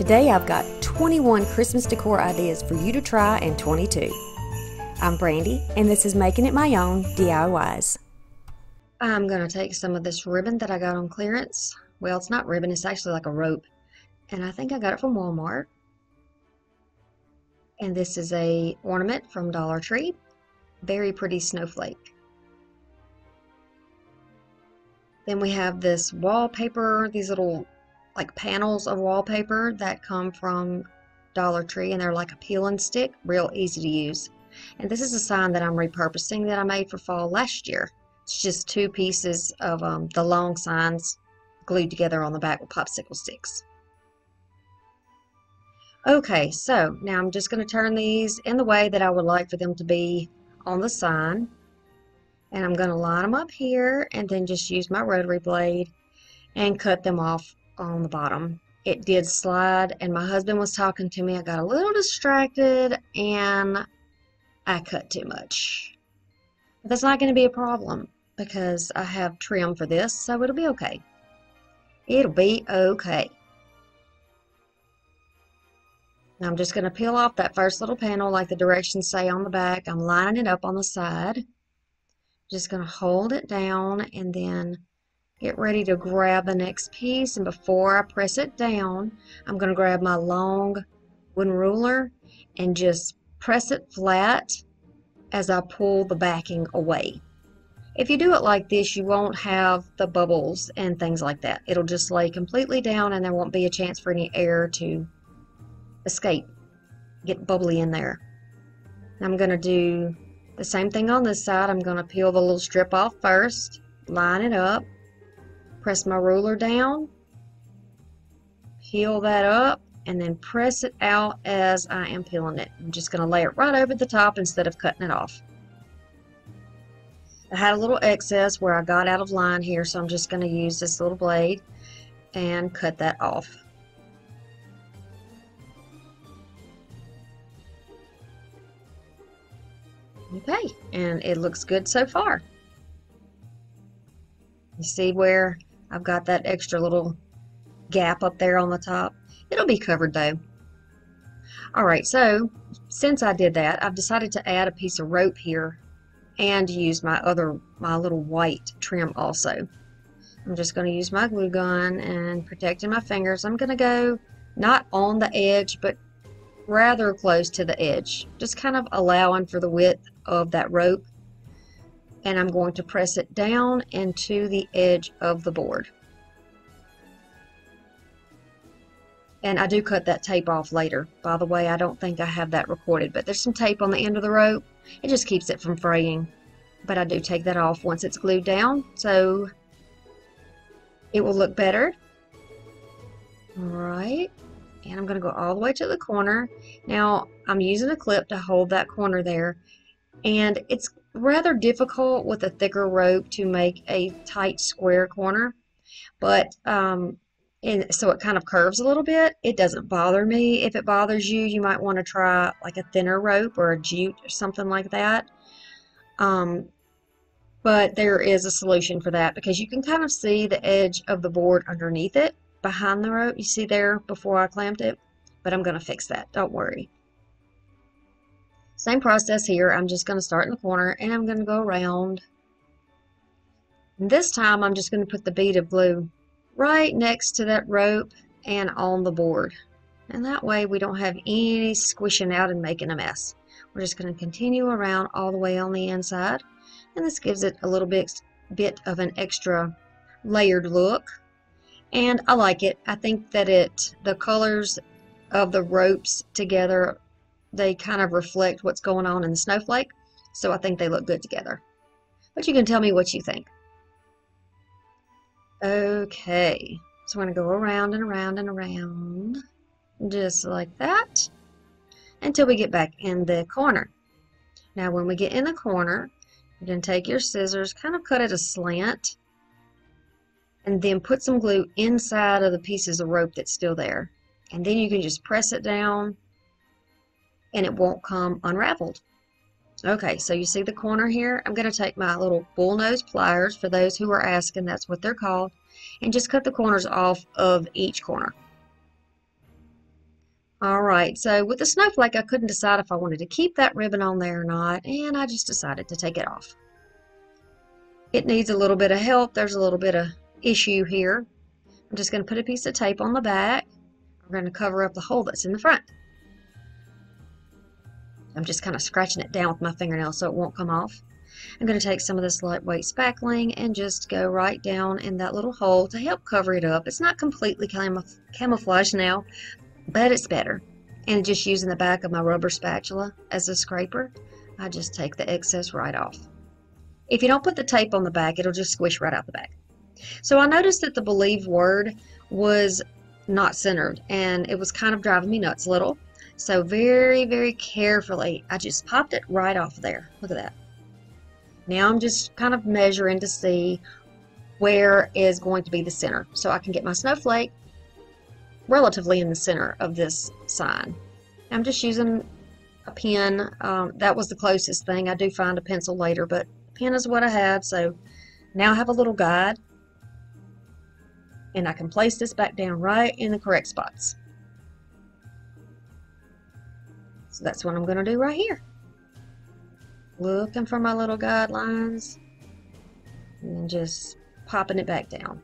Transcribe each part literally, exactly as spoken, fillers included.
Today I've got twenty-one Christmas decor ideas for you to try in twenty-two. I'm Brandy and this is Making It My Own D I Ys. I'm going to take some of this ribbon that I got on clearance. Well, it's not ribbon, it's actually like a rope. And I think I got it from Walmart. And this is a ornament from Dollar Tree. Very pretty snowflake. Then we have this wallpaper, these little like panels of wallpaper that come from Dollar Tree, and they're like a peel and stick, real easy to use. And this is a sign that I'm repurposing that I made for fall last year. It's just two pieces of um, the long signs glued together on the back with popsicle sticks. Okay, so now I'm just going to turn these in the way that I would like for them to be on the sign. And I'm going to line them up here and then just use my rotary blade and cut them off on the bottom. It did slide and my husband was talking to me. I got a little distracted and I cut too much. But that's not going to be a problem, because I have trim for this, so it'll be okay. It'll be okay. Now I'm just going to peel off that first little panel like the directions say on the back. I'm lining it up on the side. Just going to hold it down and then get ready to grab the next piece. And before I press it down, I'm going to grab my long wooden ruler and just press it flat as I pull the backing away. If you do it like this, you won't have the bubbles and things like that. It'll just lay completely down and there won't be a chance for any air to escape, get bubbly in there. And I'm going to do the same thing on this side. I'm going to peel the little strip off first, line it up, press my ruler down, peel that up, and then press it out as I am peeling it. I'm just going to lay it right over the top instead of cutting it off. I had a little excess where I got out of line here, so I'm just going to use this little blade and cut that off. Okay, and it looks good so far. You see where I've got that extra little gap up there on the top? It'll be covered though. Alright, so since I did that, I've decided to add a piece of rope here and use my other, my little white trim also. I'm just going to use my glue gun and protecting my fingers. I'm going to go not on the edge, but rather close to the edge. Just kind of allowing for the width of that rope. And I'm going to press it down and to the edge of the board. And I do cut that tape off later. By the way, I don't think I have that recorded, but there's some tape on the end of the rope. It just keeps it from fraying. But I do take that off once it's glued down, so it will look better. Alright, and I'm going to go all the way to the corner. Now, I'm using a clip to hold that corner there. And it's rather difficult with a thicker rope to make a tight square corner. But, um... and so it kind of curves a little bit. It doesn't bother me. If it bothers you, you might want to try like a thinner rope or a jute or something like that. Um, but there is a solution for that, because you can kind of see the edge of the board underneath it, behind the rope. You see there before I clamped it? But I'm going to fix that. Don't worry. Same process here. I'm just going to start in the corner and I'm going to go around. And this time I'm just going to put the bead of glue right next to that rope and on the board, and that way we don't have any squishing out and making a mess. We're just going to continue around all the way on the inside, and this gives it a little bit bit of an extra layered look, and I like it. I think that it the colors of the ropes together, they kind of reflect what's going on in the snowflake, so I think they look good together. But you can tell me what you think. Okay, so we're going to go around and around and around, just like that, until we get back in the corner. Now when we get in the corner, you're going to take your scissors, kind of cut it aslant, and then put some glue inside of the pieces of rope that's still there. And then you can just press it down, and it won't come unraveled. Okay, so you see the corner here? I'm going to take my little bullnose pliers, for those who are asking, that's what they're called, and just cut the corners off of each corner. All right, so with the snowflake, I couldn't decide if I wanted to keep that ribbon on there or not, and I just decided to take it off. It needs a little bit of help. There's a little bit of issue here. I'm just going to put a piece of tape on the back. I'm going to cover up the hole that's in the front. I'm just kind of scratching it down with my fingernail so it won't come off. I'm going to take some of this lightweight spackling and just go right down in that little hole to help cover it up. It's not completely camouf camouflage now, but it's better. And just using the back of my rubber spatula as a scraper, I just take the excess right off. If you don't put the tape on the back, it'll just squish right out the back. So I noticed that the believe word was not centered, and it was kind of driving me nuts a little. So very, very carefully, I just popped it right off there. Look at that. Now I'm just kind of measuring to see where is going to be the center, so I can get my snowflake relatively in the center of this sign. I'm just using a pen. Um, that was the closest thing. I do find a pencil later, but a pen is what I had, so now I have a little guide, and I can place this back down right in the correct spots. So that's what I'm going to do right here. Looking for my little guidelines and then just popping it back down.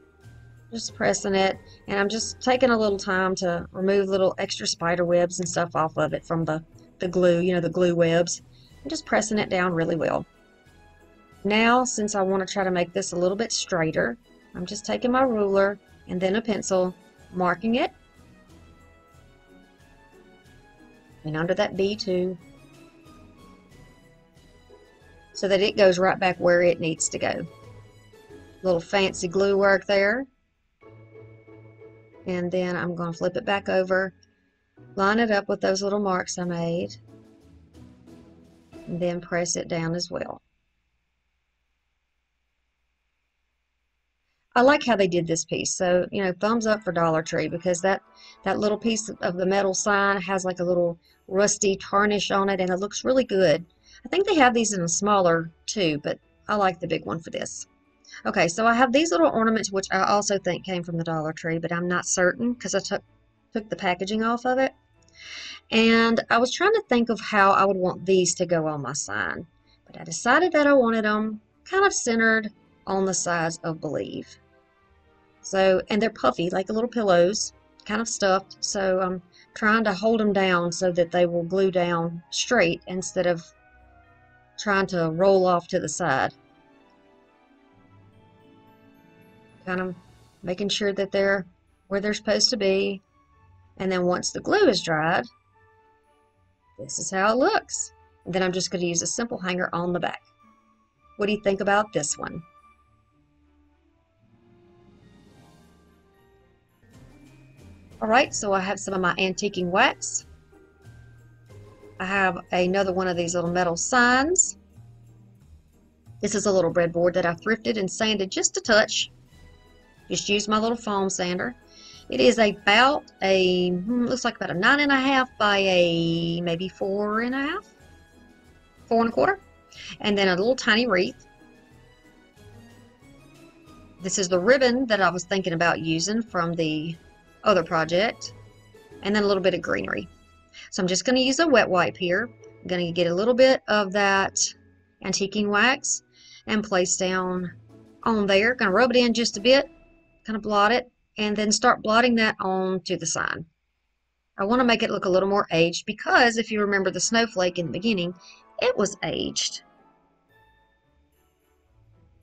Just pressing it, and I'm just taking a little time to remove little extra spider webs and stuff off of it from the, the glue, you know, the glue webs. I'm just pressing it down really well. Now, since I want to try to make this a little bit straighter, I'm just taking my ruler and then a pencil, marking it. And under that B two, so that it goes right back where it needs to go. Little fancy glue work there. And then I'm going to flip it back over, line it up with those little marks I made, and then press it down as well. I like how they did this piece, so, you know, thumbs up for Dollar Tree, because that, that little piece of the metal sign has like a little rusty tarnish on it, and it looks really good. I think they have these in a smaller too, but I like the big one for this. Okay, so I have these little ornaments, which I also think came from the Dollar Tree, but I'm not certain because I took, took the packaging off of it. And I was trying to think of how I would want these to go on my sign, but I decided that I wanted them kind of centered on the sides of Believe. So, and they're puffy, like little pillows, kind of stuffed, so I'm trying to hold them down so that they will glue down straight instead of trying to roll off to the side. Kind of making sure that they're where they're supposed to be, and then once the glue is dried, this is how it looks. And then I'm just going to use a simple hanger on the back. What do you think about this one? Alright, so I have some of my antiquing wax. I have another one of these little metal signs. This is a little breadboard that I thrifted and sanded just a touch. Just used my little foam sander. It is about a, looks like about a nine and a half by a maybe four and a half, four and a quarter. And then a little tiny wreath. This is the ribbon that I was thinking about using from the other project, and then a little bit of greenery. So I'm just going to use a wet wipe here. I'm going to get a little bit of that antiquing wax and place down on there. Going to rub it in just a bit, kind of blot it, and then start blotting that on to the sign. I want to make it look a little more aged, because if you remember the snowflake in the beginning, it was aged.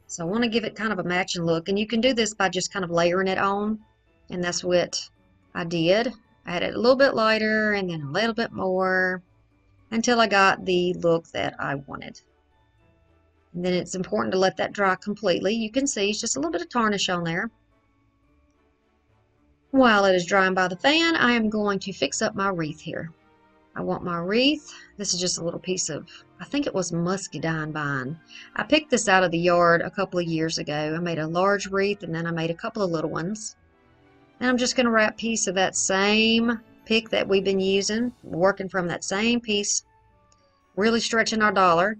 So I want to give it kind of a matching look, and you can do this by just kind of layering it on, and that's what I did. I had it a little bit lighter and then a little bit more until I got the look that I wanted. And then it's important to let that dry completely. You can see it's just a little bit of tarnish on there. While it is drying by the fan, I am going to fix up my wreath here. I want my wreath. This is just a little piece of, I think it was muscadine vine. I picked this out of the yard a couple of years ago. I made a large wreath, and then I made a couple of little ones. And I'm just going to wrap a piece of that same pick that we've been using, working from that same piece, really stretching our dollar.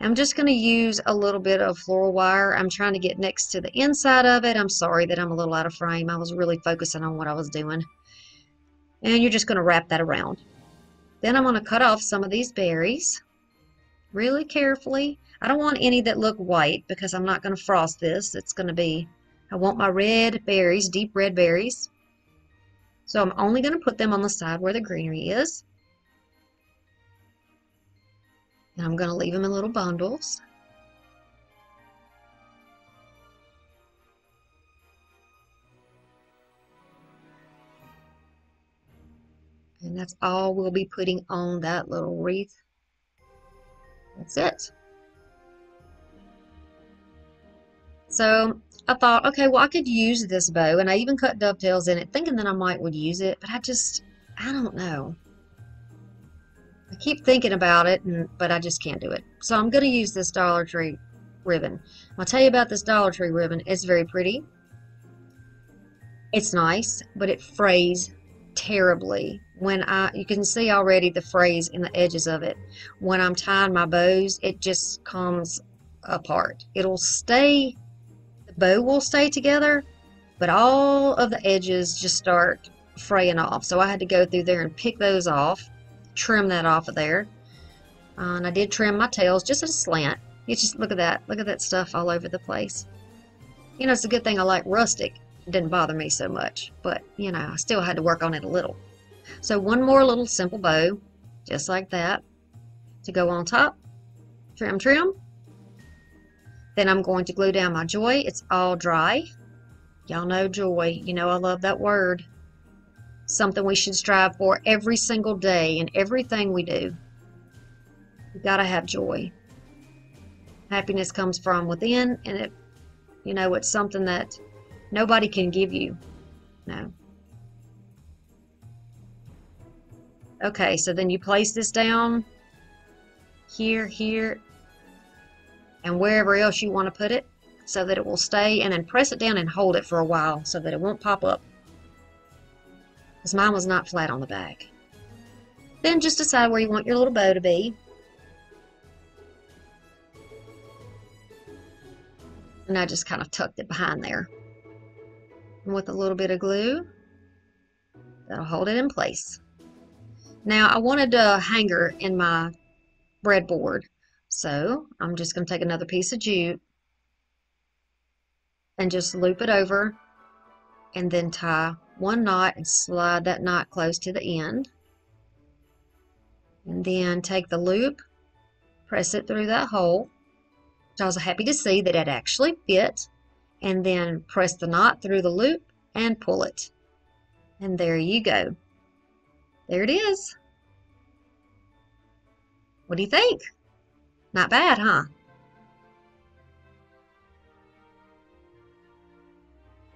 I'm just going to use a little bit of floral wire. I'm trying to get next to the inside of it. I'm sorry that I'm a little out of frame. I was really focusing on what I was doing. And you're just going to wrap that around. Then I'm going to cut off some of these berries really carefully. I don't want any that look white because I'm not going to frost this. It's going to be, I want my red berries, deep red berries. So I'm only going to put them on the side where the greenery is. And I'm going to leave them in little bundles. And that's all we'll be putting on that little wreath. That's it. So I thought, okay, well, I could use this bow, and I even cut dovetails in it, thinking that I might would use it, but I just, I don't know. I keep thinking about it, and, but I just can't do it. So I'm going to use this Dollar Tree ribbon. I'll tell you about this Dollar Tree ribbon. It's very pretty. It's nice, but it frays terribly. When I, you can see already the frays in the edges of it. When I'm tying my bows, it just comes apart. It'll stay, the bow will stay together, but all of the edges just start fraying off. So I had to go through there and pick those off, trim that off of there. Uh, and I did trim my tails just at a slant. You just look at that, look at that stuff all over the place. You know, it's a good thing I like rustic. It didn't bother me so much, but you know, I still had to work on it a little. So one more little simple bow, just like that, to go on top. Trim, trim. Then I'm going to glue down my joy. It's all dry. Y'all know joy. You know I love that word. Something we should strive for every single day in everything we do. You gotta have joy. Happiness comes from within, and it, you know, it's something that nobody can give you. No. Okay, so then you place this down here, here, and wherever else you want to put it so that it will stay, and then press it down and hold it for a while so that it won't pop up. Because mine was not flat on the back. Then just decide where you want your little bow to be. And I just kind of tucked it behind there. And with a little bit of glue, that'll hold it in place. Now, I wanted a hanger in my breadboard, so I'm just going to take another piece of jute and just loop it over and then tie one knot and slide that knot close to the end. And then take the loop, press it through that hole, which I was happy to see that it actually fit, and then press the knot through the loop and pull it. And there you go. There it is. What do you think? Not bad, huh?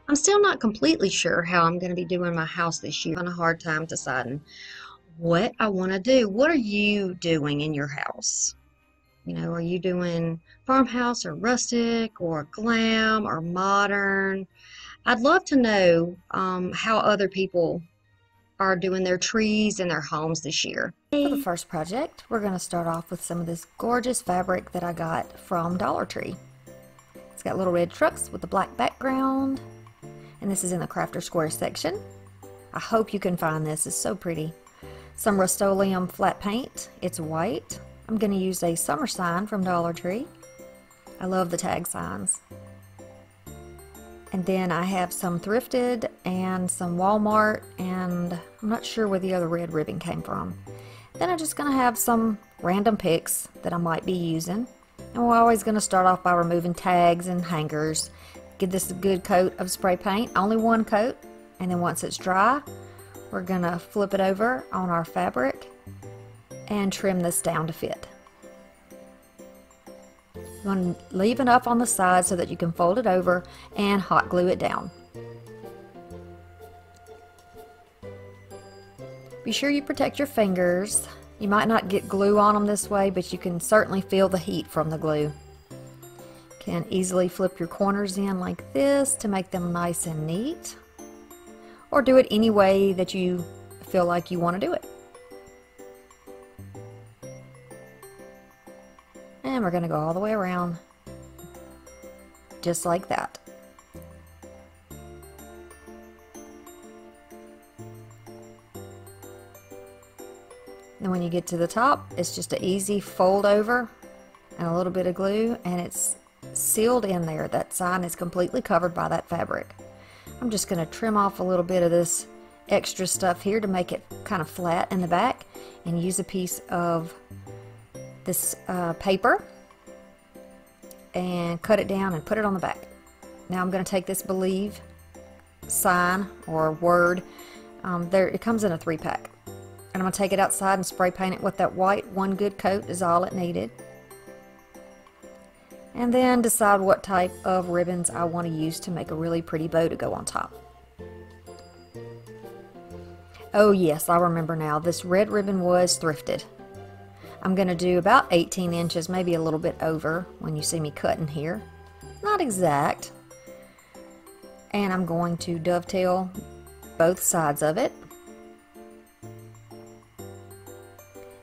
I'm still not completely sure how I'm going to be doing my house this year. I'm having a hard time deciding what I want to do. What are you doing in your house? You know, are you doing farmhouse or rustic or glam or modern? I'd love to know um, how other people are doing their trees in their homes this year. For the first project, we're going to start off with some of this gorgeous fabric that I got from Dollar Tree. It's got little red trucks with a black background, and this is in the Crafter Square section. I hope you can find this. It's so pretty. Some Rust-Oleum flat paint. It's white. I'm going to use a summer sign from Dollar Tree. I love the tag signs. And then I have some thrifted and some Walmart, and I'm not sure where the other red ribbon came from. Then I'm just going to have some random picks that I might be using. And we're always going to start off by removing tags and hangers. Give this a good coat of spray paint, only one coat. And then once it's dry, we're going to flip it over on our fabric and trim this down to fit. You're going to leave it up on the side so that you can fold it over and hot glue it down. Be sure you protect your fingers. You might not get glue on them this way, but you can certainly feel the heat from the glue. You can easily flip your corners in like this to make them nice and neat, or do it any way that you feel like you want to do it. And we're going to go all the way around, just like that. And when you get to the top, it's just an easy fold over and a little bit of glue, and it's sealed in there. That sign is completely covered by that fabric. I'm just going to trim off a little bit of this extra stuff here to make it kind of flat in the back, and use a piece of this uh, paper and cut it down and put it on the back. Now I'm going to take this believe sign or word. Um, there, it comes in a three pack, and I'm going to take it outside and spray paint it with that white. One good coat is all it needed. And then decide what type of ribbons I want to use to make a really pretty bow to go on top. Oh yes, I remember now. This red ribbon was thrifted. I'm going to do about eighteen inches, maybe a little bit over when you see me cutting here. Not exact. And I'm going to dovetail both sides of it.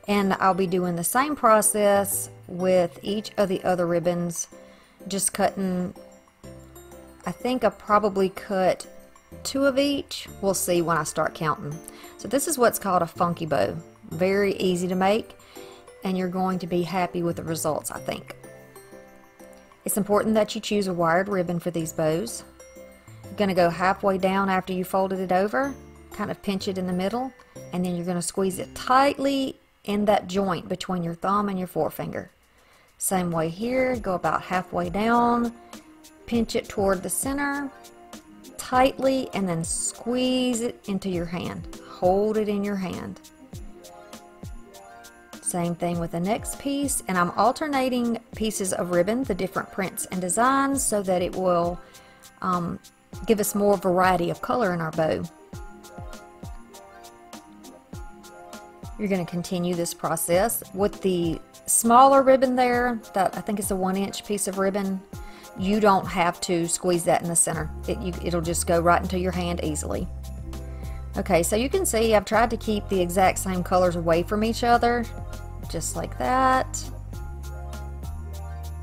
And I'll be doing the same process with each of the other ribbons, just cutting, I think I'll probably cut two of each. We'll see when I start counting. So this is what's called a funky bow. Very easy to make, and you're going to be happy with the results, I think. It's important that you choose a wired ribbon for these bows. You're going to go halfway down after you folded it over, kind of pinch it in the middle, and then you're going to squeeze it tightly in that joint between your thumb and your forefinger. Same way here, go about halfway down, pinch it toward the center tightly, and then squeeze it into your hand. Hold it in your hand. Same thing with the next piece, and I'm alternating pieces of ribbon, the different prints and designs, so that it will um, give us more variety of color in our bow. You're going to continue this process with the smaller ribbon there, that I think is a one inch piece of ribbon. You don't have to squeeze that in the center. It, you, it'll just go right into your hand easily. Okay, so you can see I've tried to keep the exact same colors away from each other, just like that,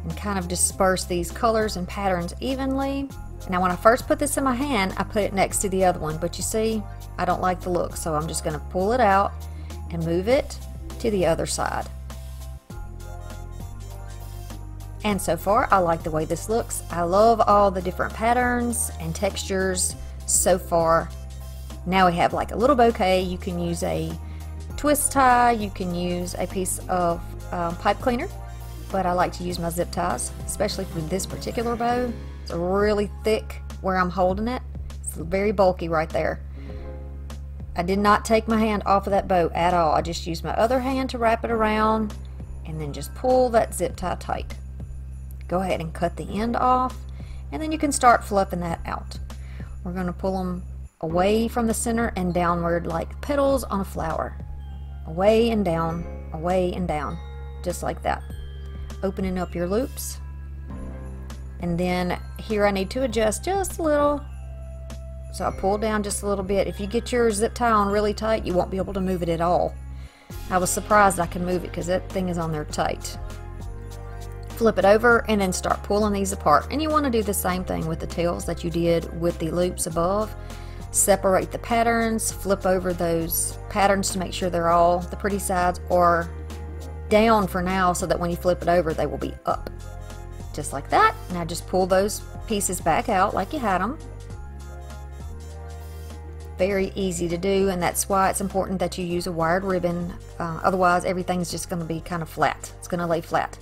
and kind of disperse these colors and patterns evenly. Now when I first put this in my hand, I put it next to the other one, but you see, I don't like the look, so I'm just going to pull it out and move it to the other side. And so far, I like the way this looks. I love all the different patterns and textures so far. Now we have like a little bouquet. You can use a twist tie, you can use a piece of um, pipe cleaner, but I like to use my zip ties, especially for this particular bow. It's really thick where I'm holding it. It's very bulky right there. I did not take my hand off of that bow at all. I just used my other hand to wrap it around and then just pull that zip tie tight. Go ahead and cut the end off, and then you can start fluffing that out. We're going to pull them away from the center and downward like petals on a flower. Away and down, away and down, just like that. Opening up your loops. And then here I need to adjust just a little. So I pull down just a little bit. If you get your zip tie on really tight, you won't be able to move it at all. I was surprised I can move it because that thing is on there tight. Flip it over and then start pulling these apart, and you want to do the same thing with the tails that you did with the loops above. Separate the patterns, flip over those patterns to make sure they're all the pretty sides, or down for now so that when you flip it over they will be up, just like that. Now just pull those pieces back out like you had them. Very easy to do, and that's why it's important that you use a wired ribbon, uh, otherwise everything's just going to be kind of flat. It's going to lay flat.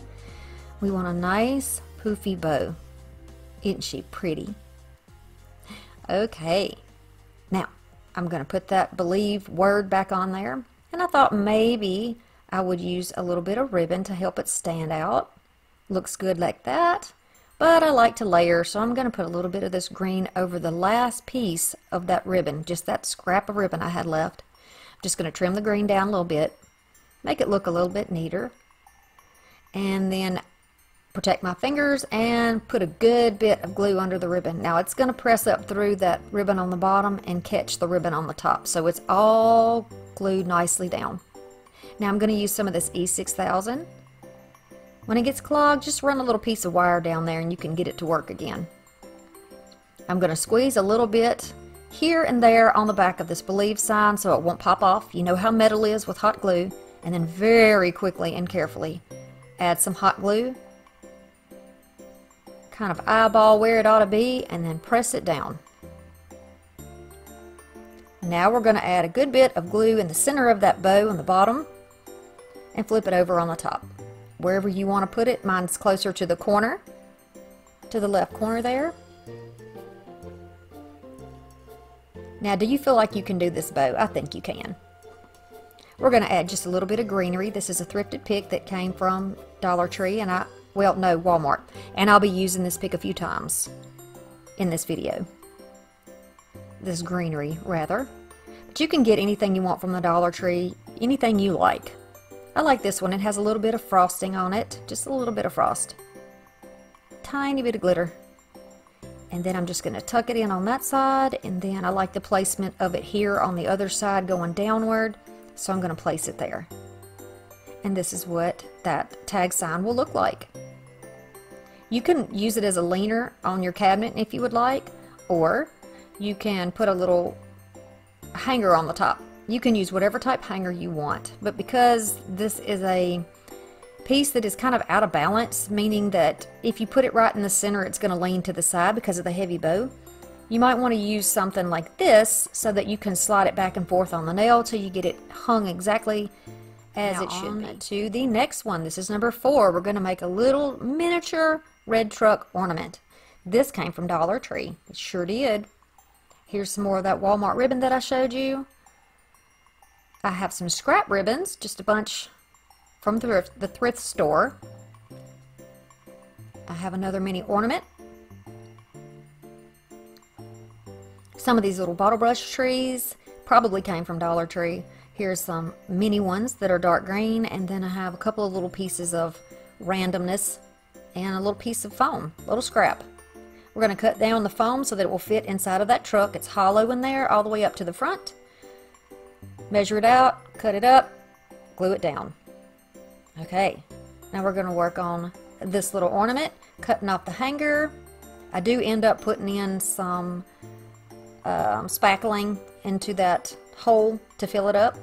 We want a nice poofy bow. Isn't she pretty? Okay, now I'm going to put that believe word back on there, and I thought maybe I would use a little bit of ribbon to help it stand out. Looks good like that, but I like to layer, so I'm going to put a little bit of this green over the last piece of that ribbon, just that scrap of ribbon I had left. I'm just going to trim the green down a little bit, make it look a little bit neater, and then protect my fingers and put a good bit of glue under the ribbon. Now it's going to press up through that ribbon on the bottom and catch the ribbon on the top, so it's all glued nicely down. Now I'm going to use some of this E six thousand. When it gets clogged, just run a little piece of wire down there and you can get it to work again. I'm going to squeeze a little bit here and there on the back of this believe sign so it won't pop off. You know how metal is with hot glue. and then very quickly and carefully add some hot glue, kind of eyeball where it ought to be, and then press it down. Now we're going to add a good bit of glue in the center of that bow on the bottom and flip it over on the top. Wherever you want to put it, mine's closer to the corner, to the left corner there. Now, do you feel like you can do this bow? I think you can. We're going to add just a little bit of greenery. This is a thrifted pick that came from Dollar Tree and I, well, no, Walmart. And I'll be using this pick a few times in this video. This greenery, rather. But you can get anything you want from the Dollar Tree, anything you like. I like this one. It has a little bit of frosting on it, just a little bit of frost. Tiny bit of glitter. And then I'm just going to tuck it in on that side, and then I like the placement of it here on the other side going downward, so I'm going to place it there. And this is what that tag sign will look like. You can use it as a leaner on your cabinet if you would like, or you can put a little hanger on the top. You can use whatever type hanger you want, but because this is a piece that is kind of out of balance, meaning that if you put it right in the center, it's going to lean to the side because of the heavy bow, you might want to use something like this so that you can slide it back and forth on the nail till you get it hung exactly as now it should be. To the next one. This is number four. We're going to make a little miniature red truck ornament. This came from Dollar Tree. It sure did. Here's some more of that Walmart ribbon that I showed you. I have some scrap ribbons, just a bunch from the thrift, the thrift store. I have another mini ornament. Some of these little bottle brush trees probably came from Dollar Tree. Here's some mini ones that are dark green, and then I have a couple of little pieces of randomness and a little piece of foam, little scrap. We're going to cut down the foam so that it will fit inside of that truck. It's hollow in there all the way up to the front. Measure it out, cut it up, glue it down. Okay, now we're going to work on this little ornament, cutting off the hanger. I do end up putting in some um, spackling into that hole to fill it up,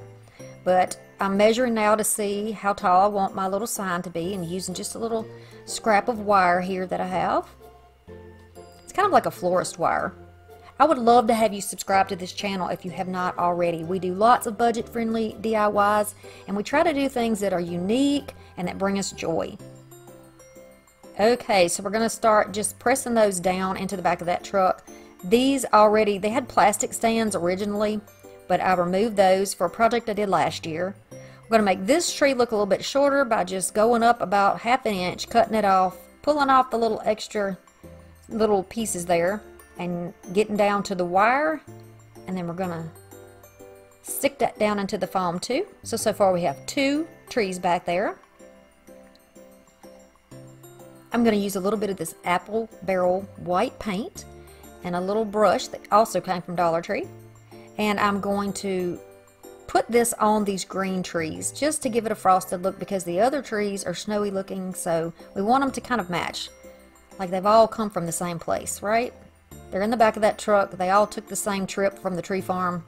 but I'm measuring now to see how tall I want my little sign to be and using just a little scrap of wire here that I have. It's kind of like a florist wire. I would love to have you subscribe to this channel if you have not already. We do lots of budget-friendly D I Ys, and we try to do things that are unique and that bring us joy. Okay, so we're going to start just pressing those down into the back of that truck. These already, they had plastic stands originally, but I removed those for a project I did last year. I'm going to make this tree look a little bit shorter by just going up about half an inch, cutting it off, pulling off the little extra little pieces there and getting down to the wire, and then we're gonna stick that down into the foam too. So so far we have two trees back there. I'm gonna use a little bit of this Apple Barrel white paint and a little brush that also came from Dollar Tree, and I'm going to put this on these green trees just to give it a frosted look because the other trees are snowy looking, so we want them to kind of match. Like they've all come from the same place, right? They're in the back of that truck. They all took the same trip from the tree farm.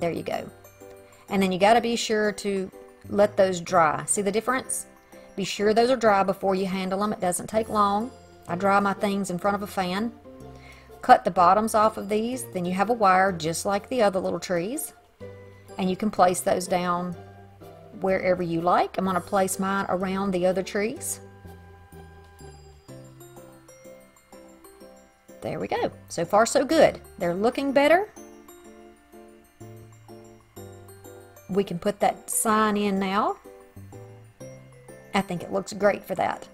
There you go. And then you got to be sure to let those dry. See the difference? Be sure those are dry before you handle them. It doesn't take long. I dry my things in front of a fan. Cut the bottoms off of these. Then you have a wire just like the other little trees. And you can place those down wherever you like. I'm going to place mine around the other trees. There we go. So far so good. They're looking better. We can put that sign in now. I think it looks great for that.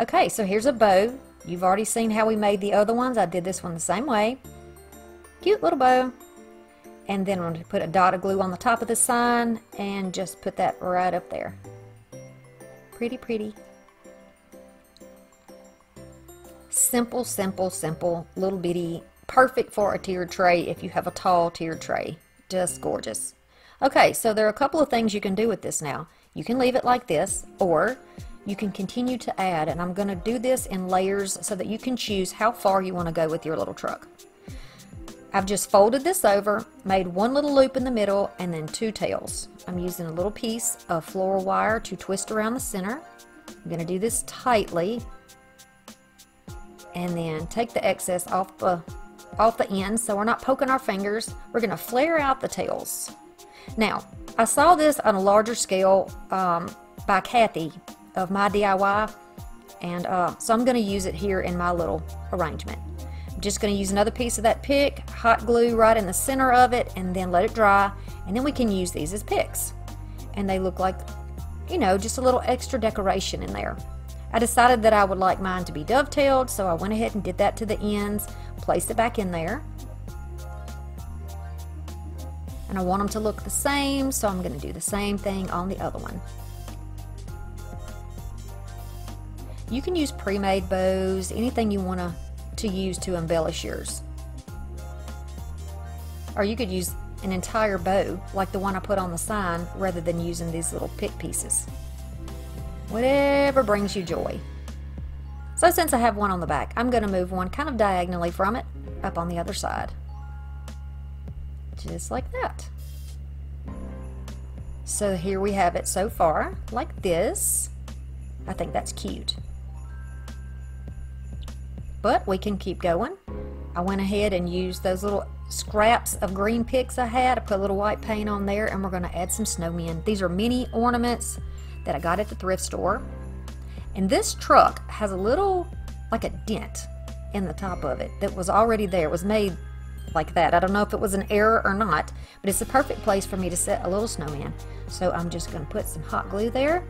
Okay, so here's a bow. You've already seen how we made the other ones. I did this one the same way. Cute little bow. And then I'm going to put a dot of glue on the top of the sign and just put that right up there. Pretty, pretty. Simple, simple, simple, little bitty, perfect for a tiered tray if you have a tall tiered tray. Just gorgeous. Okay, so there are a couple of things you can do with this now. You can leave it like this, or you can continue to add, and I'm going to do this in layers so that you can choose how far you want to go with your little truck. I've just folded this over, made one little loop in the middle, and then two tails. I'm using a little piece of floral wire to twist around the center. I'm going to do this tightly, and then take the excess off the off the end so we're not poking our fingers. We're going to flare out the tails. Now, I saw this on a larger scale um, by Kathy of My D I Y, and uh, so I'm going to use it here in my little arrangement. I'm just going to use another piece of that pick, hot glue right in the center of it, and then let it dry, and then we can use these as picks. And they look like, you know, just a little extra decoration in there. I decided that I would like mine to be dovetailed, so I went ahead and did that to the ends, placed it back in there. And I want them to look the same, so I'm going to do the same thing on the other one. You can use pre-made bows, anything you want to, to use to embellish yours. Or you could use an entire bow, like the one I put on the sign, rather than using these little pick pieces. Whatever brings you joy. So since I have one on the back, I'm going to move one kind of diagonally from it up on the other side. Just like that. So here we have it so far, like this. I think that's cute. But we can keep going. I went ahead and used those little scraps of green picks I had. I put a little white paint on there, and we're going to add some snowmen. These are mini ornaments that I got at the thrift store. And this truck has a little, like a dent in the top of it that was already there. It was made like that. I don't know if it was an error or not, but it's the perfect place for me to set a little snowman. So I'm just going to put some hot glue there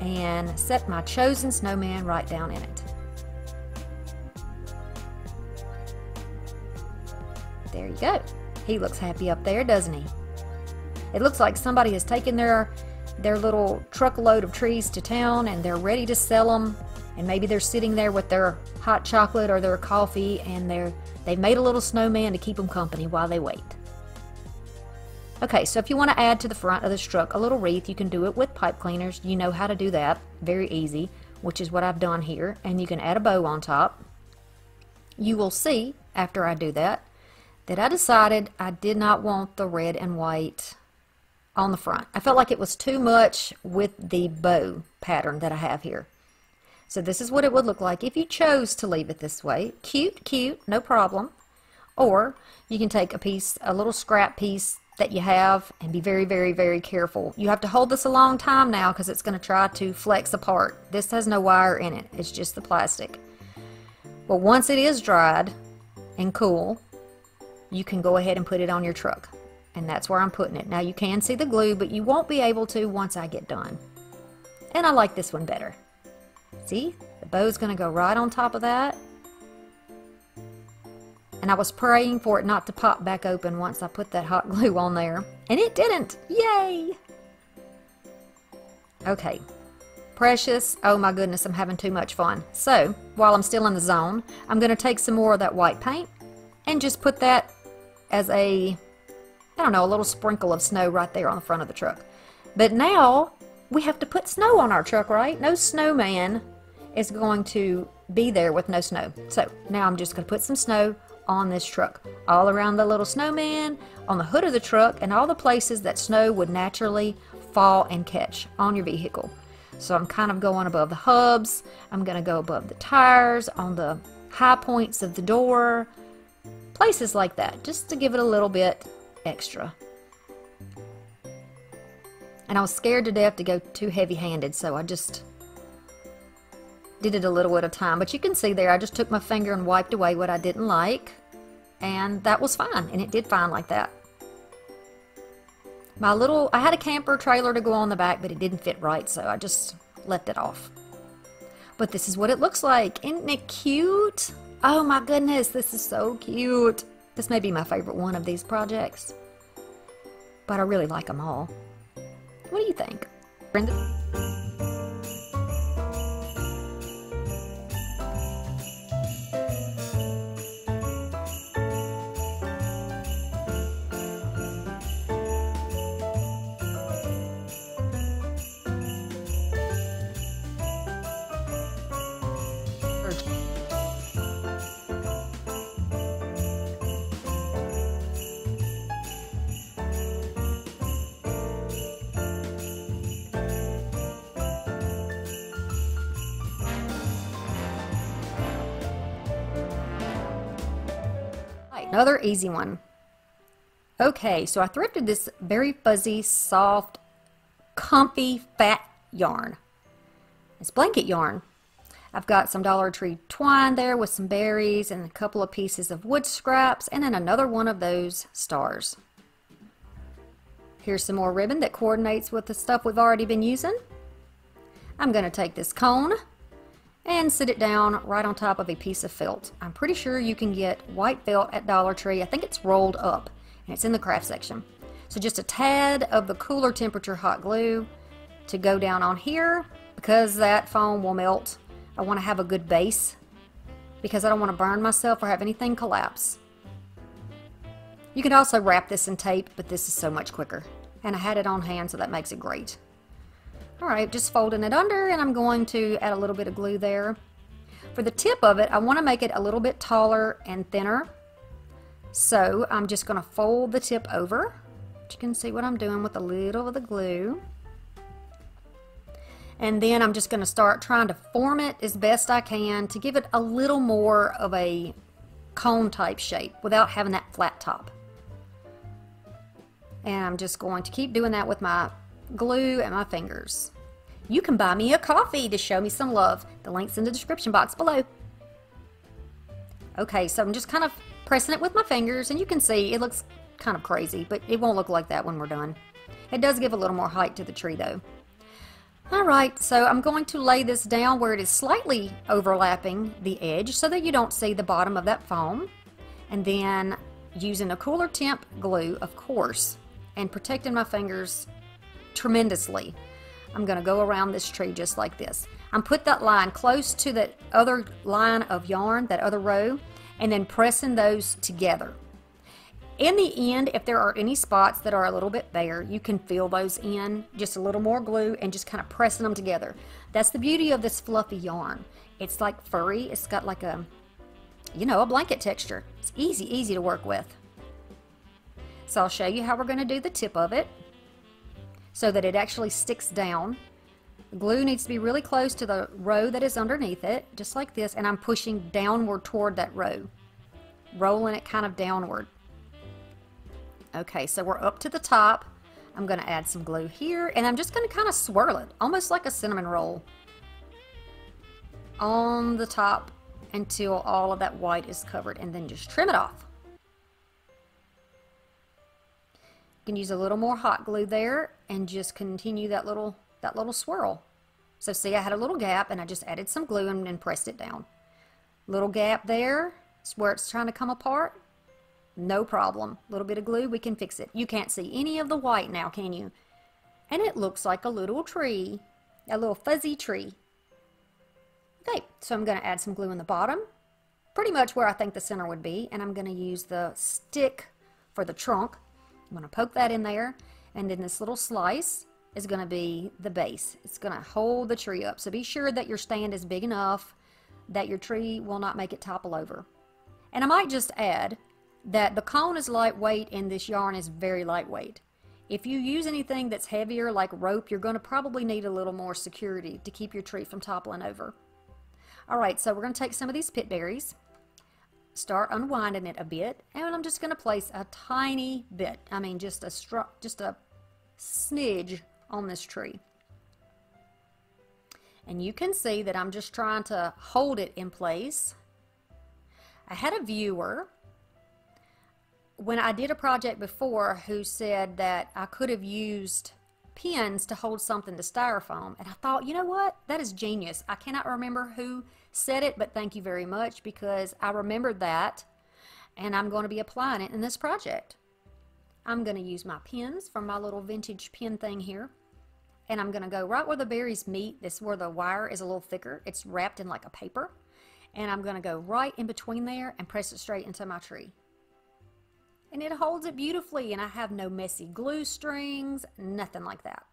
and set my chosen snowman right down in it. There you go. He looks happy up there, doesn't he? It looks like somebody has taken their their little truckload of trees to town, and they're ready to sell them. And maybe they're sitting there with their hot chocolate or their coffee, and they're they've made a little snowman to keep them company while they wait. Okay, so if you want to add to the front of this truck a little wreath, you can do it with pipe cleaners. You know how to do that. Very easy, which is what I've done here. And you can add a bow on top. You will see, after I do that, that I decided I did not want the red and white on the front. I felt like it was too much with the bow pattern that I have here. So this is what it would look like if you chose to leave it this way. Cute, cute, no problem. Or you can take a piece, a little scrap piece that you have, and be very, very, very careful. You have to hold this a long time now because it's going to try to flex apart. This has no wire in it. It's just the plastic. But once it is dried and cool, you can go ahead and put it on your truck. And that's where I'm putting it. Now you can see the glue, but you won't be able to once I get done. And I like this one better. See, the bow's going to go right on top of that. And I was praying for it not to pop back open once I put that hot glue on there. And it didn't. Yay! Okay. Precious. Oh my goodness, I'm having too much fun. So, while I'm still in the zone, I'm going to take some more of that white paint and just put that as a, I don't know, a little sprinkle of snow right there on the front of the truck. But now we have to put snow on our truck, right? No snowman is going to be there with no snow. So now I'm just going to put some snow on this truck, all around the little snowman, on the hood of the truck, and all the places that snow would naturally fall and catch on your vehicle. So I'm kind of going above the hubs. I'm going to go above the tires, on the high points of the door, places like that, just to give it a little bit extra. And I was scared to death to go too heavy-handed, so I just did it a little at a time. But you can see there, I just took my finger and wiped away what I didn't like, and that was fine, and it did fine like that. My little, I had a camper trailer to go on the back, but it didn't fit right, so I just left it off. But this is what it looks like. Isn't it cute? Oh my goodness, this is so cute. This may be my favorite one of these projects, but I really like them all. What do you think? Brenda? Another easy one. Okay, so I thrifted this very fuzzy, soft, comfy, fat yarn. It's blanket yarn. I've got some Dollar Tree twine there with some berries and a couple of pieces of wood scraps, and then another one of those stars. Here's some more ribbon that coordinates with the stuff we've already been using. I'm going to take this cone and sit it down right on top of a piece of felt. I'm pretty sure you can get white felt at Dollar Tree. I think it's rolled up and it's in the craft section. So just a tad of the cooler temperature hot glue to go down on here, because that foam will melt. I want to have a good base because I don't want to burn myself or have anything collapse. You can also wrap this in tape, but this is so much quicker. And I had it on hand, so that makes it great. Alright, just folding it under, and I'm going to add a little bit of glue there. For the tip of it, I want to make it a little bit taller and thinner. So I'm just going to fold the tip over. You can see what I'm doing with a little of the glue. And then I'm just going to start trying to form it as best I can to give it a little more of a cone type shape without having that flat top. And I'm just going to keep doing that with my glue and my fingers. You can buy me a coffee to show me some love. The link's in the description box below. Okay, so I'm just kind of pressing it with my fingers, and you can see it looks kind of crazy, but it won't look like that when we're done. It does give a little more height to the tree though. Alright, so I'm going to lay this down where it is slightly overlapping the edge so that you don't see the bottom of that foam. And then using a cooler temp glue, of course, and protecting my fingers tremendously. I'm going to go around this tree just like this. I'm put that line close to the other line of yarn, that other row, and then pressing those together. In the end, if there are any spots that are a little bit bare, you can fill those in, just a little more glue and just kind of pressing them together. That's the beauty of this fluffy yarn. It's like furry. It's got like a, you know, a blanket texture. It's easy, easy to work with. So I'll show you how we're going to do the tip of it so that it actually sticks down. The glue needs to be really close to the row that is underneath it, just like this, and I'm pushing downward toward that row, rolling it kind of downward. Okay, so we're up to the top. I'm going to add some glue here, and I'm just going to kind of swirl it, almost like a cinnamon roll, on the top until all of that white is covered, and then just trim it off. You can use a little more hot glue there and just continue that little, that little swirl. So see, I had a little gap, and I just added some glue and then pressed it down. Little gap there is where it's trying to come apart. No problem. A little bit of glue, we can fix it. You can't see any of the white now, can you? And it looks like a little tree, a little fuzzy tree. Okay, so I'm going to add some glue in the bottom, pretty much where I think the center would be, and I'm going to use the stick for the trunk. I'm going to poke that in there, and then this little slice is going to be the base. It's going to hold the tree up, so be sure that your stand is big enough that your tree will not make it topple over. And I might just add that the cone is lightweight and this yarn is very lightweight. If you use anything that's heavier like rope, you're going to probably need a little more security to keep your tree from toppling over. Alright, so we're going to take some of these pit berries, start unwinding it a bit, and I'm just going to place a tiny bit, I mean just a stru- just a smidge on this tree. And you can see that I'm just trying to hold it in place. I had a viewer when I did a project before who said that I could have used pins to hold something to styrofoam, and I thought, you know what, that is genius. I cannot remember who said it, but thank you very much, because I remembered that and I'm going to be applying it in this project. I'm going to use my pins from my little vintage pin thing here, and I'm going to go right where the berries meet. This is where the wire is a little thicker, it's wrapped in like a paper, and I'm going to go right in between there and press it straight into my tree. And it holds it beautifully, and I have no messy glue strings, nothing like that.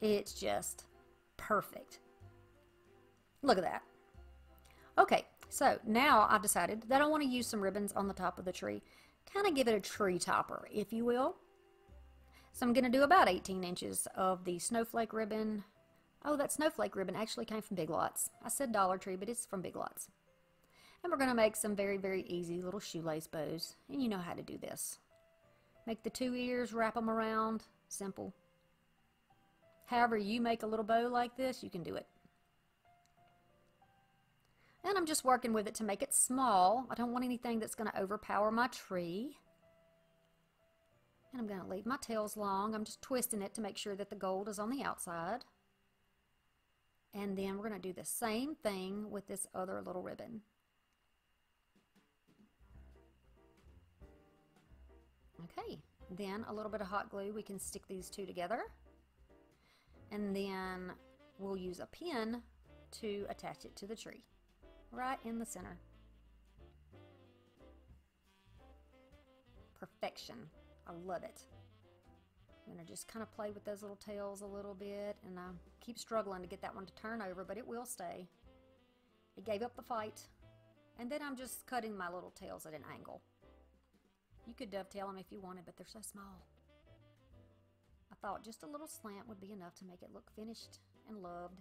It's just perfect. Look at that. Okay, so now I've decided that I want to use some ribbons on the top of the tree. Kind of give it a tree topper, if you will. So I'm going to do about eighteen inches of the snowflake ribbon. Oh, that snowflake ribbon actually came from Big Lots. I said Dollar Tree, but it's from Big Lots. And we're going to make some very, very easy little shoelace bows. And you know how to do this. Make the two ears, wrap them around. Simple. However you make a little bow like this, you can do it. And I'm just working with it to make it small. I don't want anything that's going to overpower my tree. And I'm going to leave my tails long. I'm just twisting it to make sure that the gold is on the outside. And then we're going to do the same thing with this other little ribbon. Okay, then a little bit of hot glue. We can stick these two together. And then we'll use a pin to attach it to the tree. Right in the center. Perfection. I love it. I'm going to just kind of play with those little tails a little bit, and I keep struggling to get that one to turn over, but it will stay. It gave up the fight. And then I'm just cutting my little tails at an angle. You could dovetail them if you wanted, but they're so small. I thought just a little slant would be enough to make it look finished and loved.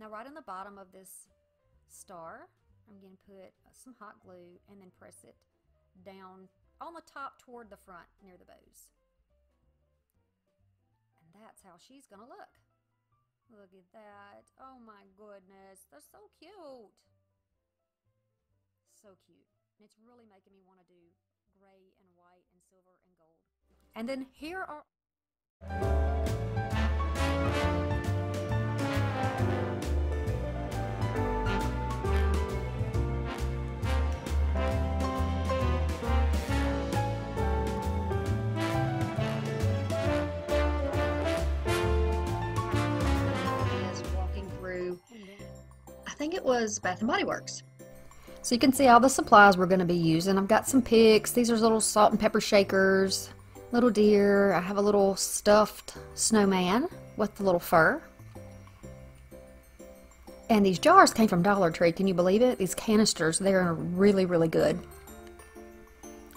Now right on the bottom of this star, I'm going to put some hot glue and then press it down on the top toward the front near the bows. And that's how she's going to look. Look at that. Oh my goodness. They're so cute. So cute. And it's really making me want to do gray and white and silver and gold. And then here are... I think it was Bath and Body Works. So you can see all the supplies we're going to be using. I've got some picks. These are little salt and pepper shakers, little deer. I have a little stuffed snowman with the little fur. And these jars came from Dollar Tree. Can you believe it? These canisters, they're really, really good.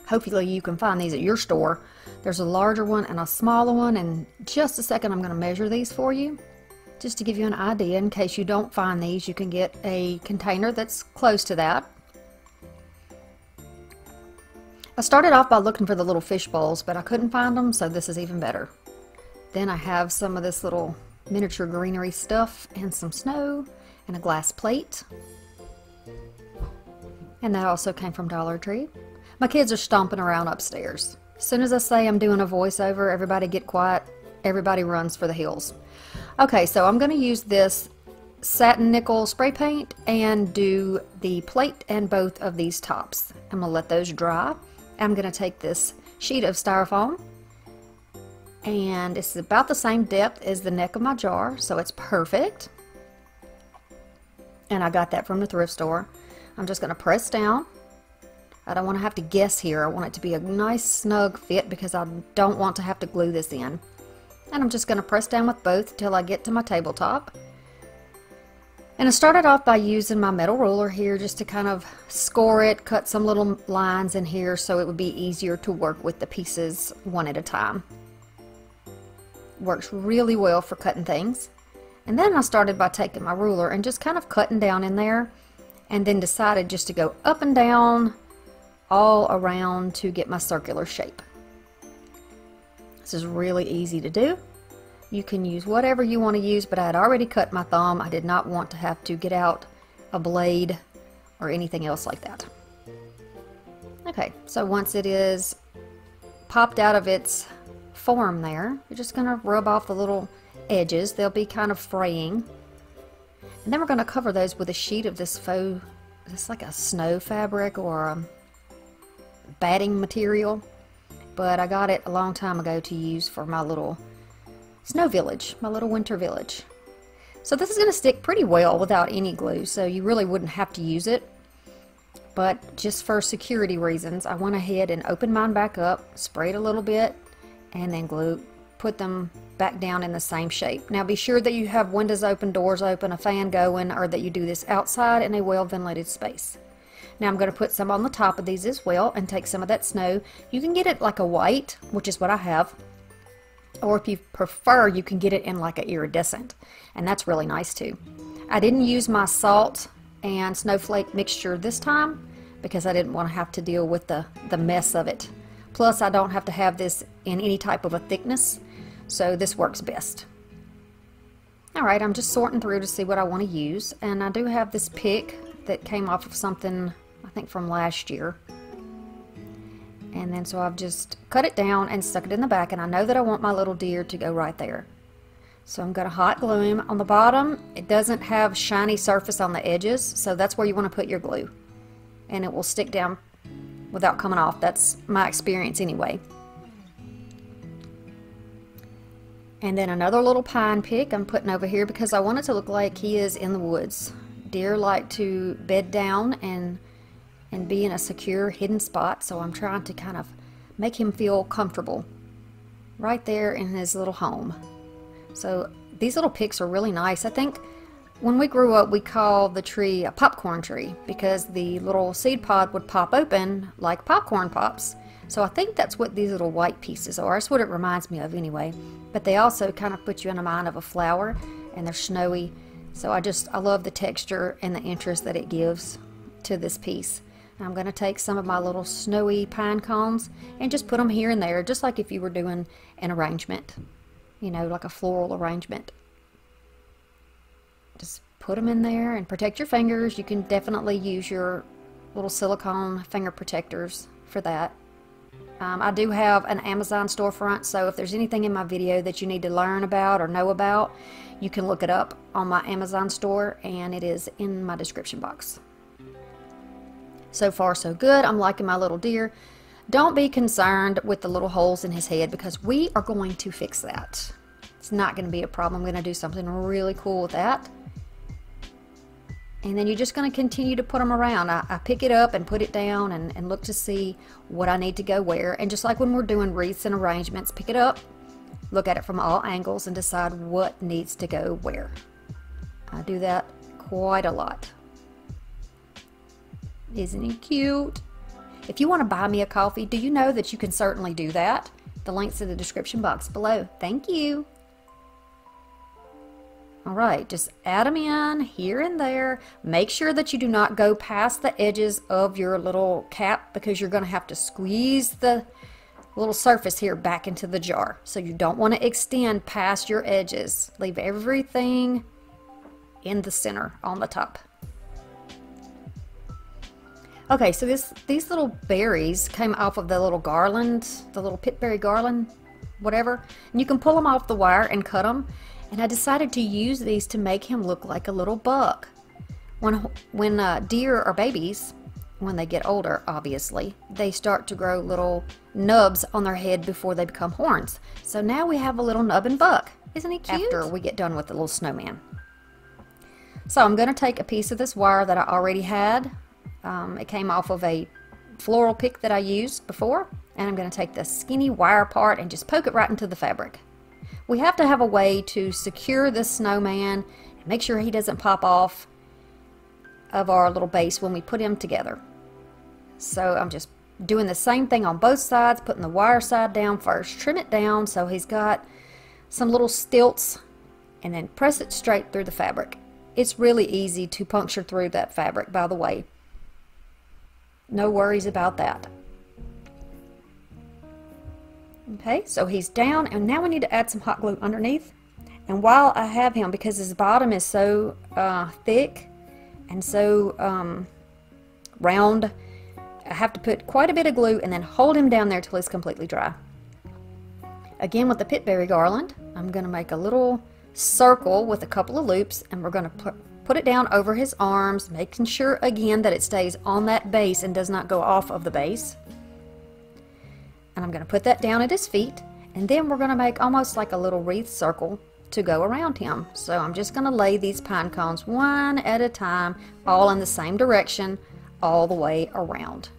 Hopefully you can find these at your store. There's a larger one and a smaller one. And in just a second, I'm going to measure these for you. Just to give you an idea, in case you don't find these, you can get a container that's close to that. I started off by looking for the little fish bowls, but I couldn't find them, so this is even better. Then I have some of this little miniature greenery stuff and some snow and a glass plate. And that also came from Dollar Tree. My kids are stomping around upstairs. As soon as I say I'm doing a voiceover, everybody get quiet. Everybody runs for the hills. Okay, so I'm going to use this satin nickel spray paint and do the plate and both of these tops. I'm going to let those dry. I'm going to take this sheet of styrofoam, and it's about the same depth as the neck of my jar, so it's perfect. And I got that from the thrift store. I'm just going to press down. I don't want to have to guess here. I want it to be a nice snug fit because I don't want to have to glue this in. And I'm just going to press down with both until I get to my tabletop. And I started off by using my metal ruler here just to kind of score it, cut some little lines in here so it would be easier to work with the pieces one at a time. Works really well for cutting things. And then I started by taking my ruler and just kind of cutting down in there, and then decided just to go up and down all around to get my circular shape. This is really easy to do. You can use whatever you want to use, but I had already cut my thumb. I did not want to have to get out a blade or anything else like that. Okay, so once it is popped out of its form there, you're just going to rub off the little edges. They'll be kind of fraying. And then we're going to cover those with a sheet of this faux, it's like a snow fabric or a batting material. But I got it a long time ago to use for my little snow village, my little winter village. So this is going to stick pretty well without any glue, so you really wouldn't have to use it. But just for security reasons, I went ahead and opened mine back up, sprayed a little bit, and then glue, put them back down in the same shape. Now be sure that you have windows open, doors open, a fan going, or that you do this outside in a well-ventilated space. Now I'm going to put some on the top of these as well and take some of that snow. You can get it like a white, which is what I have. Or if you prefer, you can get it in like an iridescent. And that's really nice too. I didn't use my salt and snowflake mixture this time because I didn't want to have to deal with the, the mess of it. Plus I don't have to have this in any type of a thickness, so this works best. Alright, I'm just sorting through to see what I want to use, and I do have this pick that came off of something I think from last year. And then so I've just cut it down and stuck it in the back, and I know that I want my little deer to go right there. So I'm going to hot glue him on the bottom. It doesn't have shiny surface on the edges, so that's where you want to put your glue. And it will stick down without coming off. That's my experience anyway. And then another little pine pick I'm putting over here because I want it to look like he is in the woods. Deer like to bed down and and be in a secure hidden spot, so I'm trying to kind of make him feel comfortable right there in his little home. So these little picks are really nice. I think when we grew up we called the tree a popcorn tree because the little seed pod would pop open like popcorn pops. So I think that's what these little white pieces are. That's what it reminds me of anyway. But they also kind of put you in the mind of a flower, and they're snowy. So I just, I love the texture and the interest that it gives to this piece. I'm going to take some of my little snowy pine cones and just put them here and there, just like if you were doing an arrangement, you know, like a floral arrangement. Just put them in there and protect your fingers. You can definitely use your little silicone finger protectors for that. Um, I do have an Amazon storefront, so if there's anything in my video that you need to learn about or know about, you can look it up on my Amazon store, and it is in my description box. So far so good. I'm liking my little deer. Don't be concerned with the little holes in his head because we are going to fix that. It's not going to be a problem. I'm going to do something really cool with that. And then you're just going to continue to put them around. I, I pick it up and put it down and, and look to see what I need to go where. And just like when we're doing wreaths and arrangements, pick it up, look at it from all angles, and decide what needs to go where. I do that quite a lot. Isn't he cute? If you want to buy me a coffee, do you know that you can certainly do that? The link's in the description box below. Thank you. Alright, just add them in here and there. Make sure that you do not go past the edges of your little cap because you're going to have to squeeze the little surface here back into the jar. So you don't want to extend past your edges. Leave everything in the center on the top. Okay, so this these little berries came off of the little garland, the little pitberry garland, whatever. And you can pull them off the wire and cut them. And I decided to use these to make him look like a little buck. When, when uh, deer are babies, when they get older, obviously, they start to grow little nubs on their head before they become horns. So now we have a little nub and buck. Isn't he cute? After we get done with the little snowman. So I'm going to take a piece of this wire that I already had. Um, it came off of a floral pick that I used before, and I'm going to take the skinny wire part and just poke it right into the fabric. We have to have a way to secure this snowman and make sure he doesn't pop off of our little base when we put him together. So I'm just doing the same thing on both sides, putting the wire side down first, trim it down so he's got some little stilts, and then press it straight through the fabric. It's really easy to puncture through that fabric, by the way. No worries about that. Okay, so he's down, and now we need to add some hot glue underneath. And while I have him, because his bottom is so uh, thick and so um, round, I have to put quite a bit of glue and then hold him down there till he's completely dry. Again, with the pitberry garland, I'm going to make a little circle with a couple of loops, and we're going to put Put it down over his arms, making sure again that it stays on that base and does not go off of the base. And I'm going to put that down at his feet, and then we're going to make almost like a little wreath circle to go around him. So I'm just going to lay these pine cones one at a time, all in the same direction, all the way around.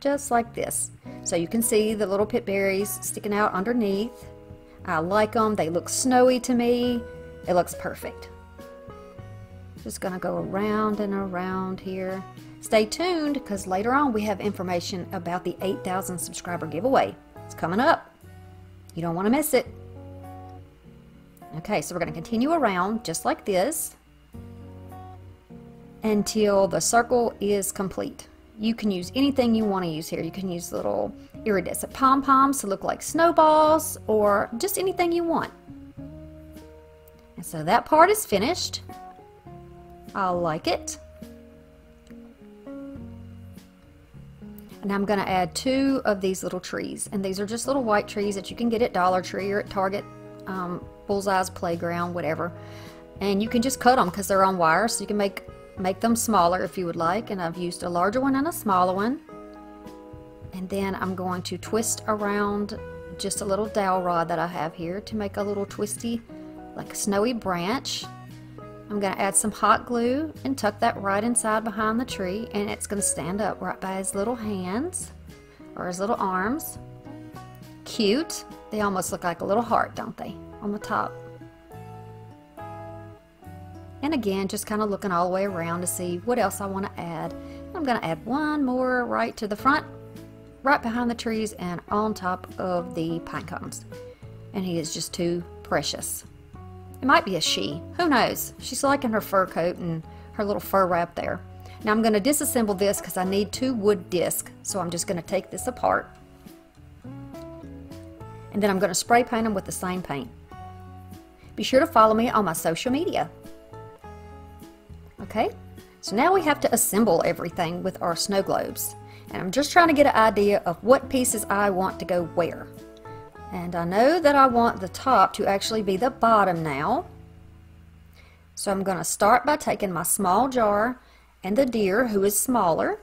Just like this. So you can see the little pitberries sticking out underneath. I like them. They look snowy to me. It looks perfect. Just gonna go around and around here. Stay tuned, because later on we have information about the eight thousand subscriber giveaway. It's coming up. You don't want to miss it. Okay, so we're gonna continue around just like this. until the circle is complete. You can use anything you want to use here. You can use little iridescent pom-poms to look like snowballs, or just anything you want. And so that part is finished. I like it. And I'm going to add two of these little trees. And these are just little white trees that you can get at Dollar Tree or at Target, um, Bullseye's Playground, whatever. And you can just cut them because they're on wire, so you can make Make them smaller if you would like, and I've used a larger one and a smaller one. And then I'm going to twist around just a little dowel rod that I have here to make a little twisty, like a snowy branch. I'm going to add some hot glue and tuck that right inside behind the tree, and it's going to stand up right by his little hands or his little arms. Cute. They almost look like a little heart, don't they, on the top. And again, just kind of looking all the way around to see what else I want to add. I'm going to add one more right to the front, right behind the trees and on top of the pine cones. And he is just too precious. It might be a she. Who knows? She's liking her fur coat and her little fur wrap there. Now I'm going to disassemble this because I need two wood discs. So I'm just going to take this apart. And then I'm going to spray paint them with the same paint. Be sure to follow me on my social media. Okay, so now we have to assemble everything with our snow globes, and I'm just trying to get an idea of what pieces I want to go where. And I know that I want the top to actually be the bottom now, so I'm going to start by taking my small jar and the deer, who is smaller,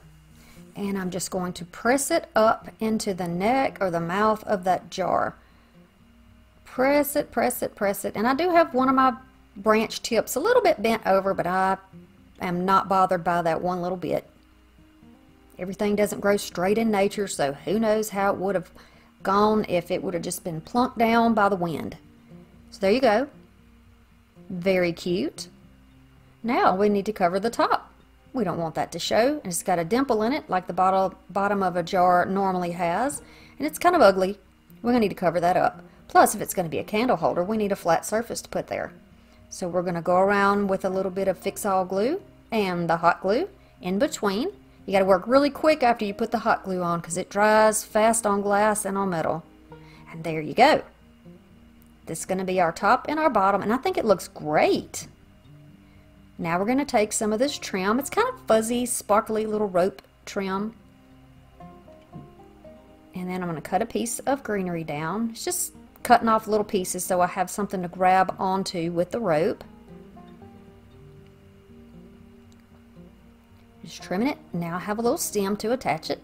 and I'm just going to press it up into the neck or the mouth of that jar. Press it, press it, press it. And I do have one of my branch tips a little bit bent over, but I I'm not bothered by that one little bit. Everything doesn't grow straight in nature, so who knows how it would have gone if it would have just been plunked down by the wind. So there you go. Very cute. Now we need to cover the top. We don't want that to show. And it's got a dimple in it like the bottle, bottom of a jar normally has. And it's kind of ugly. We're going to need to cover that up. Plus, if it's going to be a candle holder, we need a flat surface to put there. So we're going to go around with a little bit of Fix-All glue and the hot glue in between. You got to work really quick after you put the hot glue on because it dries fast on glass and on metal. And there you go. This is going to be our top and our bottom, and I think it looks great. Now we're going to take some of this trim. It's kind of fuzzy, sparkly little rope trim. And then I'm going to cut a piece of greenery down. It's just cutting off little pieces so I have something to grab onto with the rope. Just trimming it. Now I have a little stem to attach it,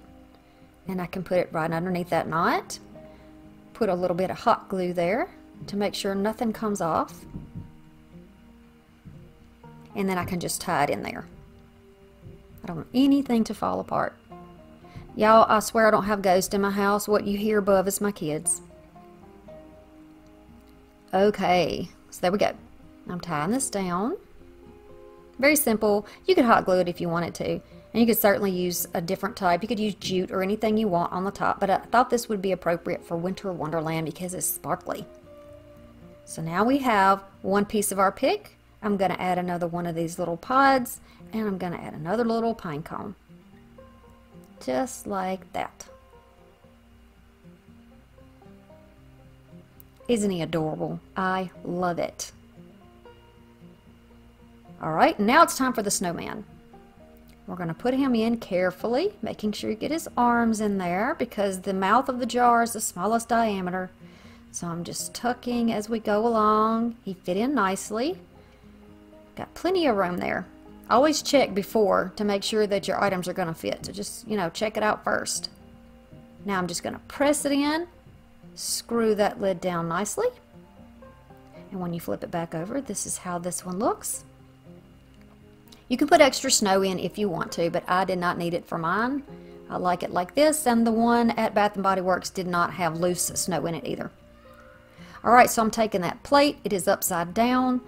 and I can put it right underneath that knot. Put a little bit of hot glue there to make sure nothing comes off, and then I can just tie it in there. I don't want anything to fall apart. Y'all, I swear I don't have ghosts in my house. What you hear above is my kids. Okay, so there we go. I'm tying this down. Very simple. You could hot glue it if you wanted to. And you could certainly use a different type. You could use jute or anything you want on the top. But I thought this would be appropriate for Winter Wonderland because it's sparkly. So now we have one piece of our pick. I'm going to add another one of these little pods. And I'm going to add another little pine cone. Just like that. Isn't he adorable? I love it. Alright, now it's time for the snowman. We're going to put him in carefully, making sure you get his arms in there because the mouth of the jar is the smallest diameter. So I'm just tucking as we go along. He fit in nicely. Got plenty of room there. Always check before to make sure that your items are going to fit. So just, you know, check it out first. Now I'm just going to press it in. Screw that lid down nicely, and when you flip it back over, this is how this one looks. You can put extra snow in if you want to, but I did not need it for mine. I like it like this, and the one at Bath and Body Works did not have loose snow in it either. Alright, so I'm taking that plate, it is upside down,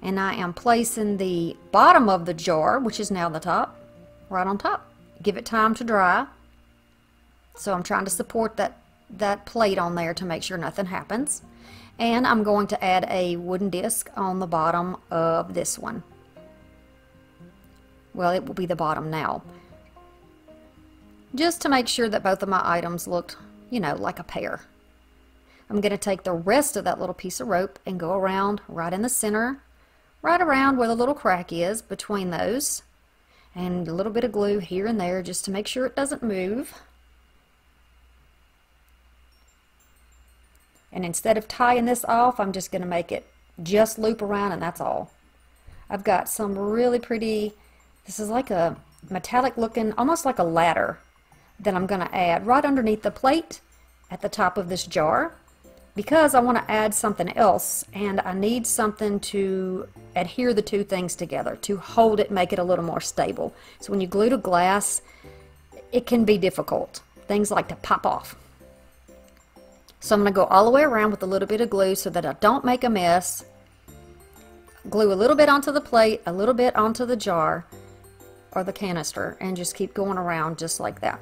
and I am placing the bottom of the jar, which is now the top, right on top. Give it time to dry. So I'm trying to support that that plate on there to make sure nothing happens, and I'm going to add a wooden disc on the bottom of this one. Well, it will be the bottom now. Just to make sure that both of my items looked, you know, like a pair. I'm going to take the rest of that little piece of rope and go around right in the center, right around where the little crack is between those, and a little bit of glue here and there just to make sure it doesn't move. And instead of tying this off, I'm just going to make it just loop around, and that's all. I've got some really pretty, this is like a metallic looking, almost like a ladder, that I'm going to add right underneath the plate at the top of this jar, because I want to add something else, and I need something to adhere the two things together, to hold it, make it a little more stable. So when you glue to glass, it can be difficult. Things like to pop off. So I'm going to go all the way around with a little bit of glue so that I don't make a mess. Glue a little bit onto the plate, a little bit onto the jar or the canister, and just keep going around just like that.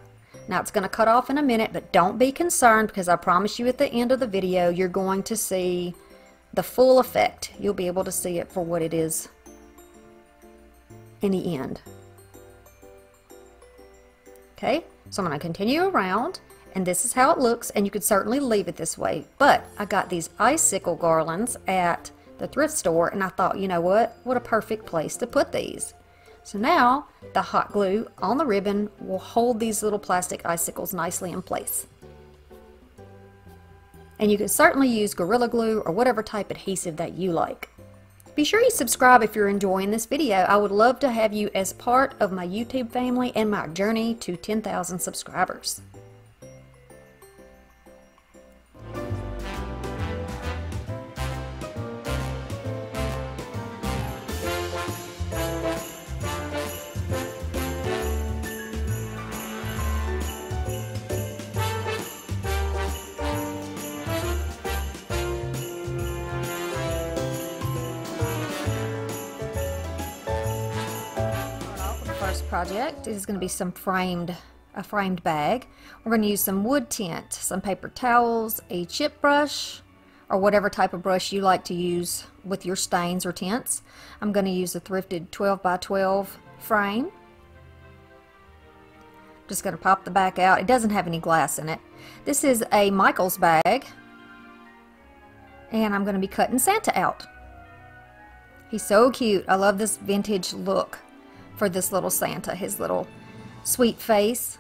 Now it's going to cut off in a minute, but don't be concerned, because I promise you at the end of the video you're going to see the full effect. You'll be able to see it for what it is in the end. Okay, so I'm going to continue around, and this is how it looks, and you could certainly leave it this way, but I got these icicle garlands at the thrift store, and I thought, you know what, what a perfect place to put these. So now the hot glue on the ribbon will hold these little plastic icicles nicely in place. And you can certainly use Gorilla Glue or whatever type adhesive that you like. Be sure you subscribe if you're enjoying this video. I would love to have you as part of my YouTube family and my journey to ten thousand subscribers. Project is going to be some framed a framed bag. We're going to use some wood tint, some paper towels, a chip brush, or whatever type of brush you like to use with your stains or tints. I'm going to use a thrifted twelve by twelve frame. Just going to pop the back out. It doesn't have any glass in it. This is a Michael's bag, and I'm going to be cutting Santa out. He's so cute. I love this vintage look for this little Santa, his little sweet face.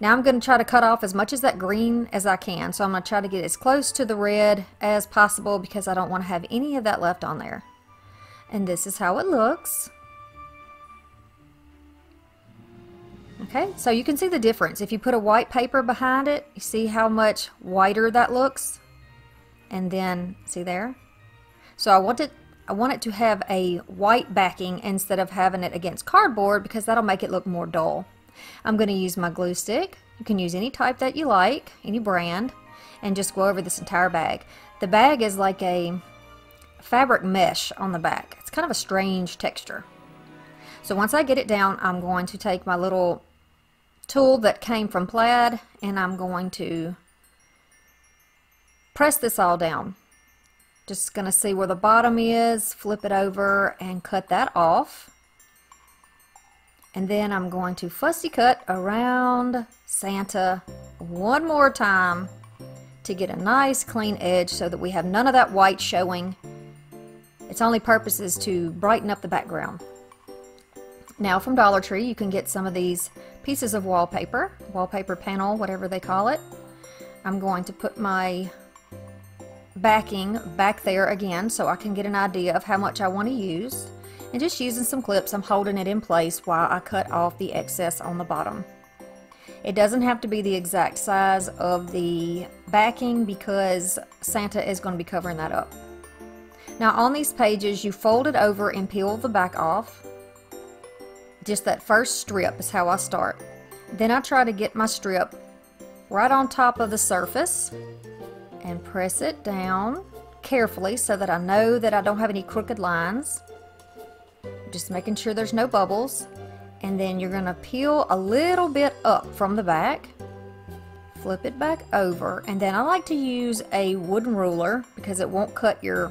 Now I'm going to try to cut off as much as that green as I can, so I'm going to try to get as close to the red as possible, because I don't want to have any of that left on there. And this is how it looks. Okay, so you can see the difference. If you put a white paper behind it, you see how much whiter that looks. And then, see there? So I want it I want it to have a white backing instead of having it against cardboard, because that'll make it look more dull. I'm going to use my glue stick. You can use any type that you like, any brand, and just go over this entire bag. The bag is like a fabric mesh on the back. It's kind of a strange texture. So once I get it down, I'm going to take my little tool that came from Plaid, and I'm going to press this all down. Just going to see where the bottom is, flip it over, and cut that off. And then I'm going to fussy cut around Santa one more time to get a nice clean edge so that we have none of that white showing. Its only purpose is to brighten up the background. Now from Dollar Tree, you can get some of these pieces of wallpaper, wallpaper panel, whatever they call it. I'm going to put my backing back there again so I can get an idea of how much I want to use, and just using some clips I'm holding it in place while I cut off the excess on the bottom. It doesn't have to be the exact size of the backing, because Santa is going to be covering that up. Now on these pages, you fold it over and peel the back off. Just that first strip is how I start. Then I try to get my strip right on top of the surface and press it down carefully so that I know that I don't have any crooked lines. Just making sure there's no bubbles. And then you're gonna peel a little bit up from the back, flip it back over, and then I like to use a wooden ruler because it won't cut your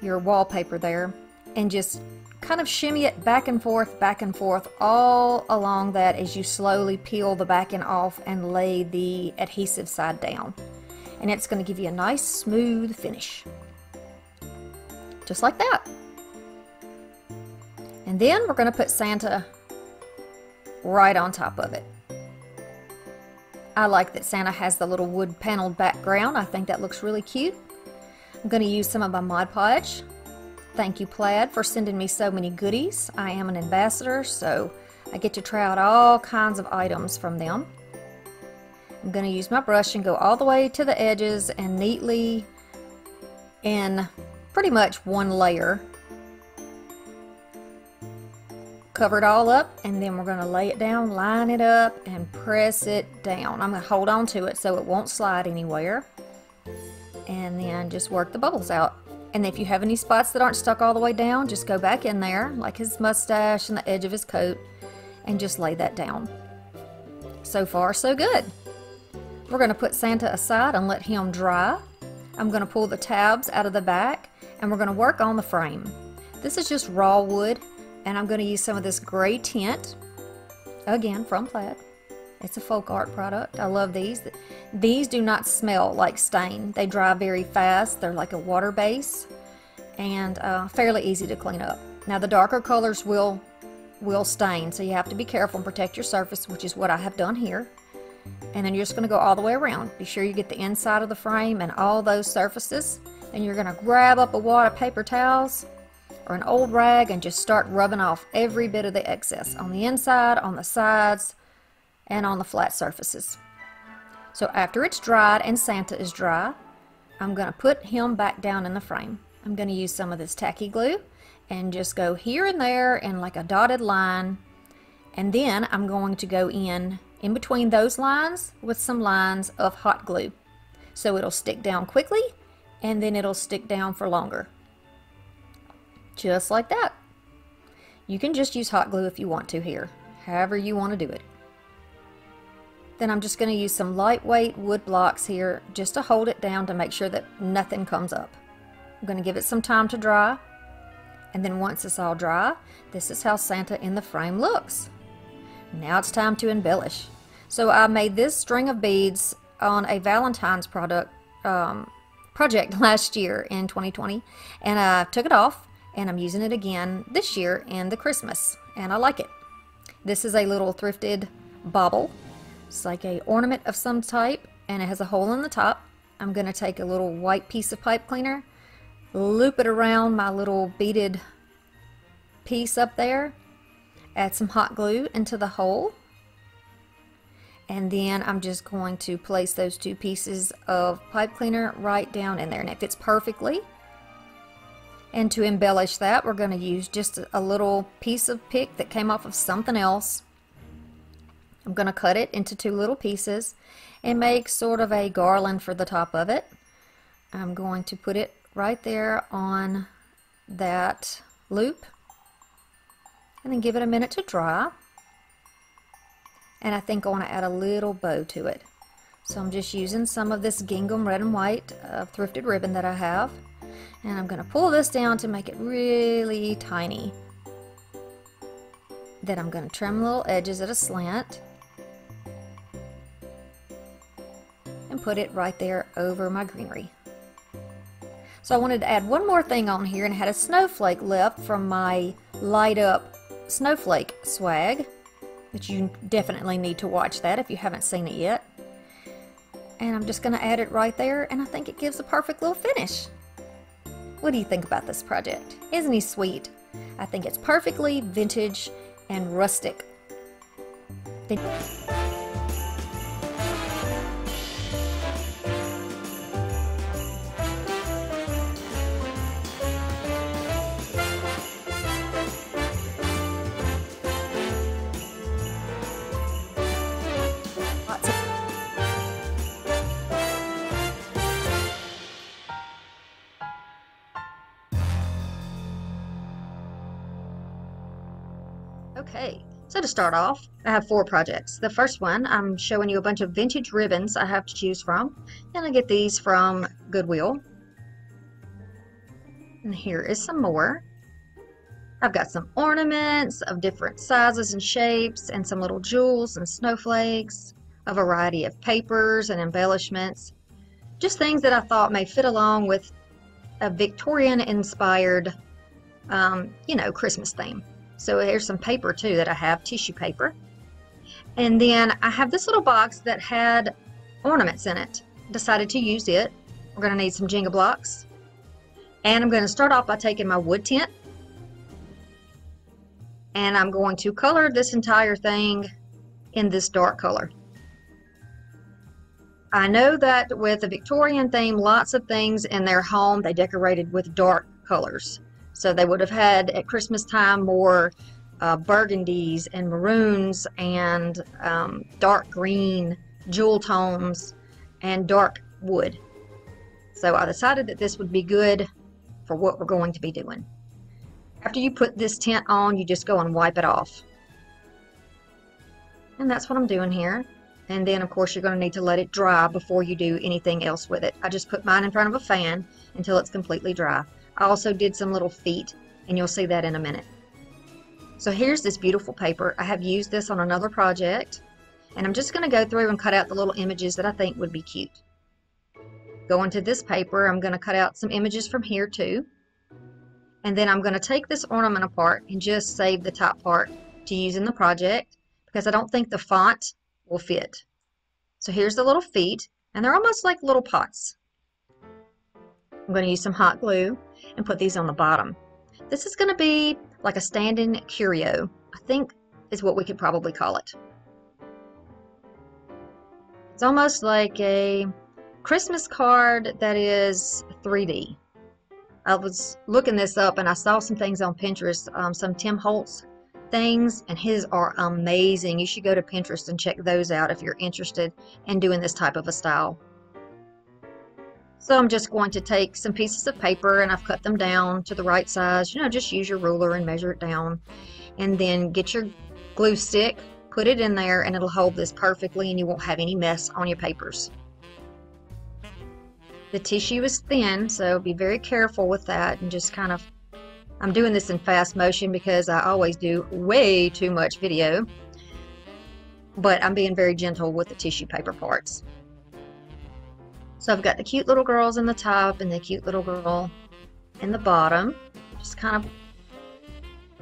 your wallpaper there. and just kind of shimmy it back and forth, back and forth all along that as you slowly peel the backing off and lay the adhesive side down. And it's going to give you a nice smooth finish. Just like that. And then we're going to put Santa right on top of it. I like that Santa has the little wood paneled background. I think that looks really cute. I'm going to use some of my Mod Podge. Thank you, Plaid, for sending me so many goodies. I am an ambassador, so I get to try out all kinds of items from them. I'm going to use my brush and go all the way to the edges and neatly in pretty much one layer. Cover it all up, and then we're going to lay it down, line it up, and press it down. I'm going to hold on to it so it won't slide anywhere. And then just work the bubbles out. And if you have any spots that aren't stuck all the way down, just go back in there, like his mustache and the edge of his coat, and just lay that down. So far, so good. We're going to put Santa aside and let him dry. I'm going to pull the tabs out of the back, and we're going to work on the frame. This is just raw wood, and I'm going to use some of this gray tint, again from Plaid. It's a Folk Art product. I love these. These do not smell like stain. They dry very fast. They're like a water base and uh, fairly easy to clean up. Now the darker colors will, will stain, so you have to be careful and protect your surface, which is what I have done here. And then you're just going to go all the way around. Be sure you get the inside of the frame and all those surfaces. And you're going to grab up a wad of paper towels or an old rag and just start rubbing off every bit of the excess on the inside, on the sides, and on the flat surfaces. So after it's dried and Santa is dry, I'm going to put him back down in the frame. I'm going to use some of this tacky glue and just go here and there in like a dotted line, and then I'm going to go in in between those lines with some lines of hot glue, so it'll stick down quickly and then it'll stick down for longer. Just like that. You can just use hot glue if you want to here, however you want to do it. Then I'm just going to use some lightweight wood blocks here just to hold it down to make sure that nothing comes up. I'm going to give it some time to dry. And then once it's all dry, this is how Santa in the frame looks. Now it's time to embellish. So I made this string of beads on a Valentine's product um, project last year in twenty twenty. And I took it off and I'm using it again this year in the Christmas. And I like it. This is a little thrifted bobble. It's like a ornament of some type, and it has a hole in the top. I'm going to take a little white piece of pipe cleaner, loop it around my little beaded piece up there, add some hot glue into the hole, and then I'm just going to place those two pieces of pipe cleaner right down in there, and it fits perfectly. And to embellish that, we're going to use just a little piece of pick that came off of something else. I'm going to cut it into two little pieces and make sort of a garland for the top of it. I'm going to put it right there on that loop and then give it a minute to dry. And I think I want to add a little bow to it. So I'm just using some of this gingham red and white uh, thrifted ribbon that I have. And I'm going to pull this down to make it really tiny. Then I'm going to trim little edges at a slant. And put it right there over my greenery. So I wanted to add one more thing on here, and I had a snowflake left from my light up snowflake swag, but you definitely need to watch that if you haven't seen it yet. And I'm just going to add it right there, and I think it gives a perfect little finish. What do you think about this project? Isn't he sweet? I think it's perfectly vintage and rustic. Then okay, so to start off, I have four projects. The first one, I'm showing you a bunch of vintage ribbons I have to choose from, and I get these from Goodwill. And here is some more. I've got some ornaments of different sizes and shapes and some little jewels and snowflakes, a variety of papers and embellishments, just things that I thought may fit along with a Victorian-inspired, um, you know, Christmas theme. So here's some paper too that I have, tissue paper. And then I have this little box that had ornaments in it. Decided to use it. We're going to need some Jenga blocks. And I'm going to start off by taking my wood tint. And I'm going to color this entire thing in this dark color. I know that with the Victorian theme, lots of things in their home they decorated with dark colors. So they would have had at Christmas time more uh, burgundies and maroons and um, dark green jewel tones and dark wood. So I decided that this would be good for what we're going to be doing. After you put this tint on, you just go and wipe it off. And that's what I'm doing here. And then, of course, you're going to need to let it dry before you do anything else with it. I just put mine in front of a fan until it's completely dry. I also did some little feet, and you'll see that in a minute. So here's this beautiful paper. I have used this on another project, and I'm just going to go through and cut out the little images that I think would be cute. Going to this paper, I'm going to cut out some images from here too. And then I'm going to take this ornament apart and just save the top part to use in the project because I don't think the font will fit. So here's the little feet, and they're almost like little pots. I'm going to use some hot glue and put these on the bottom. This is going to be like a stand-in curio, I think is what we could probably call it. It's almost like a Christmas card that is three D. I was looking this up and I saw some things on Pinterest, um, some Tim Holtz things, and his are amazing. You should go to Pinterest and check those out if you're interested in doing this type of a style. So I'm just going to take some pieces of paper, and I've cut them down to the right size. You know, just use your ruler and measure it down, and then get your glue stick, put it in there, and it'll hold this perfectly, and you won't have any mess on your papers. The tissue is thin, so be very careful with that, and just kind of, I'm doing this in fast motion because I always do way too much video, but I'm being very gentle with the tissue paper parts. So I've got the cute little girls in the top and the cute little girl in the bottom, just kind of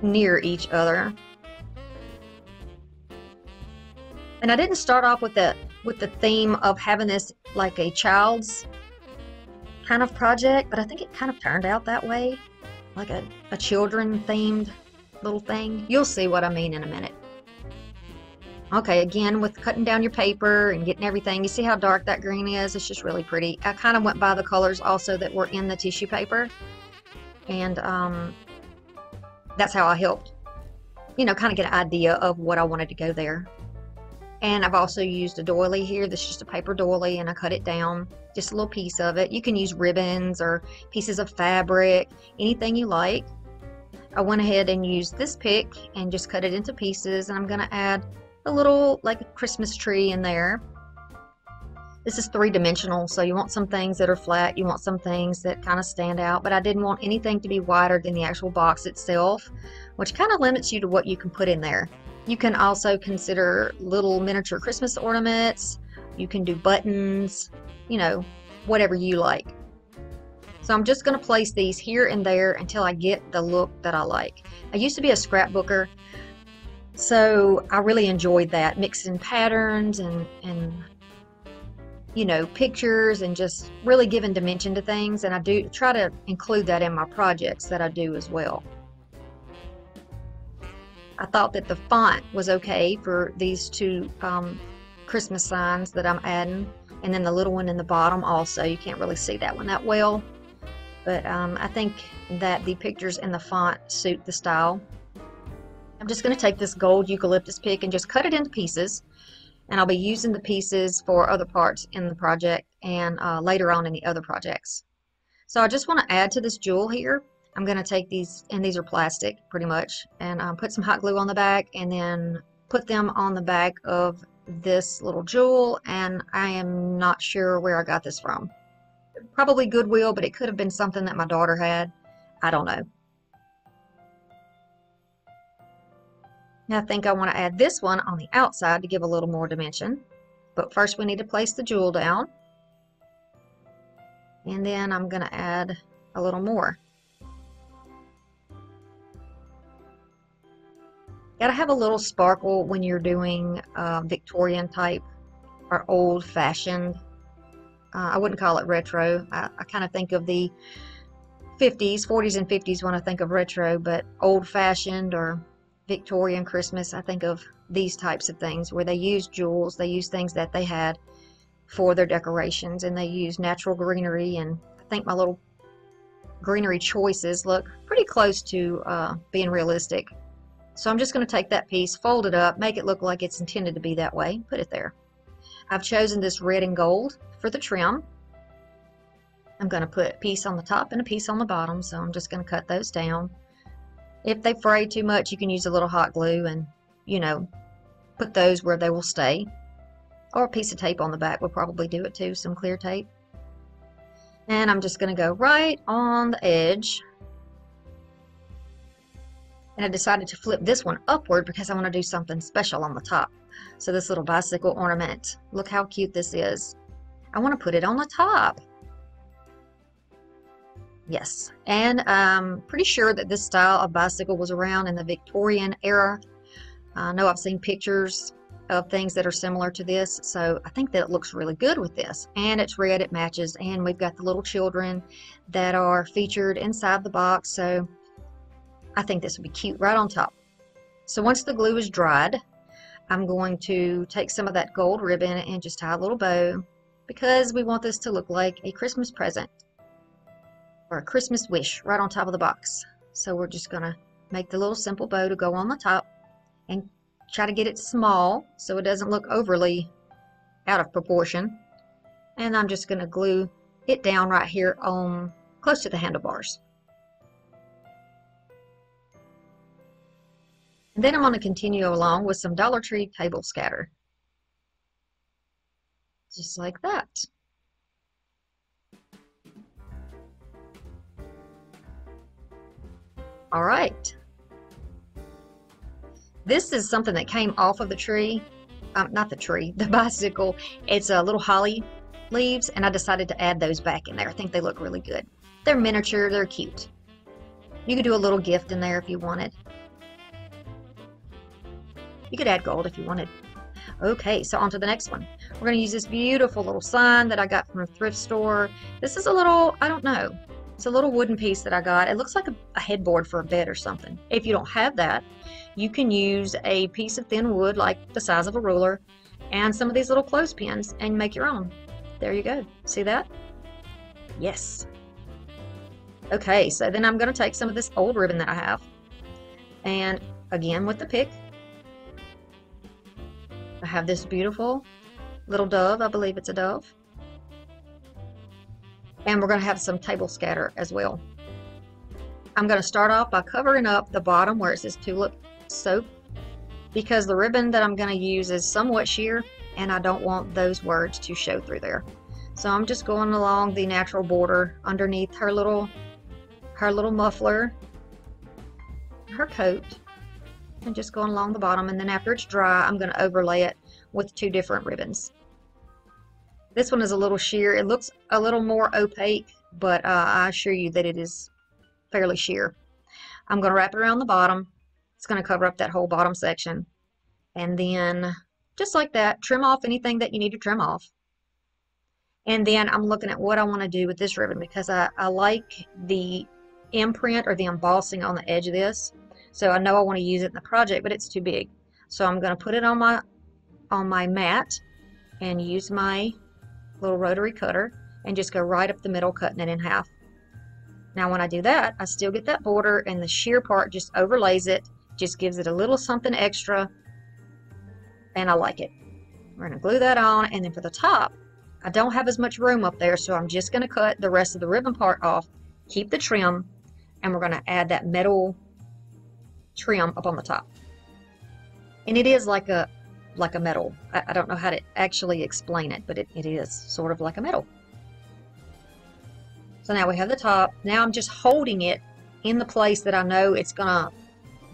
near each other. And I didn't start off with the with the theme of having this like a child's kind of project, but I think it kind of turned out that way. Like a, a children themed little thing. You'll see what I mean in a minute. Okay, again, with cutting down your paper and getting everything, you see how dark that green is? It's just really pretty. I kind of went by the colors also that were in the tissue paper, and um, that's how I helped, you know, kind of get an idea of what I wanted to go there. And I've also used a doily here. This is just a paper doily, and I cut it down, just a little piece of it. You can use ribbons or pieces of fabric, anything you like. I went ahead and used this pick and just cut it into pieces, and I'm going to add a little like a Christmas tree in there. This is three-dimensional, so you want some things that are flat, you want some things that kind of stand out, but I didn't want anything to be wider than the actual box itself, which kind of limits you to what you can put in there. You can also consider little miniature Christmas ornaments. You can do buttons, you know, whatever you like. So I'm just going to place these here and there until I get the look that I like. I used to be a scrapbooker, so I really enjoyed that, mixing patterns and, and you know, pictures, and just really giving dimension to things. And I do try to include that in my projects that I do as well. I thought that the font was okay for these two um, Christmas signs that I'm adding, and then the little one in the bottom also. You can't really see that one that well, but um, I think that the pictures and the font suit the style. I'm just going to take this gold eucalyptus pick and just cut it into pieces, and I'll be using the pieces for other parts in the project and uh, later on in the other projects. So I just want to add to this jewel here. I'm going to take these, and these are plastic pretty much, and um, put some hot glue on the back, and then put them on the back of this little jewel. And I am not sure where I got this from. Probably Goodwill, but it could have been something that my daughter had. I don't know. Now I think I want to add this one on the outside to give a little more dimension. But first we need to place the jewel down. And then I'm going to add a little more. Got to have a little sparkle when you're doing uh, Victorian type or old-fashioned. Uh, I wouldn't call it retro. I, I kind of think of the fifties, forties and fifties when I think of retro, but old-fashioned or Victorian Christmas, I think of these types of things where they use jewels, they use things that they had for their decorations, and they use natural greenery. And I think my little greenery choices look pretty close to uh, being realistic. So I'm just going to take that piece, fold it up, make it look like it's intended to be that way, put it there. I've chosen this red and gold for the trim. I'm going to put a piece on the top and a piece on the bottom, so I'm just going to cut those down. If they fray too much, you can use a little hot glue and, you know, put those where they will stay. Or a piece of tape on the back will probably do it too, some clear tape. And I'm just going to go right on the edge. And I decided to flip this one upward because I want to do something special on the top. So this little bicycle ornament, look how cute this is. I want to put it on the top. Yes, and I'm pretty sure that this style of bicycle was around in the Victorian era. I know I've seen pictures of things that are similar to this, so I think that it looks really good with this. And it's red, it matches, and we've got the little children that are featured inside the box, so I think this would be cute right on top. So once the glue is dried, I'm going to take some of that gold ribbon and just tie a little bow because we want this to look like a Christmas present. Or a Christmas wish right on top of the box. So we're just gonna make the little simple bow to go on the top and try to get it small so it doesn't look overly out of proportion. And I'm just gonna glue it down right here on close to the handlebars. And then I'm gonna continue along with some Dollar Tree table scatter. Just like that. All right, this is something that came off of the tree, um, not the tree, the bicycle. It's a uh, little holly leaves, and I decided to add those back in there. I think they look really good. They're miniature, they're cute. You could do a little gift in there if you wanted. You could add gold if you wanted. Okay, so on to the next one. We're gonna use this beautiful little sign that I got from a thrift store. This is a little, I don't know. It's a little wooden piece that I got. It looks like a, a headboard for a bed or something. If you don't have that, you can use a piece of thin wood like the size of a ruler and some of these little clothespins and make your own. There you go. See that? Yes. Okay, so then I'm going to take some of this old ribbon that I have. And again with the pick, I have this beautiful little dove. I believe it's a dove. And we're going to have some table scatter as well. I'm going to start off by covering up the bottom where it says tulip soap because the ribbon that I'm going to use is somewhat sheer and I don't want those words to show through there. So I'm just going along the natural border underneath her little her little muffler, her coat, and just going along the bottom, and then after it's dry I'm going to overlay it with two different ribbons. This one is a little sheer. It looks a little more opaque, but uh, I assure you that it is fairly sheer. I'm going to wrap it around the bottom. It's going to cover up that whole bottom section. And then, just like that, trim off anything that you need to trim off. And then I'm looking at what I want to do with this ribbon because I, I like the imprint or the embossing on the edge of this. So I know I want to use it in the project, but it's too big. So I'm going to put it on my, on my mat and use my little rotary cutter and just go right up the middle, cutting it in half. Now when I do that, I still get that border, and the sheer part just overlays it, just gives it a little something extra, and I like it. We're going to glue that on, and then for the top, I don't have as much room up there, so I'm just going to cut the rest of the ribbon part off, keep the trim, and we're going to add that metal trim up on the top. And it is like a like a metal. I, I don't know how to actually explain it, but it, it is sort of like a metal. So now we have the top. Now I'm just holding it in the place that I know it's gonna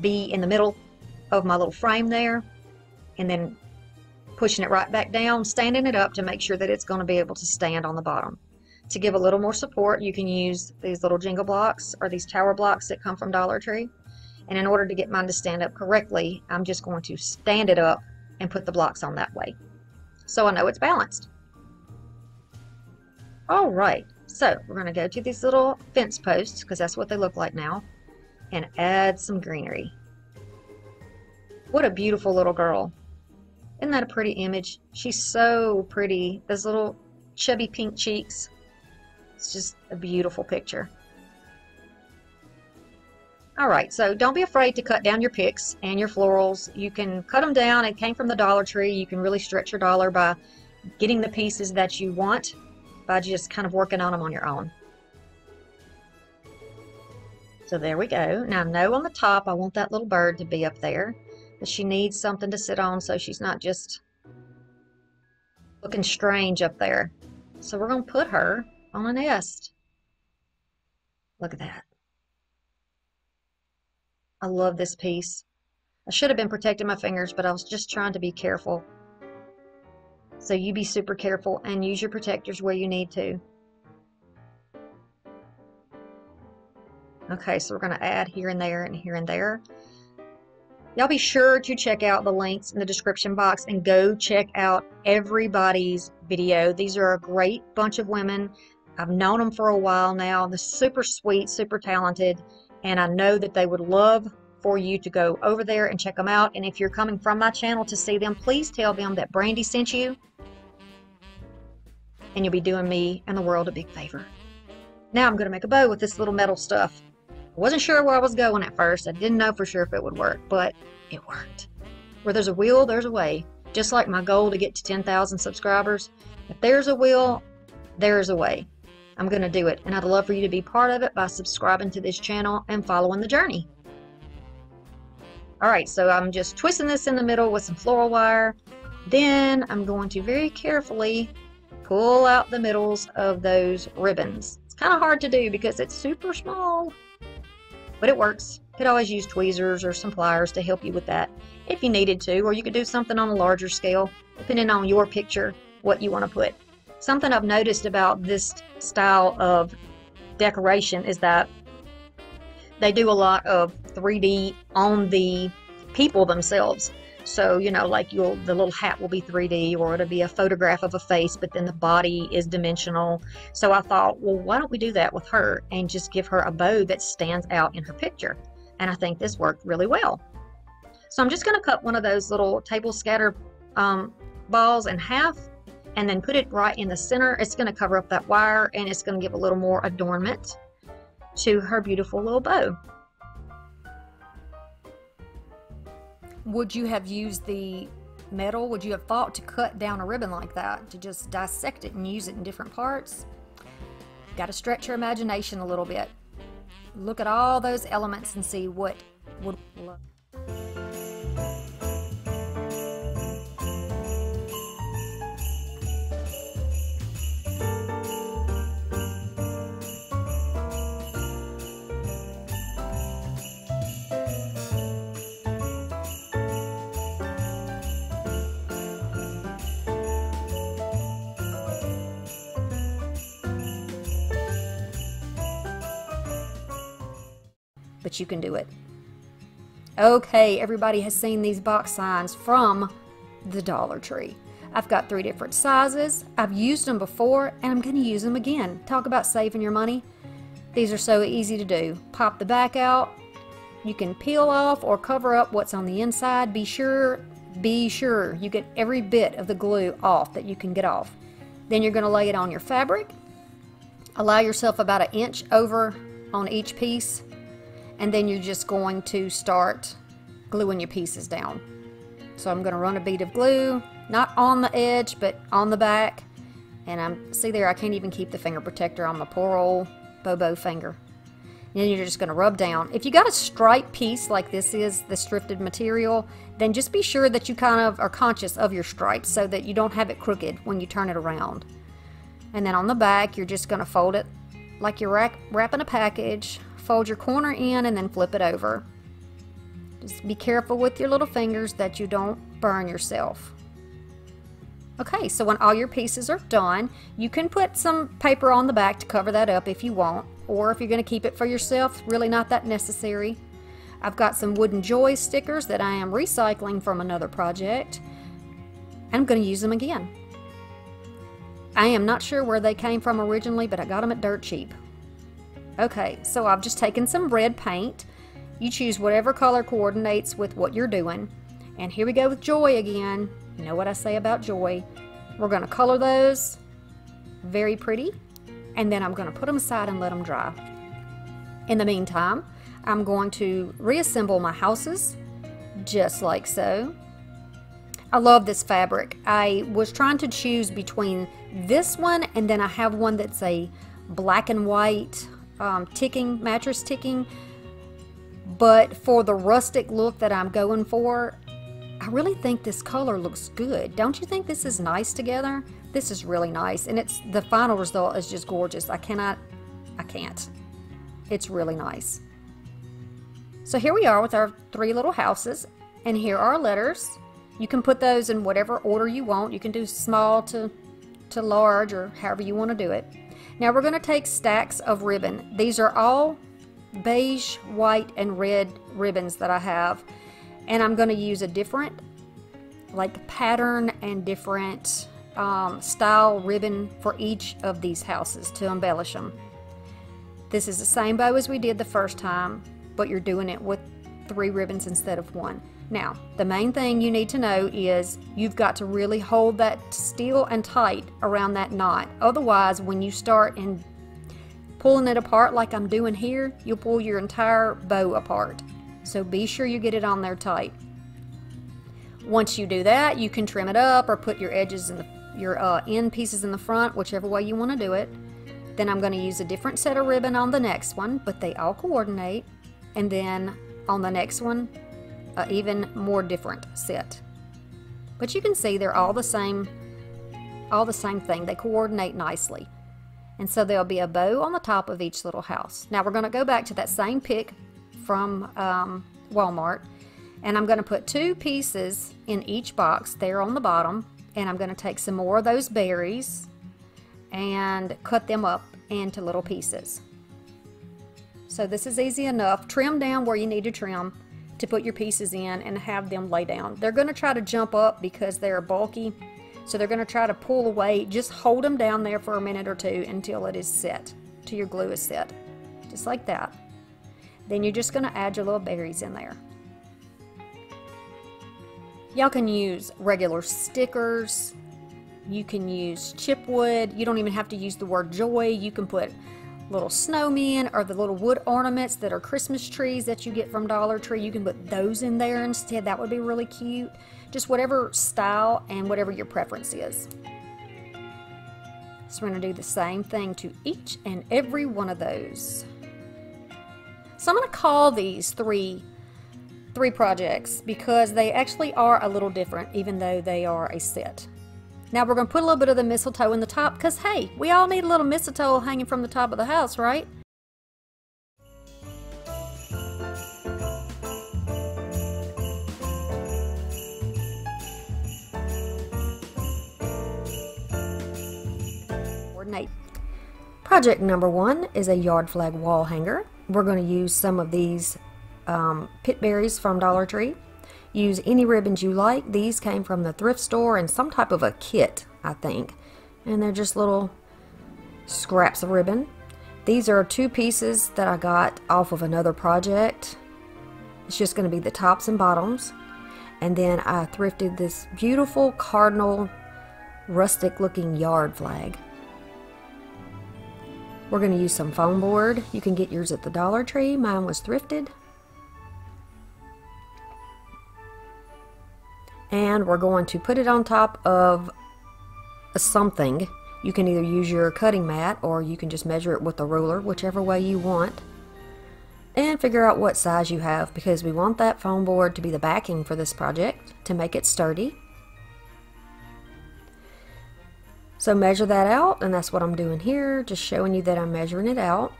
be in the middle of my little frame there, and then pushing it right back down, standing it up to make sure that it's going to be able to stand on the bottom. To give a little more support, you can use these little jingle blocks or these tower blocks that come from Dollar Tree. And in order to get mine to stand up correctly, I'm just going to stand it up and put the blocks on that way, so I know it's balanced. All right, so we're going to go to these little fence posts, because that's what they look like now, and add some greenery. What a beautiful little girl. Isn't that a pretty image? She's so pretty. Those little chubby pink cheeks. It's just a beautiful picture. Alright, so don't be afraid to cut down your picks and your florals. You can cut them down. It came from the Dollar Tree. You can really stretch your dollar by getting the pieces that you want by just kind of working on them on your own. So there we go. Now I know on the top I want that little bird to be up there, but she needs something to sit on so she's not just looking strange up there. So we're going to put her on a nest. Look at that. I love this piece. I should have been protecting my fingers, but I was just trying to be careful. So you be super careful and use your protectors where you need to. Okay, so we're going to add here and there and here and there. Y'all be sure to check out the links in the description box and go check out everybody's video. These are a great bunch of women. I've known them for a while now. They're super sweet, super talented, and I know that they would love for you to go over there and check them out. And if you're coming from my channel to see them, please tell them that Brandy sent you, and you'll be doing me and the world a big favor. Now I'm going to make a bow with this little metal stuff. I wasn't sure where I was going at first. I didn't know for sure if it would work, but it worked. Where there's a will, there's a way. Just like my goal to get to ten thousand subscribers. If there's a will, there's a way. I'm going to do it, and I'd love for you to be part of it by subscribing to this channel and following the journey. Alright, so I'm just twisting this in the middle with some floral wire. Then I'm going to very carefully pull out the middles of those ribbons. It's kind of hard to do because it's super small, but it works. You could always use tweezers or some pliers to help you with that if you needed to, or you could do something on a larger scale, depending on your picture, what you want to put. Something I've noticed about this style of decoration is that they do a lot of three D on the people themselves. So, you know, like you'll, the little hat will be three D, or it'll be a photograph of a face, but then the body is dimensional. So I thought, well, why don't we do that with her and just give her a bow that stands out in her picture? And I think this worked really well. So I'm just going to cut one of those little table scatter um, balls in half and then put it right in the center. It's going to cover up that wire, and it's going to give a little more adornment to her beautiful little bow. Would you have used the metal? Would you have thought to cut down a ribbon like that, to just dissect it and use it in different parts? Got to stretch your imagination a little bit. Look at all those elements and see what would look. But you can do it. Okay, everybody has seen these box signs from the Dollar Tree. I've got three different sizes. I've used them before, and I'm going to use them again. Talk about saving your money. These are so easy to do. Pop the back out. You can peel off or cover up what's on the inside. Be sure, be sure you get every bit of the glue off that you can get off. Then you're going to lay it on your fabric. Allow yourself about an inch over on each piece. And then you're just going to start gluing your pieces down. So I'm going to run a bead of glue, not on the edge, but on the back. And I'm, see there, I can't even keep the finger protector on my poor old Bobo finger. And then you're just going to rub down. If you got a striped piece like this is, the thrifted material, then just be sure that you kind of are conscious of your stripes so that you don't have it crooked when you turn it around. And then on the back, you're just going to fold it like you're wrapping a package. Fold your corner in and then flip it over. Just be careful with your little fingers that you don't burn yourself. Okay, so when all your pieces are done, you can put some paper on the back to cover that up if you want, or if you're going to keep it for yourself, really not that necessary. I've got some Wooden Joy stickers that I am recycling from another project. I'm going to use them again. I am not sure where they came from originally, but I got them at dirt cheap. Okay, so I've just taken some red paint. You choose whatever color coordinates with what you're doing. And here we go with Joy again. You know what I say about Joy. We're going to color those. Very pretty. And then I'm going to put them aside and let them dry. In the meantime, I'm going to reassemble my houses just like so. I love this fabric. I was trying to choose between this one, and then I have one that's a black and white um, ticking, mattress ticking, but for the rustic look that I'm going for, I really think this color looks good. Don't you think this is nice together? This is really nice, and it's the final result is just gorgeous. I cannot, I can't. It's really nice. So here we are with our three little houses, and here are our letters. You can put those in whatever order you want. You can do small to, to large, or however you want to do it. Now we're going to take stacks of ribbon. These are all beige, white, and red ribbons that I have. And I'm going to use a different like pattern and different um, style ribbon for each of these houses to embellish them. This is the same bow as we did the first time, but you're doing it with three ribbons instead of one. Now, the main thing you need to know is you've got to really hold that still and tight around that knot. Otherwise, when you start and pulling it apart like I'm doing here, you'll pull your entire bow apart. So be sure you get it on there tight. Once you do that, you can trim it up or put your edges and your uh, end pieces in the front, whichever way you want to do it. Then I'm going to use a different set of ribbon on the next one, but they all coordinate. And then on the next one, an even more different set. But you can see they're all the same, all the same thing. They coordinate nicely. And so there'll be a bow on the top of each little house. Now we're going to go back to that same pick from um, Walmart, and I'm going to put two pieces in each box there on the bottom, and I'm going to take some more of those berries and cut them up into little pieces. So this is easy enough. Trim down where you need to trim to put your pieces in and have them lay down. They're going to try to jump up because they're bulky, so they're going to try to pull away. Just hold them down there for a minute or two until it is set, till your glue is set, just like that. Then you're just going to add your little berries in there. Y'all can use regular stickers. You can use chipwood. You don't even have to use the word joy. You can put little snowmen or the little wood ornaments that are Christmas trees that you get from Dollar Tree. You can put those in there instead. That would be really cute. Just whatever style and whatever your preference is. So we're going to do the same thing to each and every one of those. So I'm going to call these three three projects because they actually are a little different, even though they are a set. Now we're going to put a little bit of the mistletoe in the top because, hey, we all need a little mistletoe hanging from the top of the house, right? Coordinate. Project number one is a yard flag wall hanger. We're going to use some of these um, pit berries from Dollar Tree. Use any ribbons you like. These came from the thrift store and some type of a kit, I think. And they're just little scraps of ribbon. These are two pieces that I got off of another project. It's just going to be the tops and bottoms. And then I thrifted this beautiful cardinal rustic looking yard flag. We're going to use some foam board. You can get yours at the Dollar Tree. Mine was thrifted. And we're going to put it on top of something. You can either use your cutting mat or you can just measure it with a ruler, whichever way you want. And figure out what size you have because we want that foam board to be the backing for this project to make it sturdy. So measure that out, and that's what I'm doing here, just showing you that I'm measuring it out.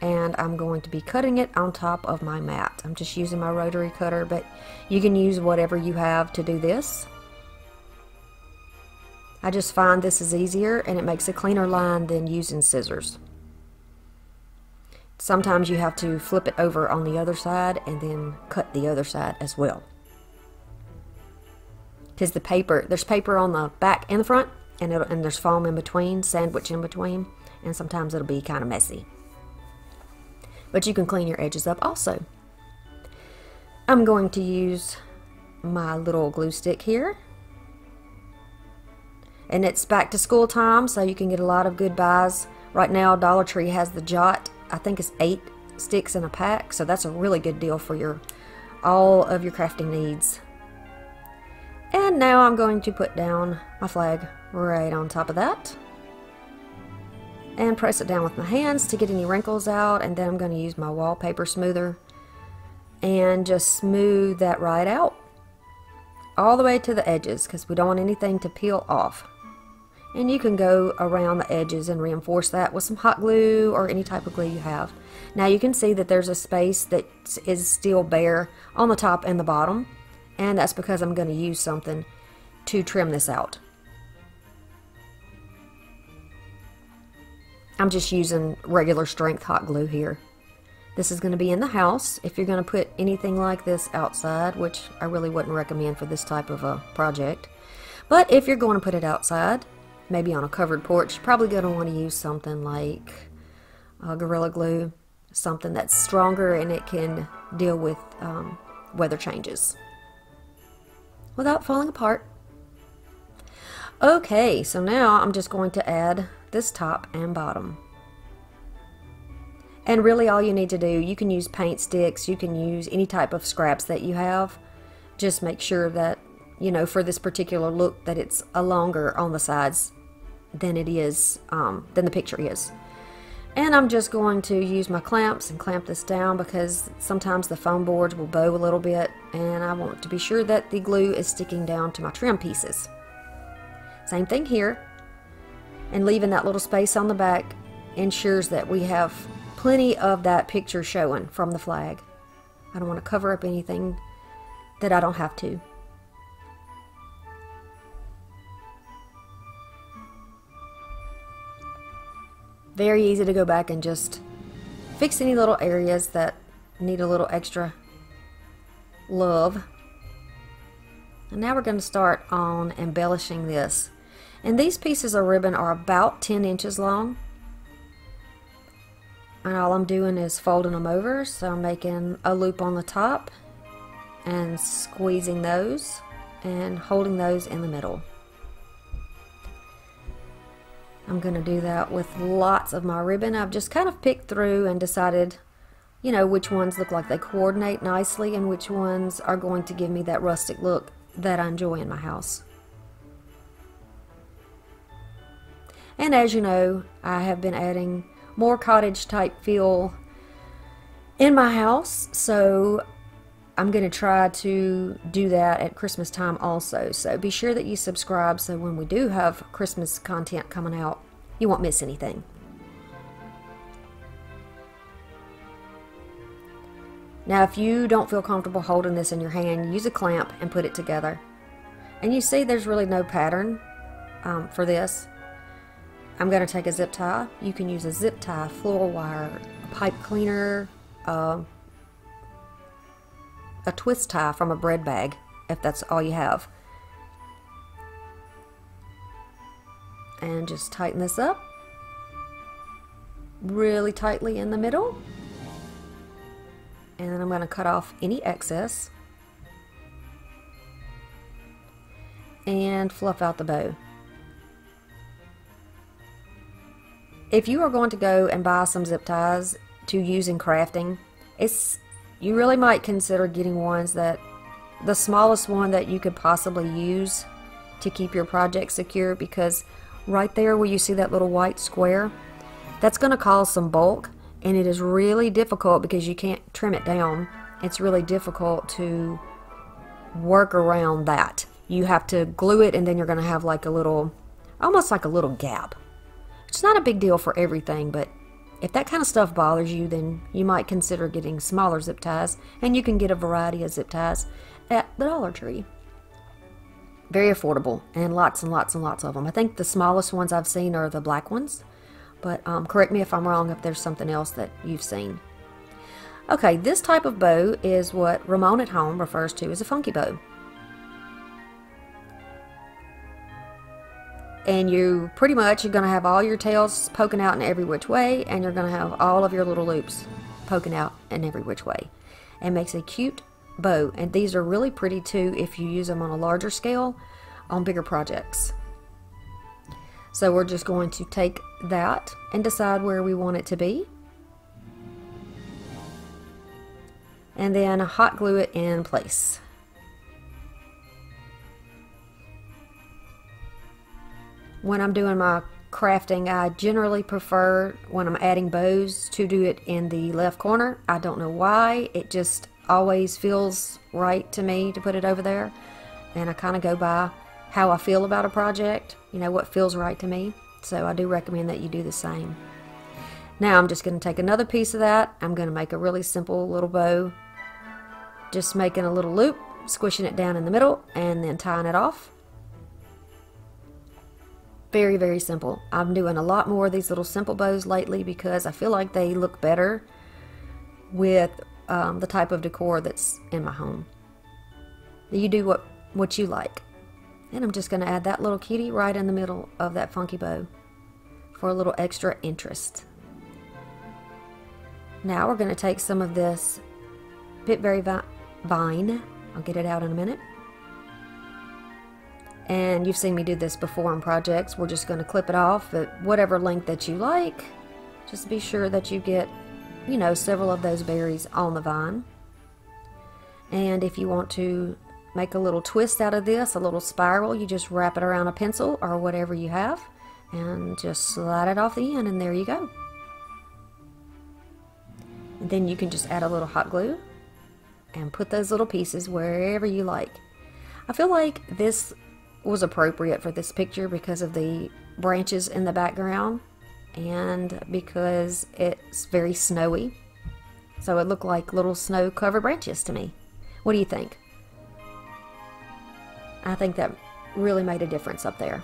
and I'm going to be cutting it on top of my mat. I'm just using my rotary cutter, but you can use whatever you have to do this. I just find this is easier and it makes a cleaner line than using scissors. Sometimes you have to flip it over on the other side and then cut the other side as well. Because the paper, there's paper on the back and the front, and, it'll, and there's foam in between, sandwich in between, and sometimes it'll be kind of messy. But you can clean your edges up also. I'm going to use my little glue stick here. And it's back to school time, so you can get a lot of good buys. Right now, Dollar Tree has the Jot. I think it's eight sticks in a pack, so that's a really good deal for your all of your crafting needs. And now I'm going to put down my flag right on top of that. And press it down with my hands to get any wrinkles out, and then I'm going to use my wallpaper smoother and just smooth that right out all the way to the edges, because we don't want anything to peel off. And you can go around the edges and reinforce that with some hot glue or any type of glue you have. Now you can see that there's a space that is still bare on the top and the bottom, and that's because I'm going to use something to trim this out. I'm just using regular strength hot glue here. This is going to be in the house. If you're going to put anything like this outside, which I really wouldn't recommend for this type of a project, but if you're going to put it outside, maybe on a covered porch, you're probably going to want to use something like uh, Gorilla Glue, something that's stronger and it can deal with um, weather changes without falling apart. Okay, so now I'm just going to add this top and bottom. And really all you need to do, you can use paint sticks, you can use any type of scraps that you have. Just make sure that, you know, for this particular look that it's a longer on the sides than it is, um, than the picture is. And I'm just going to use my clamps and clamp this down, because sometimes the foam boards will bow a little bit and I want to be sure that the glue is sticking down to my trim pieces. Same thing here. And leaving that little space on the back ensures that we have plenty of that picture showing from the flag. I don't want to cover up anything that I don't have to. Very easy to go back and just fix any little areas that need a little extra love. And now we're going to start on embellishing this. And these pieces of ribbon are about ten inches long. And all I'm doing is folding them over. So I'm making a loop on the top and squeezing those and holding those in the middle. I'm going to do that with lots of my ribbon. I've just kind of picked through and decided, you know, which ones look like they coordinate nicely and which ones are going to give me that rustic look that I enjoy in my house. And as you know, I have been adding more cottage type feel in my house, so I'm going to try to do that at Christmas time also. So be sure that you subscribe so when we do have Christmas content coming out, you won't miss anything. Now if you don't feel comfortable holding this in your hand, use a clamp and put it together. And you see there's really no pattern um, for this. I'm going to take a zip tie. You can use a zip tie, floral wire, a pipe cleaner, uh, a twist tie from a bread bag, if that's all you have. And just tighten this up really tightly in the middle. And then I'm going to cut off any excess and fluff out the bow. If you are going to go and buy some zip ties to use in crafting, it's you really might consider getting ones that the smallest one that you could possibly use to keep your project secure, because right there where you see that little white square, that's going to cause some bulk, and it is really difficult because you can't trim it down. It's really difficult to work around that. You have to glue it, and then you're going to have like a little, almost like a little gap. It's not a big deal for everything, but If that kind of stuff bothers you, then you might consider getting smaller zip ties, and you can get a variety of zip ties at the Dollar Tree. Very affordable, and lots and lots and lots of them. I think the smallest ones I've seen are the black ones, but um, correct me if I'm wrong if there's something else that you've seen. Okay, this type of bow is what Ramona at home refers to as a funky bow. And you pretty much are going to have all your tails poking out in every which way, and you're going to have all of your little loops poking out in every which way. It makes a cute bow, and these are really pretty too if you use them on a larger scale on bigger projects. So we're just going to take that and decide where we want it to be, and then hot glue it in place. When I'm doing my crafting, I generally prefer, when I'm adding bows, to do it in the left corner. I don't know why, it just always feels right to me to put it over there, and I kind of go by how I feel about a project, you know, what feels right to me. So I do recommend that you do the same. Now I'm just going to take another piece of that. I'm going to make a really simple little bow, just making a little loop, squishing it down in the middle, and then tying it off. Very, very simple. I'm doing a lot more of these little simple bows lately because I feel like they look better with um, the type of decor that's in my home. You do what, what you like. And I'm just going to add that little kitty right in the middle of that funky bow for a little extra interest. Now we're going to take some of this Pitberry vine. I'll get it out in a minute. And you've seen me do this before in projects. We're just going to clip it off at whatever length that you like. Just be sure that you get, you know, several of those berries on the vine. And if you want to make a little twist out of this, a little spiral, you just wrap it around a pencil or whatever you have and just slide it off the end, and there you go. And then you can just add a little hot glue and put those little pieces wherever you like. I feel like this was appropriate for this picture because of the branches in the background and because it's very snowy, so it looked like little snow covered branches to me. What do you think? I think that really made a difference up there.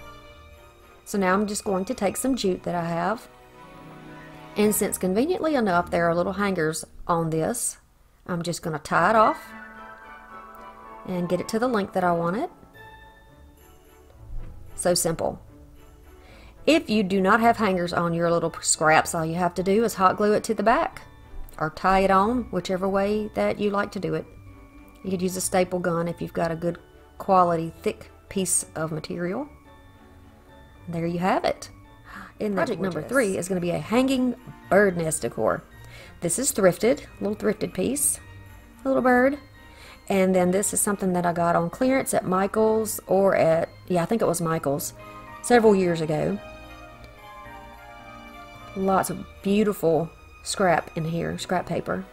So now I'm just going to take some jute that I have, and since conveniently enough there are little hangers on this, I'm just going to tie it off and get it to the length that I want it. So simple. If you do not have hangers on your little scraps, all you have to do is hot glue it to the back or tie it on, whichever way that you like to do it. You could use a staple gun if you've got a good quality thick piece of material. There you have it. In project number three is going to be a hanging bird nest decor. This is thrifted, a little thrifted piece, a little bird. And then this is something that I got on clearance at Michael's or at, yeah, I think it was Michael's several years ago. Lots of beautiful scrap in here, scrap paper.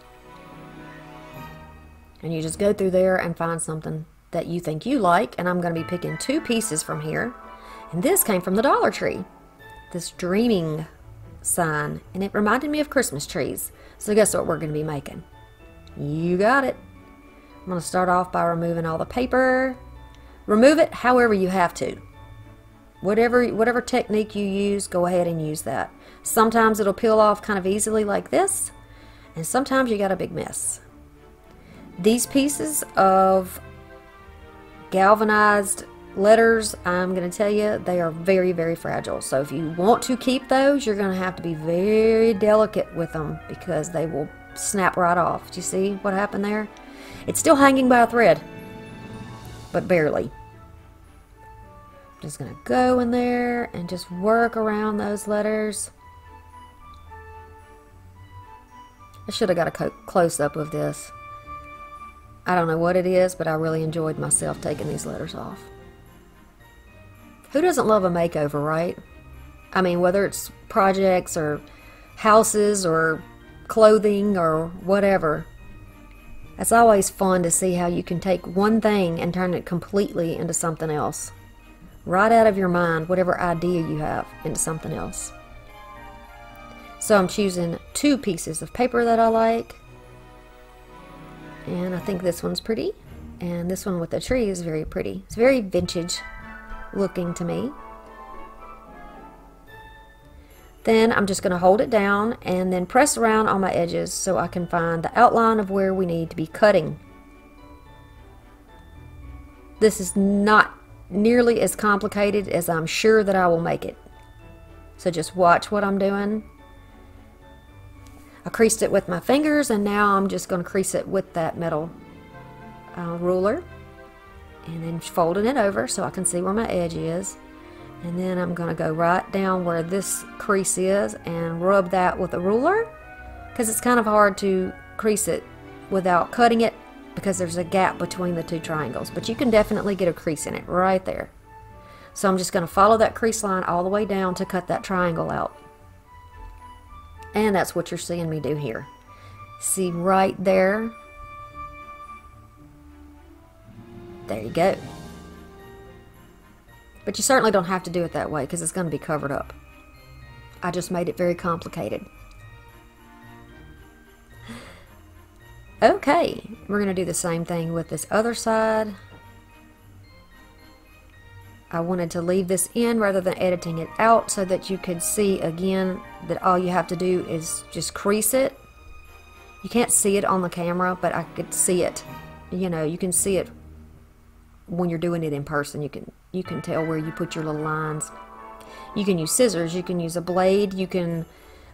And you just go through there and find something that you think you like. And I'm going to be picking two pieces from here. And this came from the Dollar Tree. This dreaming sign. And it reminded me of Christmas trees. So guess what we're going to be making? You got it. I'm going to start off by removing all the paper. Remove it however you have to. Whatever, whatever technique you use, go ahead and use that. Sometimes it'll peel off kind of easily like this, and sometimes you got a big mess. These pieces of galvanized letters, I'm going to tell you, they are very, very fragile. So if you want to keep those, you're going to have to be very delicate with them because they will snap right off. Do you see what happened there? It's still hanging by a thread, but barely. I'm just going to go in there and just work around those letters. I should have got a close-up of this. I don't know what it is, but I really enjoyed myself taking these letters off. Who doesn't love a makeover, right? I mean, whether it's projects or houses or clothing or whatever. It's always fun to see how you can take one thing and turn it completely into something else. Right out of your mind, whatever idea you have, into something else. So I'm choosing two pieces of paper that I like. And I think this one's pretty. And this one with the tree is very pretty. It's very vintage looking to me. Then I'm just going to hold it down and then press around on my edges so I can find the outline of where we need to be cutting. This is not nearly as complicated as I'm sure that I will make it. So just watch what I'm doing. I creased it with my fingers, and now I'm just going to crease it with that metal uh, ruler, and then folding it over so I can see where my edge is. And then I'm going to go right down where this crease is and rub that with a ruler, because it's kind of hard to crease it without cutting it because there's a gap between the two triangles, but you can definitely get a crease in it right there. So I'm just going to follow that crease line all the way down to cut that triangle out. And that's what you're seeing me do here. See right there? There you go. But you certainly don't have to do it that way because it's going to be covered up. I just made it very complicated. Okay, we're going to do the same thing with this other side. I wanted to leave this in rather than editing it out so that you could see again that all you have to do is just crease it. You can't see it on the camera, but I could see it. You know, you can see it when you're doing it in person. You can you can tell where you put your little lines. You can use scissors, you can use a blade, you can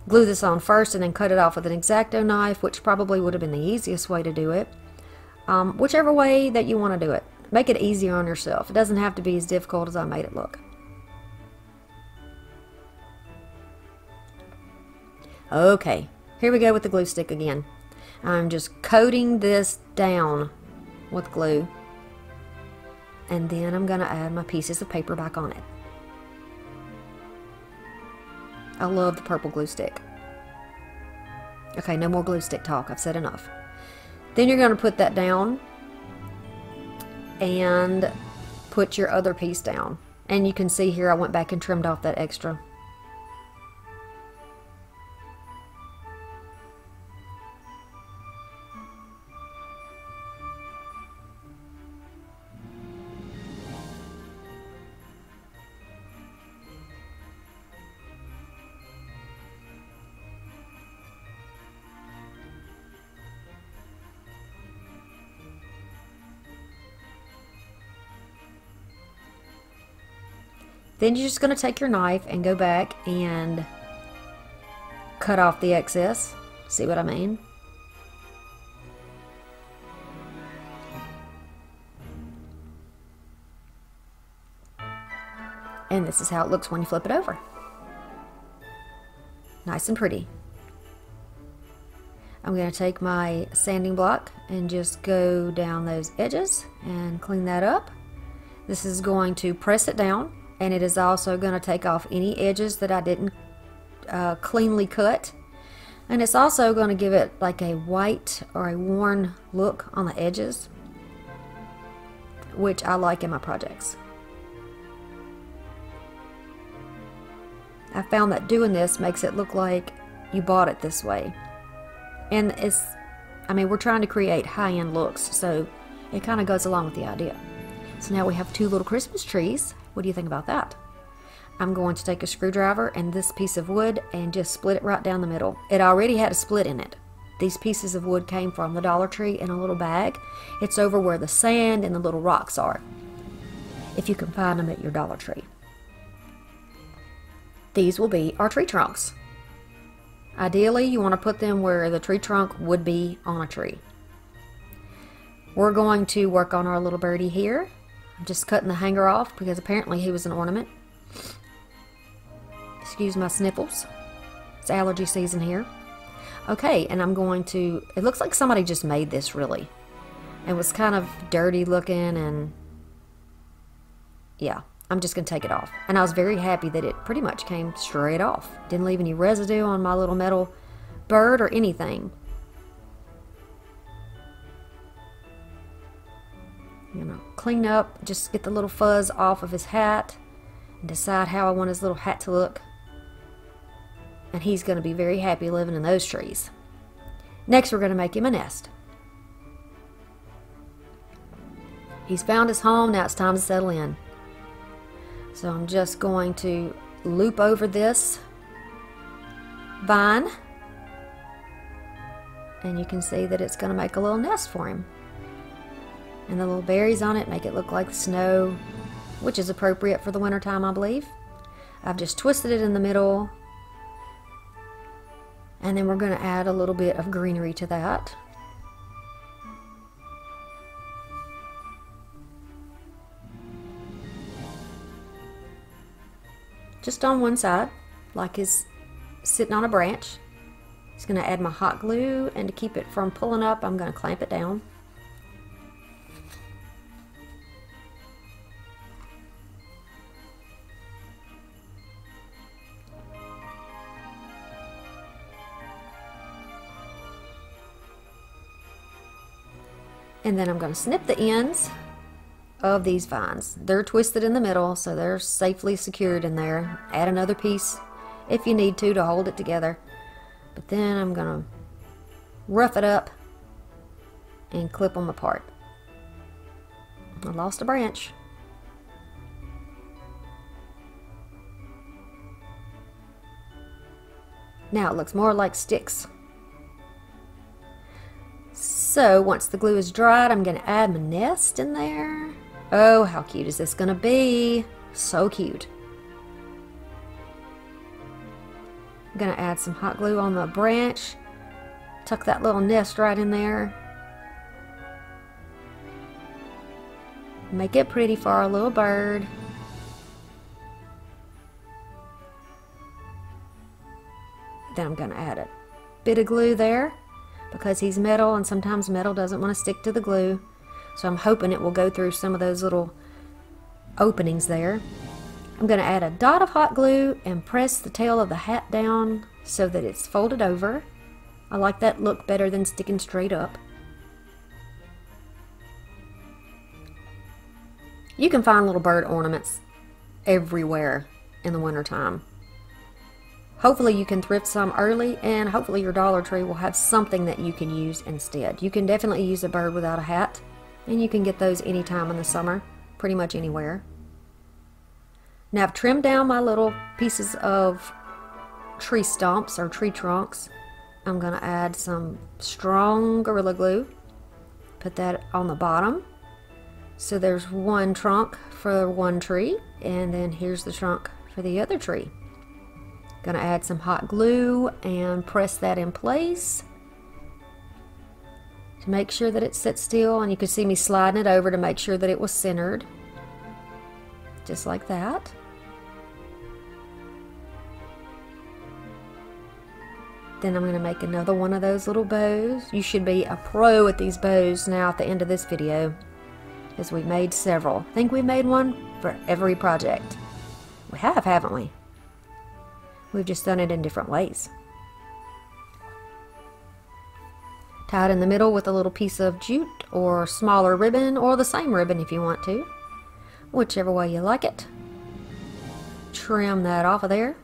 glue this on first and then cut it off with an X-Acto knife, which probably would have been the easiest way to do it. Um, whichever way that you want to do it. Make it easier on yourself. It doesn't have to be as difficult as I made it look. Okay, here we go with the glue stick again. I'm just coating this down with glue. And then I'm going to add my pieces of paper back on it. I love the purple glue stick. Okay, no more glue stick talk. I've said enough. Then you're going to put that down and put your other piece down. And you can see here I went back and trimmed off that extra. Then you're just going to take your knife and go back and cut off the excess. See what I mean? And this is how it looks when you flip it over. Nice and pretty. I'm going to take my sanding block and just go down those edges and clean that up. This is going to press it down. And it is also going to take off any edges that I didn't uh, cleanly cut. And it's also going to give it like a white or a worn look on the edges, which I like in my projects. I found that doing this makes it look like you bought it this way. And it's, I mean, we're trying to create high-end looks, so it kind of goes along with the idea. So now we have two little Christmas trees. What do you think about that? I'm going to take a screwdriver and this piece of wood and just split it right down the middle. It already had a split in it. These pieces of wood came from the Dollar Tree in a little bag. It's over where the sand and the little rocks are, if you can find them at your Dollar Tree. These will be our tree trunks. Ideally, you want to put them where the tree trunk would be on a tree. We're going to work on our little birdie here. I'm just cutting the hanger off because apparently he was an ornament. Excuse my sniffles. It's allergy season here. Okay, and I'm going to... It looks like somebody just made this, really. It was kind of dirty looking and... Yeah, I'm just going to take it off. And I was very happy that it pretty much came straight off. Didn't leave any residue on my little metal bird or anything. You know, clean up, just get the little fuzz off of his hat and decide how I want his little hat to look. and he's going to be very happy living in those trees. Next, we're going to make him a nest. He's found his home, now it's time to settle in. So I'm just going to loop over this vine, and you can see that it's going to make a little nest for him. And the little berries on it make it look like snow, which is appropriate for the winter time, I believe. I've just twisted it in the middle, and then we're going to add a little bit of greenery to that. Just on one side, like he's sitting on a branch. Just going to add my hot glue, and to keep it from pulling up, I'm going to clamp it down. And then I'm going to snip the ends of these vines. They're twisted in the middle, so they're safely secured in there. Add another piece if you need to to hold it together. But then I'm going to rough it up and clip them apart. I lost a branch. Now it looks more like sticks. So once the glue is dried, I'm going to add my nest in there. Oh, how cute is this going to be? So cute. I'm going to add some hot glue on the branch. Tuck that little nest right in there. Make it pretty for our little bird. Then I'm going to add a bit of glue there, because he's metal, and sometimes metal doesn't want to stick to the glue. So I'm hoping it will go through some of those little openings there. I'm going to add a dot of hot glue and press the tail of the hat down so that it's folded over. I like that look better than sticking straight up. You can find little bird ornaments everywhere in the wintertime. Hopefully you can thrift some early, and hopefully your Dollar Tree will have something that you can use instead. You can definitely use a bird without a hat, and you can get those anytime in the summer, pretty much anywhere. Now I've trimmed down my little pieces of tree stumps or tree trunks. I'm going to add some strong Gorilla Glue. Put that on the bottom. So there's one trunk for one tree, and then here's the trunk for the other tree. Gonna add some hot glue and press that in place to make sure that it sits still, and you can see me sliding it over to make sure that it was centered, just like that. Then I'm gonna make another one of those little bows. You should be a pro at these bows now at the end of this video, because we've made several. I think we've made one for every project. We have, haven't we? We've just done it in different ways. Tie it in the middle with a little piece of jute or smaller ribbon, or the same ribbon if you want to. Whichever way you like it. Trim that off of there.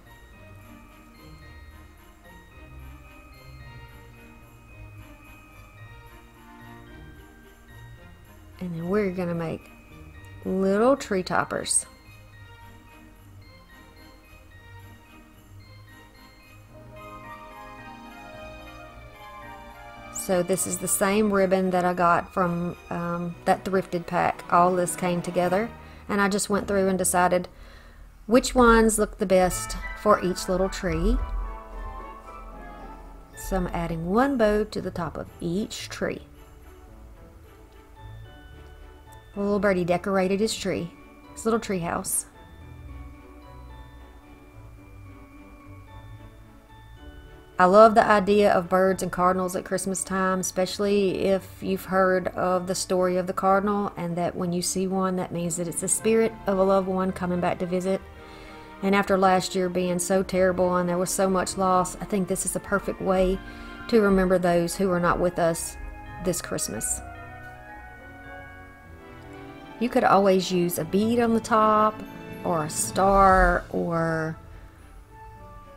And then we're going to make little tree toppers. So this is the same ribbon that I got from um, that thrifted pack. All this came together, and I just went through and decided which ones look the best for each little tree. So I'm adding one bow to the top of each tree. The little birdie decorated his tree, his little tree house. I love the idea of birds and cardinals at Christmas time, especially if you've heard of the story of the cardinal, and that when you see one, that means that it's the spirit of a loved one coming back to visit. And after last year being so terrible and there was so much loss, I think this is the perfect way to remember those who are not with us this Christmas. You could always use a bead on the top, or a star, or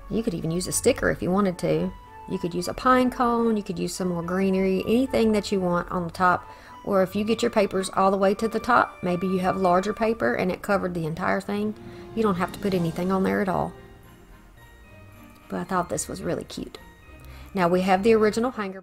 You could even use a sticker if you wanted to. You could use a pine cone, you could use some more greenery, anything that you want on the top. Or if you get your papers all the way to the top, maybe you have larger paper and it covered the entire thing. You don't have to put anything on there at all. But I thought this was really cute. Now we have the original hanger.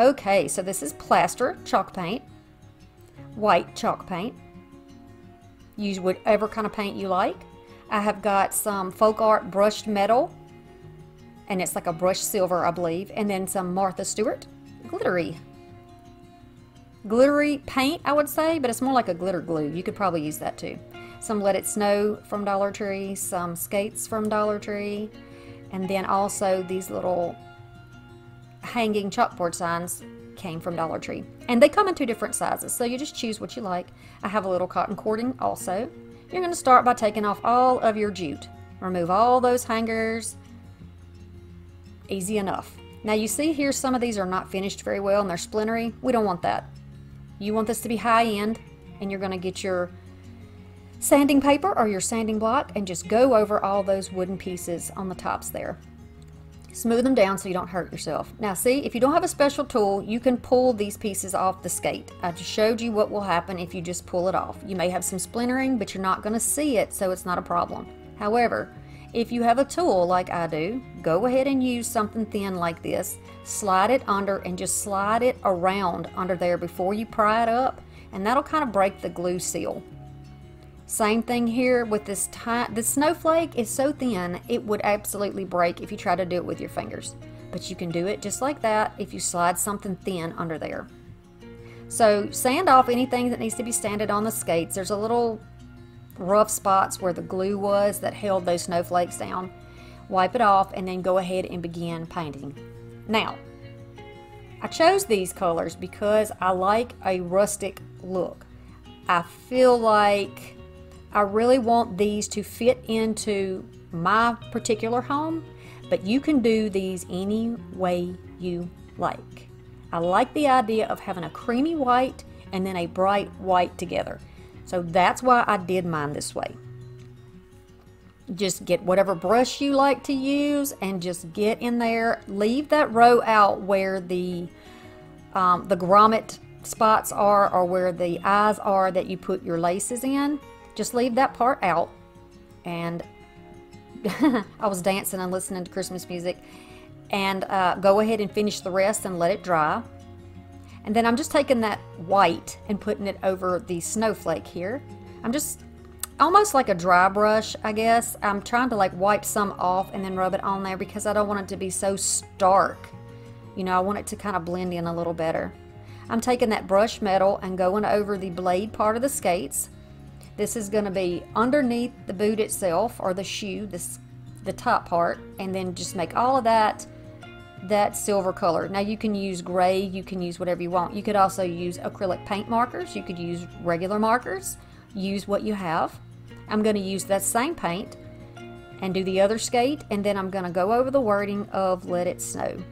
Okay, so this is plaster chalk paint, white chalk paint. Use whatever kind of paint you like. I have got some Folk Art brushed metal, and it's like a brushed silver, I believe, and then some Martha Stewart glittery. Glittery paint, I would say, but it's more like a glitter glue. You could probably use that too. Some Let It Snow from Dollar Tree, some skates from Dollar Tree, and then also these little hanging chalkboard signs came from Dollar Tree, and they come in two different sizes, so you just choose what you like. I have a little cotton cording also. You're going to start by taking off all of your jute. Remove all those hangers. Easy enough. Now you see here some of these are not finished very well and they're splintery. We don't want that. You want this to be high end, and you're going to get your sanding paper or your sanding block and just go over all those wooden pieces on the tops there. Smooth them down so you don't hurt yourself. Now see, if you don't have a special tool, you can pull these pieces off the skate. I just showed you what will happen if you just pull it off. You may have some splintering, but you're not going to see it, so it's not a problem. However, if you have a tool like I do, go ahead and use something thin like this. Slide it under and just slide it around under there before you pry it up, and that'll kind of break the glue seal. Same thing here with this tiny, the snowflake is so thin it would absolutely break if you try to do it with your fingers. But you can do it just like that if you slide something thin under there. So sand off anything that needs to be sanded on the skates. There's a little rough spots where the glue was that held those snowflakes down. Wipe it off and then go ahead and begin painting. Now, I chose these colors because I like a rustic look. I feel like I really want these to fit into my particular home, but you can do these any way you like. I like the idea of having a creamy white and then a bright white together. So that's why I did mine this way. Just get whatever brush you like to use and just get in there. Leave that row out where the, um, the grommet spots are or where the eyes are that you put your laces in. Just leave that part out, and I was dancing and listening to Christmas music, and uh, go ahead and finish the rest and let it dry. And then I'm just taking that white and putting it over the snowflake here. I'm just almost like a dry brush, I guess. I'm trying to like wipe some off and then rub it on there because I don't want it to be so stark. You know, I want it to kind of blend in a little better. I'm taking that brushed metal and going over the blade part of the skates. This is going to be underneath the boot itself, or the shoe, this, the top part, and then just make all of that, that silver color. Now you can use gray, you can use whatever you want. You could also use acrylic paint markers, you could use regular markers, use what you have. I'm going to use that same paint and do the other skate, and then I'm going to go over the wording of Let It Snow.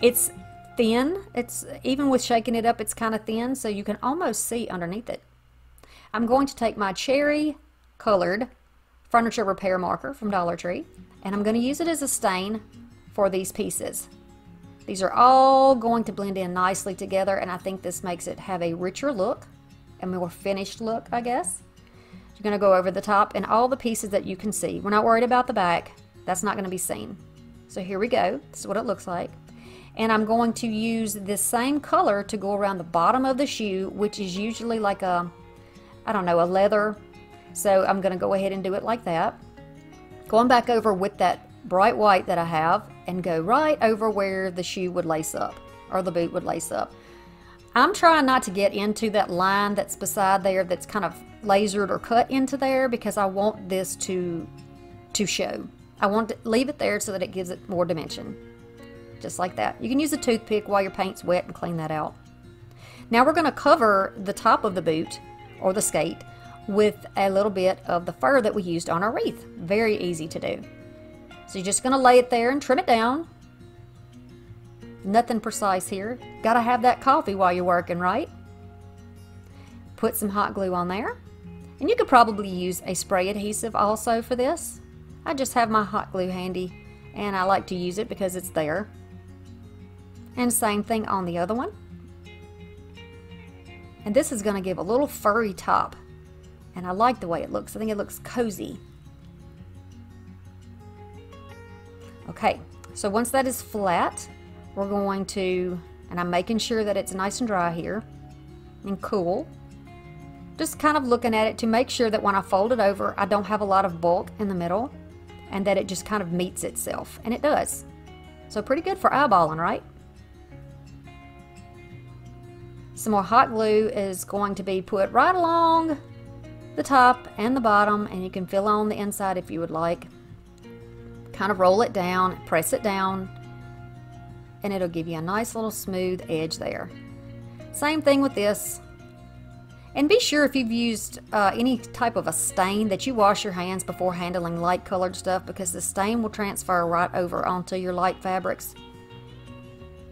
It's thin, it's, even with shaking it up, it's kind of thin, so you can almost see underneath it. I'm going to take my cherry colored furniture repair marker from Dollar Tree, and I'm going to use it as a stain for these pieces. These are all going to blend in nicely together, and I think this makes it have a richer look, a more finished look, I guess. You're going to go over the top and all the pieces that you can see. We're not worried about the back. That's not going to be seen. So here we go. This is what it looks like. And I'm going to use this same color to go around the bottom of the shoe, which is usually like a I don't know, a leather. So I'm going to go ahead and do it like that. Going back over with that bright white that I have and go right over where the shoe would lace up or the boot would lace up. I'm trying not to get into that line that's beside there that's kind of lasered or cut into there because I want this to to show. I want to leave it there so that it gives it more dimension. Just like that. You can use a toothpick while your paint's wet and clean that out. Now we're going to cover the top of the boot or the skate with a little bit of the fur that we used on our wreath. Very easy to do. So you're just going to lay it there and trim it down. Nothing precise here. Got to have that coffee while you're working, right? Put some hot glue on there. And you could probably use a spray adhesive also for this. I just have my hot glue handy and I like to use it because it's there. And same thing on the other one. And this is going to give a little furry top. And I like the way it looks. I think it looks cozy. Okay, so once that is flat, we're going to, and I'm making sure that it's nice and dry here and cool. Just kind of looking at it to make sure that when I fold it over, I don't have a lot of bulk in the middle and that it just kind of meets itself. And it does. So pretty good for eyeballing, right? Some more hot glue is going to be put right along the top and the bottom, and you can fill on the inside if you would like. Kind of roll it down, press it down, and it'll give you a nice little smooth edge there. Same thing with this. And be sure if you've used uh, any type of a stain that you wash your hands before handling light colored stuff, because the stain will transfer right over onto your light fabrics.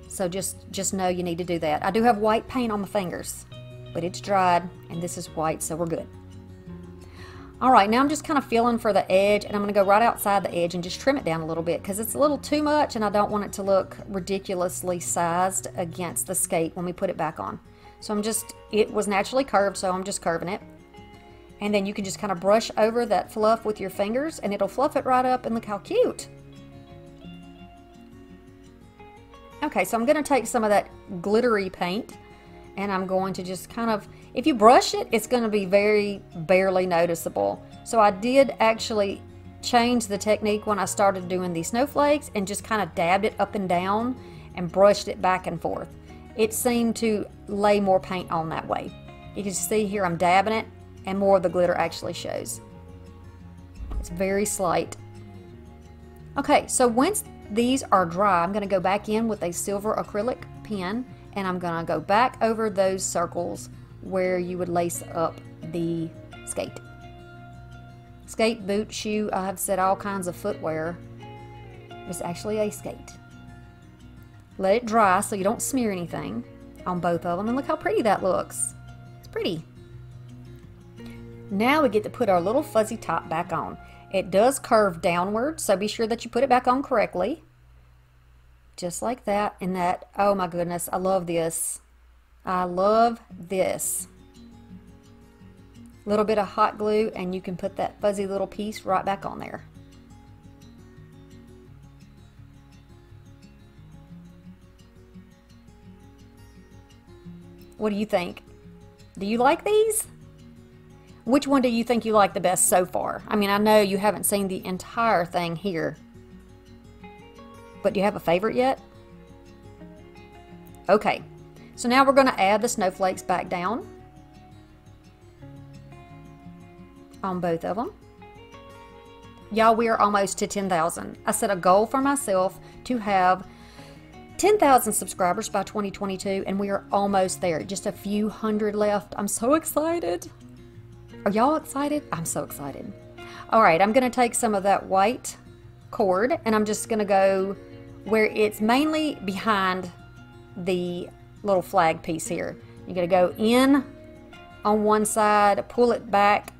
So just, just know you need to do that. I do have white paint on my fingers, but it's dried and this is white, so we're good. All right, now I'm just kind of feeling for the edge, and I'm going to go right outside the edge and just trim it down a little bit because it's a little too much and I don't want it to look ridiculously sized against the skate when we put it back on. So I'm just, it was naturally curved, so I'm just curving it. And then you can just kind of brush over that fluff with your fingers and it'll fluff it right up, and look how cute. Okay, so I'm going to take some of that glittery paint and I'm going to just kind of, if you brush it, it's going to be very barely noticeable. So I did actually change the technique when I started doing these snowflakes and just kind of dabbed it up and down and brushed it back and forth. It seemed to lay more paint on that way. You can see here I'm dabbing it and more of the glitter actually shows. It's very slight. Okay, so once these are dry, I'm going to go back in with a silver acrylic pen and I'm going to go back over those circles where you would lace up the skate. Skate, boot, shoe, I have said all kinds of footwear. It's actually a skate. Let it dry so you don't smear anything on both of them, and look how pretty that looks. It's pretty. Now we get to put our little fuzzy top back on. It does curve downward, so be sure that you put it back on correctly. Just like that, and that, oh my goodness, I love this. I love this. Little bit of hot glue and you can put that fuzzy little piece right back on there. What do you think? Do you like these? Which one do you think you like the best so far? I mean, I know you haven't seen the entire thing here, but do you have a favorite yet? Okay, so now we're going to add the snowflakes back down on both of them. Y'all, we are almost to ten thousand. I set a goal for myself to have ten thousand subscribers by twenty twenty-two, and we are almost there. Just a few hundred left. I'm so excited. Are y'all excited? I'm so excited. All right, I'm going to take some of that white cord and I'm just going to go where it's mainly behind the little flag piece here. You're going to go in on one side, pull it back,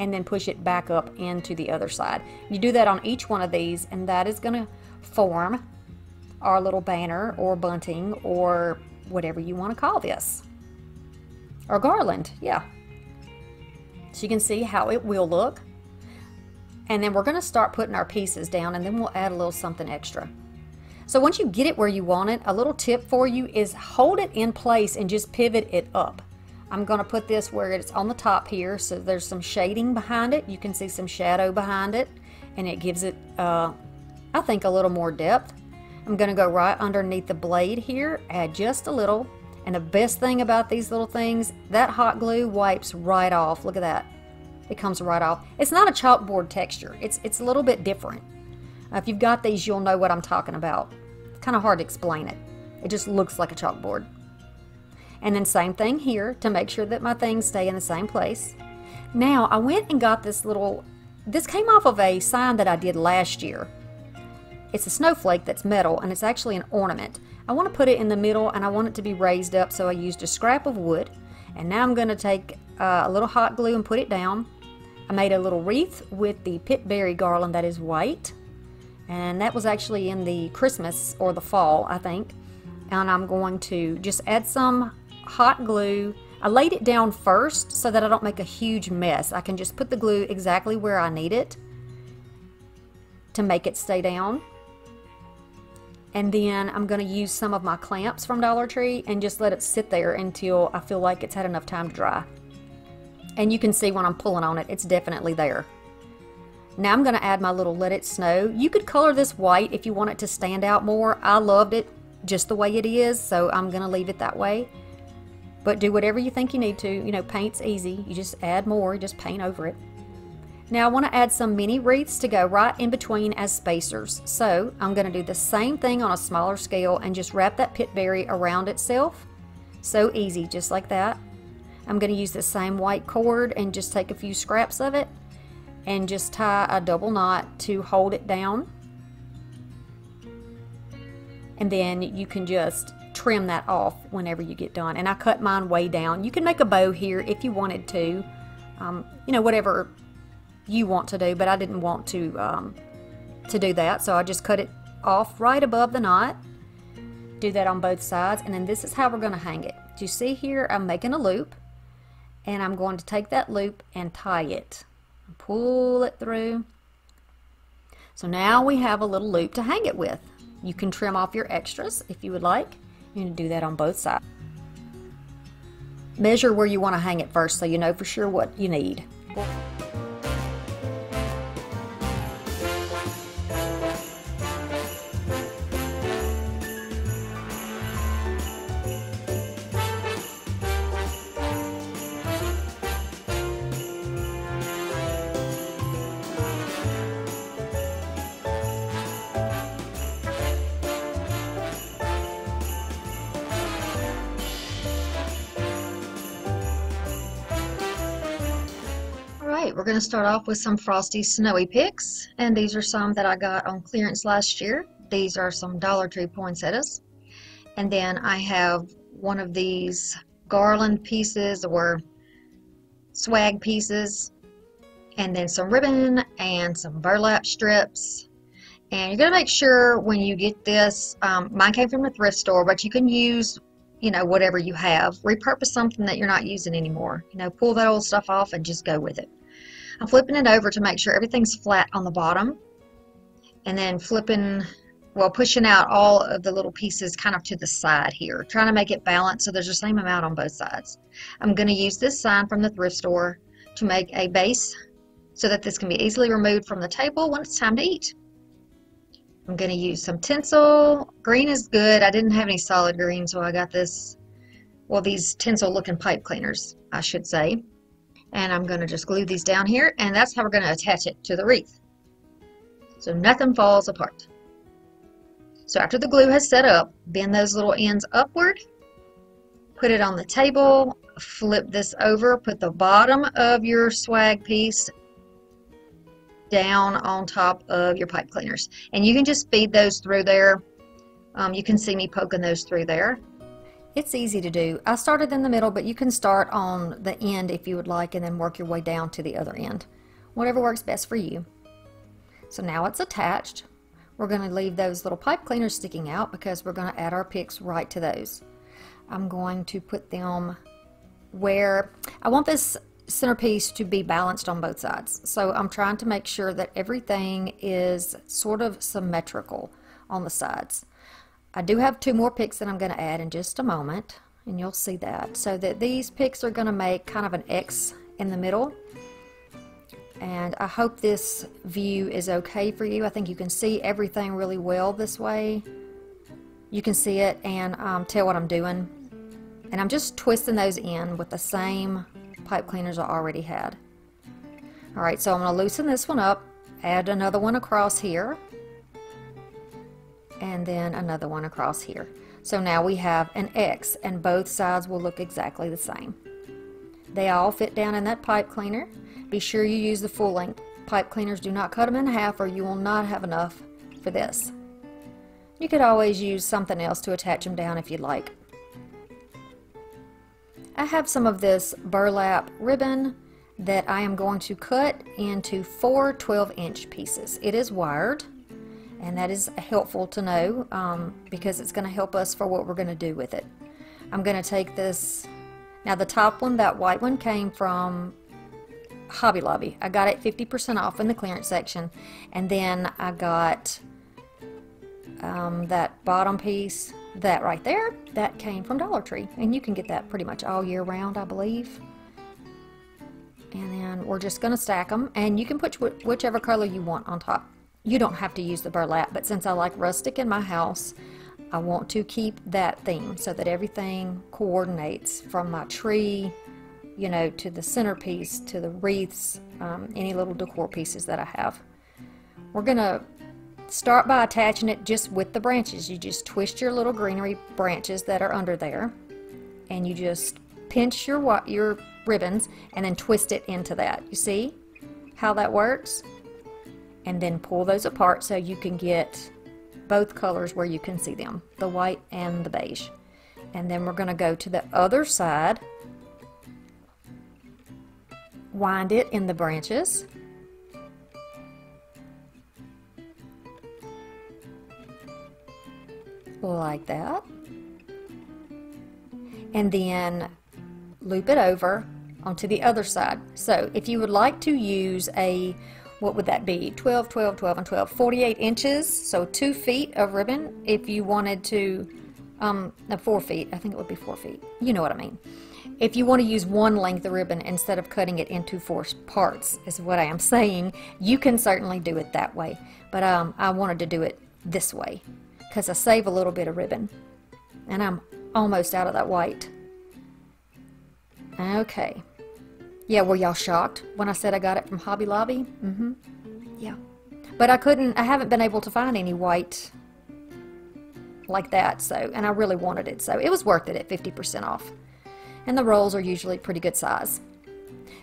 and then push it back up into the other side. You do that on each one of these, and that is going to form our little banner or bunting or whatever you want to call this, or garland. Yeah, so you can see how it will look. And then we're going to start putting our pieces down, and then we'll add a little something extra. So once you get it where you want it, a little tip for you is hold it in place and just pivot it up. I'm going to put this where it's on the top here, so there's some shading behind it. You can see some shadow behind it, and it gives it uh, I think a little more depth. I'm going to go right underneath the blade here, add just a little. And the best thing about these little things, that hot glue wipes right off. Look at that. that comes right off. It's not a chalkboard texture. It's, it's a little bit different. Uh, if you've got these, you'll know what I'm talking about. It's kind of hard to explain it. It just looks like a chalkboard. And then same thing here to make sure that my things stay in the same place. Now, I went and got this little, this came off of a sign that I did last year. It's a snowflake that's metal, and it's actually an ornament. I want to put it in the middle, and I want it to be raised up, so I used a scrap of wood. And now I'm going to take uh, a little hot glue and put it down. I made a little wreath with the pit berry garland that is white. And that was actually in the Christmas or the fall, I think. And I'm going to just add some hot glue. I laid it down first so that I don't make a huge mess. I can just put the glue exactly where I need it to make it stay down. And then I'm going to use some of my clamps from Dollar Tree and just let it sit there until I feel like it's had enough time to dry. And you can see when I'm pulling on it, it's definitely there. Now I'm going to add my little Let It Snow. You could color this white if you want it to stand out more. I loved it just the way it is, so I'm going to leave it that way. But do whatever you think you need to. You know, paint's easy. You just add more, just paint over it. Now I want to add some mini wreaths to go right in between as spacers. So I'm going to do the same thing on a smaller scale and just wrap that pit berry around itself. So easy, just like that. I'm going to use the same white cord and just take a few scraps of it and just tie a double knot to hold it down. And then you can just trim that off whenever you get done. And I cut mine way down. You can make a bow here if you wanted to. Um, you know, whatever you want to do, but I didn't want to um, to do that, so I just cut it off right above the knot. Do that on both sides, and then this is how we're going to hang it. Do you see here? I'm making a loop, and I'm going to take that loop and tie it, pull it through. So now we have a little loop to hang it with. You can trim off your extras if you would like. You're going to do that on both sides. Measure where you want to hang it first, so you know for sure what you need. We're going to start off with some Frosty Snowy picks, and these are some that I got on clearance last year. These are some Dollar Tree poinsettias, and then I have one of these garland pieces or swag pieces, and then some ribbon and some burlap strips. And you're going to make sure when you get this, um, mine came from a thrift store, but you can use, you know, whatever you have. Repurpose something that you're not using anymore. You know, pull that old stuff off and just go with it. I'm flipping it over to make sure everything's flat on the bottom, and then flipping, well, pushing out all of the little pieces kind of to the side here, trying to make it balanced so there's the same amount on both sides. I'm going to use this sign from the thrift store to make a base so that this can be easily removed from the table when it's time to eat. I'm going to use some tinsel. Green is good. I didn't have any solid green, so I got this, well, these tinsel looking pipe cleaners, I should say. And I'm going to just glue these down here, and that's how we're going to attach it to the wreath, so nothing falls apart. So after the glue has set up, bend those little ends upward, put it on the table, flip this over, put the bottom of your swag piece down on top of your pipe cleaners, and you can just feed those through there. Um, you can see me poking those through there. It's easy to do. I started in the middle, but you can start on the end if you would like, and then work your way down to the other end. Whatever works best for you. So now it's attached. We're going to leave those little pipe cleaners sticking out because we're going to add our picks right to those. I'm going to put them where I want this centerpiece to be balanced on both sides. So I'm trying to make sure that everything is sort of symmetrical on the sides. I do have two more picks that I'm going to add in just a moment, and you'll see that. So that these picks are going to make kind of an X in the middle. And I hope this view is okay for you. I think you can see everything really well this way. You can see it and um, tell what I'm doing. And I'm just twisting those in with the same pipe cleaners I already had. All right, so I'm going to loosen this one up, add another one across here, and then another one across here. So now we have an X, and both sides will look exactly the same. They all fit down in that pipe cleaner. Be sure you use the full length. Pipe cleaners, do not cut them in half or you will not have enough for this. You could always use something else to attach them down if you'd like. I have some of this burlap ribbon that I am going to cut into four twelve inch pieces. It is wired, and that is helpful to know um, because it's going to help us for what we're going to do with it. I'm going to take this. Now the top one, that white one, came from Hobby Lobby. I got it fifty percent off in the clearance section, and then I got um, that bottom piece, that right there, that came from Dollar Tree, and you can get that pretty much all year round, I believe. And then we're just going to stack them, and you can put wh whichever color you want on top. You don't have to use the burlap, but since I like rustic in my house, I want to keep that theme so that everything coordinates from my tree, you know, to the centerpiece, to the wreaths, um, any little decor pieces that I have. We're going to start by attaching it just with the branches. You just twist your little greenery branches that are under there, and you just pinch your, your ribbons and then twist it into that. You see how that works? And then pull those apart so you can get both colors where you can see them, the white and the beige. And then we're going to go to the other side, wind it in the branches, like that, and then loop it over onto the other side. So if you would like to use a, what would that be, twelve, twelve, twelve, and twelve, forty-eight inches, so two feet of ribbon if you wanted to, um, no, four feet, I think it would be four feet, you know what I mean. If you want to use one length of ribbon instead of cutting it into four parts, is what I am saying, you can certainly do it that way, but um, I wanted to do it this way because I save a little bit of ribbon, and I'm almost out of that white. Okay. Yeah, were y'all shocked when I said I got it from Hobby Lobby? Mm-hmm. Yeah. But I couldn't, I haven't been able to find any white like that, so, and I really wanted it, so it was worth it at fifty percent off. And the rolls are usually pretty good size.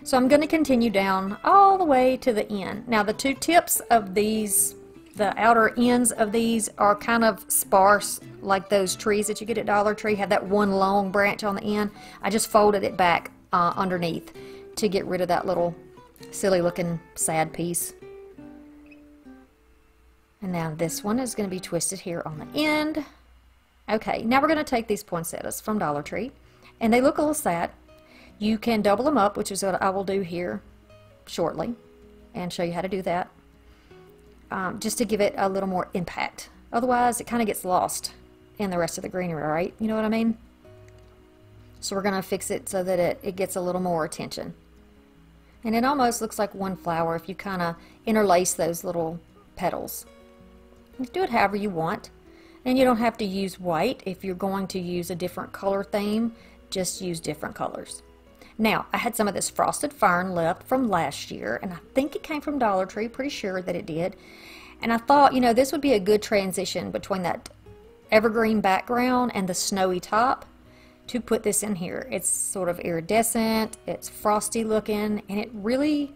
So I'm going to continue down all the way to the end. Now the two tips of these, the outer ends of these, are kind of sparse, like those trees that you get at Dollar Tree have that one long branch on the end. I just folded it back uh, underneath to get rid of that little silly looking sad piece. And now this one is going to be twisted here on the end. Okay, now we're going to take these poinsettias from Dollar Tree, and they look a little sad. You can double them up, which is what I will do here shortly and show you how to do that, um, just to give it a little more impact. Otherwise it kind of gets lost in the rest of the greenery, right? You know what I mean? So we're going to fix it so that it, it gets a little more attention. And it almost looks like one flower if you kind of interlace those little petals. You can do it however you want. And you don't have to use white. If you're going to use a different color theme, just use different colors. Now, I had some of this frosted fern left from last year, and I think it came from Dollar Tree, pretty sure that it did. And I thought, you know, this would be a good transition between that evergreen background and the snowy top to put this in here. It's sort of iridescent, it's frosty looking, and it really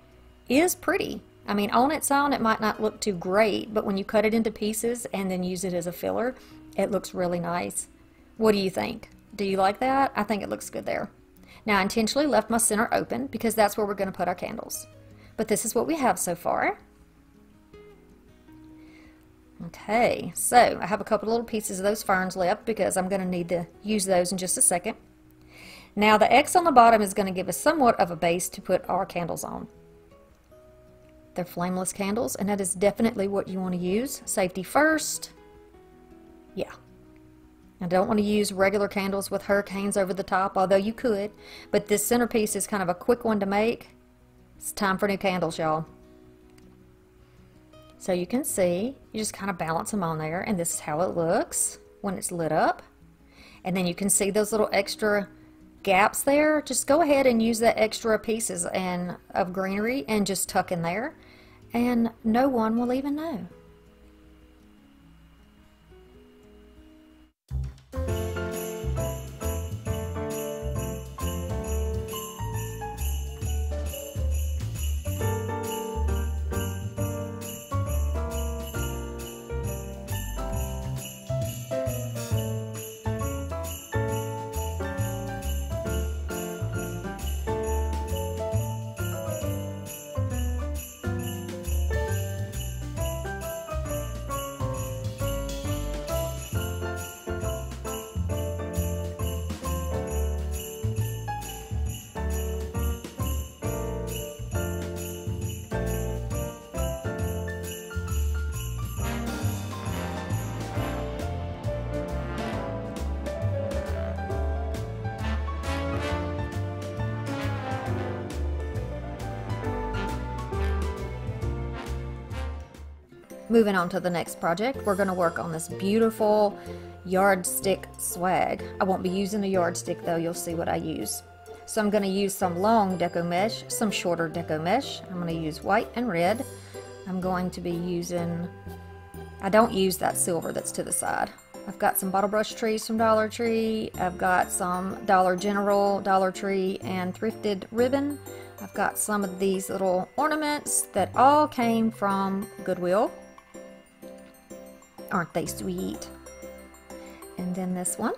is pretty. I mean, on its own it might not look too great, but when you cut it into pieces and then use it as a filler, it looks really nice. What do you think? Do you like that? I think it looks good there. Now I intentionally left my center open because that's where we're going to put our candles. But this is what we have so far. Okay, so I have a couple little pieces of those ferns left because I'm going to need to use those in just a second. Now the X on the bottom is going to give us somewhat of a base to put our candles on. They're flameless candles, and that is definitely what you want to use. Safety first. Yeah. I don't want to use regular candles with hurricanes over the top, although you could, but this centerpiece is kind of a quick one to make. It's time for new candles, y'all. So you can see, you just kind of balance them on there, and this is how it looks when it's lit up. And then you can see those little extra gaps there, just go ahead and use that extra pieces and of greenery and just tuck in there, and no one will even know. Moving on to the next project, we're going to work on this beautiful yardstick swag. I won't be using a yardstick though, you'll see what I use. So I'm going to use some long deco mesh, some shorter deco mesh. I'm going to use white and red. I'm going to be using, I don't use that silver that's to the side. I've got some bottle brush trees from Dollar Tree. I've got some Dollar General, Dollar Tree, and thrifted ribbon. I've got some of these little ornaments that all came from Goodwill. Aren't they sweet? And then this one,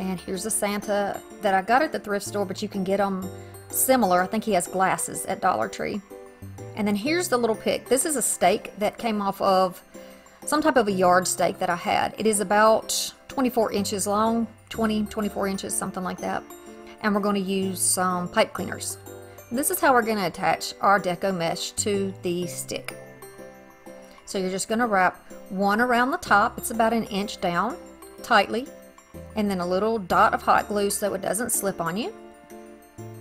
and here's a Santa that I got at the thrift store, but you can get them similar. I think he has glasses at Dollar Tree. And then here's the little pick. This is a stake that came off of some type of a yard stake that I had. It is about twenty-four inches long, twenty, twenty-four inches, something like that. And we're going to use some pipe cleaners. This is how we're going to attach our deco mesh to the stick. So you're just going to wrap one around the top, it's about an inch down, tightly, and then a little dot of hot glue so it doesn't slip on you.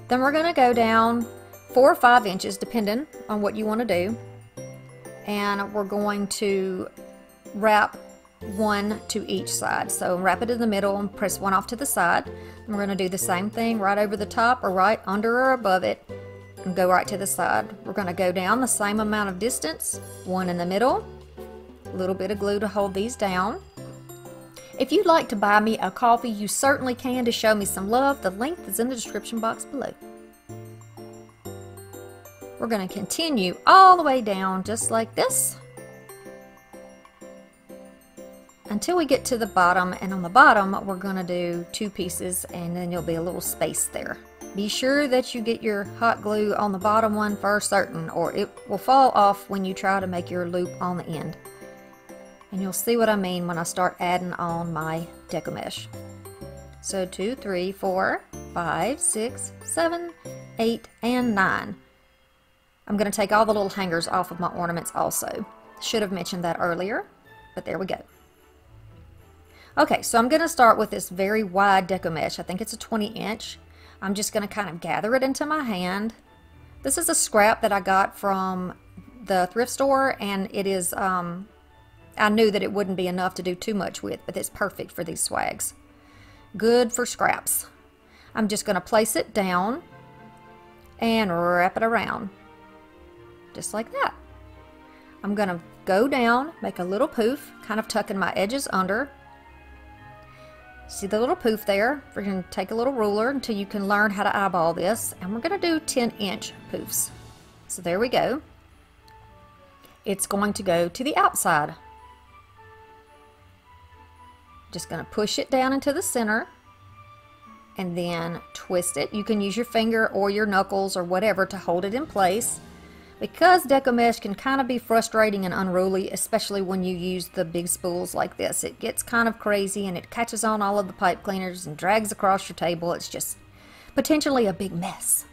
Then we're going to go down four or five inches depending on what you want to do, and we're going to wrap one to each side. So wrap it in the middle and press one off to the side. And we're going to do the same thing right over the top or right under or above it. And go right to the side. We're going to go down the same amount of distance, one in the middle, a little bit of glue to hold these down. If you'd like to buy me a coffee, you certainly can, to show me some love. The link is in the description box below. We're going to continue all the way down just like this until we get to the bottom, and on the bottom we're going to do two pieces, and then there'll be a little space there. Be sure that you get your hot glue on the bottom one for certain, or it will fall off when you try to make your loop on the end. And you'll see what I mean when I start adding on my deco mesh. So two, three, four, five, six, seven, eight, and nine. I'm going to take all the little hangers off of my ornaments also. Should have mentioned that earlier, but there we go. Okay, so I'm going to start with this very wide deco mesh. I think it's a twenty inch. I'm just going to kind of gather it into my hand. This is a scrap that I got from the thrift store, and it is, um, I knew that it wouldn't be enough to do too much with, but it's perfect for these swags. Good for scraps. I'm just going to place it down and wrap it around. Just like that. I'm going to go down, make a little poof, kind of tucking my edges under. See the little poof there? We're going to take a little ruler until you can learn how to eyeball this. And we're going to do ten inch poofs. So there we go. It's going to go to the outside. Just going to push it down into the center. And then twist it. You can use your finger or your knuckles or whatever to hold it in place. Because deco mesh can kind of be frustrating and unruly, especially when you use the big spools like this. It gets kind of crazy and it catches on all of the pipe cleaners and drags across your table. It's just potentially a big mess.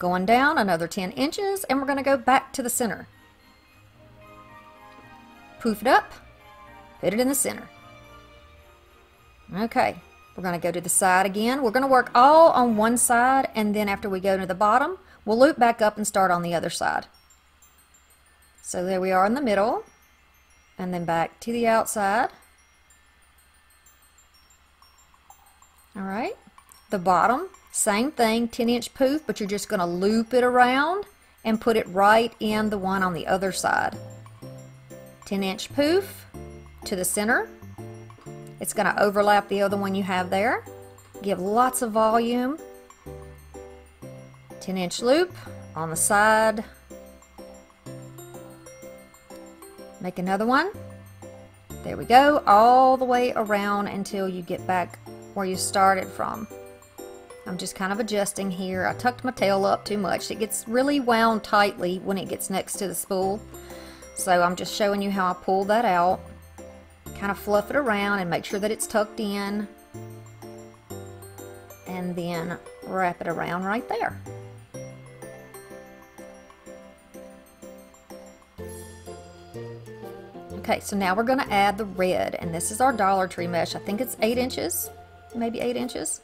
Going down another ten inches, and we're going to go back to the center. Poof it up, put it in the center. Okay, we're going to go to the side again. We're going to work all on one side, and then after we go to the bottom, we'll loop back up and start on the other side. So there we are in the middle, and then back to the outside. All right, the bottom, same thing, ten inch poof, but you're just going to loop it around and put it right in the one on the other side. ten inch poof to the center. It's going to overlap the other one you have there. Give lots of volume. ten inch loop on the side. Make another one. There we go, all the way around until you get back where you started from. I'm just kind of adjusting here. I tucked my tail up too much. It gets really wound tightly when it gets next to the spool. So I'm just showing you how I pull that out. Kind of fluff it around and make sure that it's tucked in. And then wrap it around right there. Okay, so now we're going to add the red, and this is our Dollar Tree mesh. I think it's eight inches, maybe eight inches.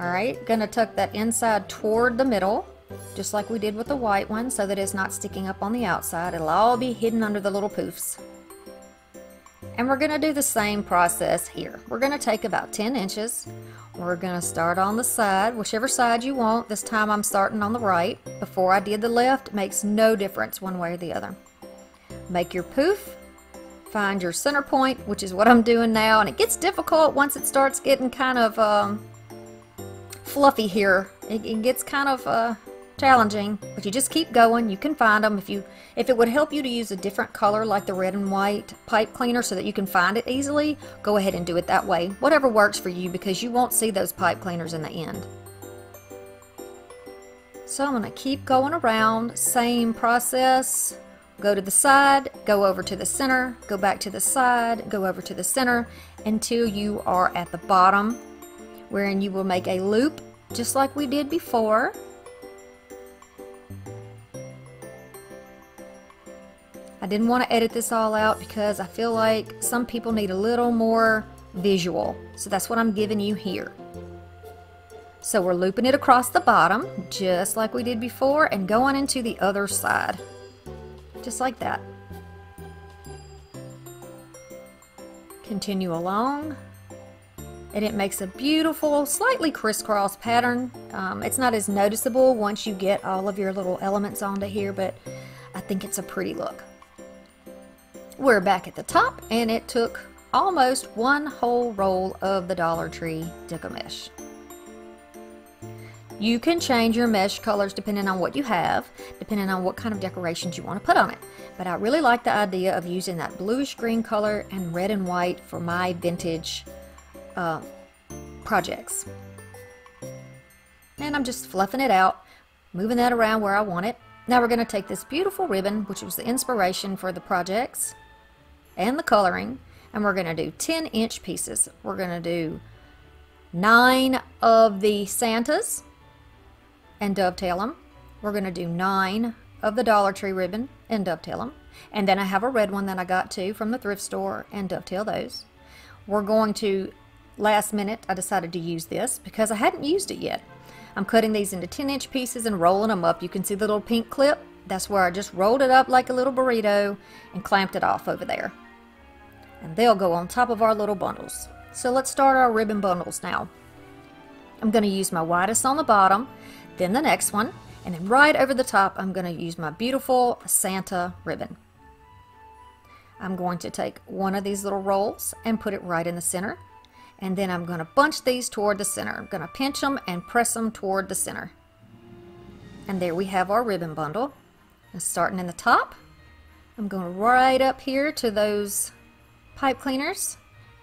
All right, going to tuck that inside toward the middle, just like we did with the white one, so that it's not sticking up on the outside. It'll all be hidden under the little poofs. And we're going to do the same process here. We're going to take about ten inches. We're going to start on the side, whichever side you want. This time I'm starting on the right. Before I did the left, it makes no difference one way or the other. Make your poof. Find your center point, which is what I'm doing now, and it gets difficult once it starts getting kind of um, fluffy here. It, it gets kind of uh, challenging, but you just keep going. You can find them. If you, if it would help you to use a different color like the red and white pipe cleaner so that you can find it easily, go ahead and do it that way. Whatever works for you, because you won't see those pipe cleaners in the end. So I'm going to keep going around, same process. Go to the side, go over to the center, go back to the side, go over to the center until you are at the bottom, wherein you will make a loop just like we did before. I didn't want to edit this all out because I feel like some people need a little more visual, so that's what I'm giving you here. So we're looping it across the bottom just like we did before and going into the other side. Just like that. Continue along, and it makes a beautiful, slightly crisscross pattern. Um, it's not as noticeable once you get all of your little elements onto here, but I think it's a pretty look. We're back at the top, and it took almost one whole roll of the Dollar Tree deco mesh. You can change your mesh colors depending on what you have, depending on what kind of decorations you want to put on it. But I really like the idea of using that bluish green color and red and white for my vintage uh, projects. And I'm just fluffing it out, moving that around where I want it. Now we're going to take this beautiful ribbon, which was the inspiration for the projects and the coloring, and we're going to do ten inch pieces. We're going to do nine of the Santas and dovetail them. We're going to do nine of the Dollar Tree ribbon and dovetail them. And then I have a red one that I got too from the thrift store and dovetail those. We're going to, last minute, I decided to use this because I hadn't used it yet. I'm cutting these into ten inch pieces and rolling them up. You can see the little pink clip. That's where I just rolled it up like a little burrito and clamped it off over there. And they'll go on top of our little bundles. So let's start our ribbon bundles now. I'm going to use my widest on the bottom, then the next one, and then right over the top I'm going to use my beautiful Santa ribbon. I'm going to take one of these little rolls and put it right in the center, and then I'm going to bunch these toward the center. I'm going to pinch them and press them toward the center. And there we have our ribbon bundle. And starting in the top, I'm going right up here to those pipe cleaners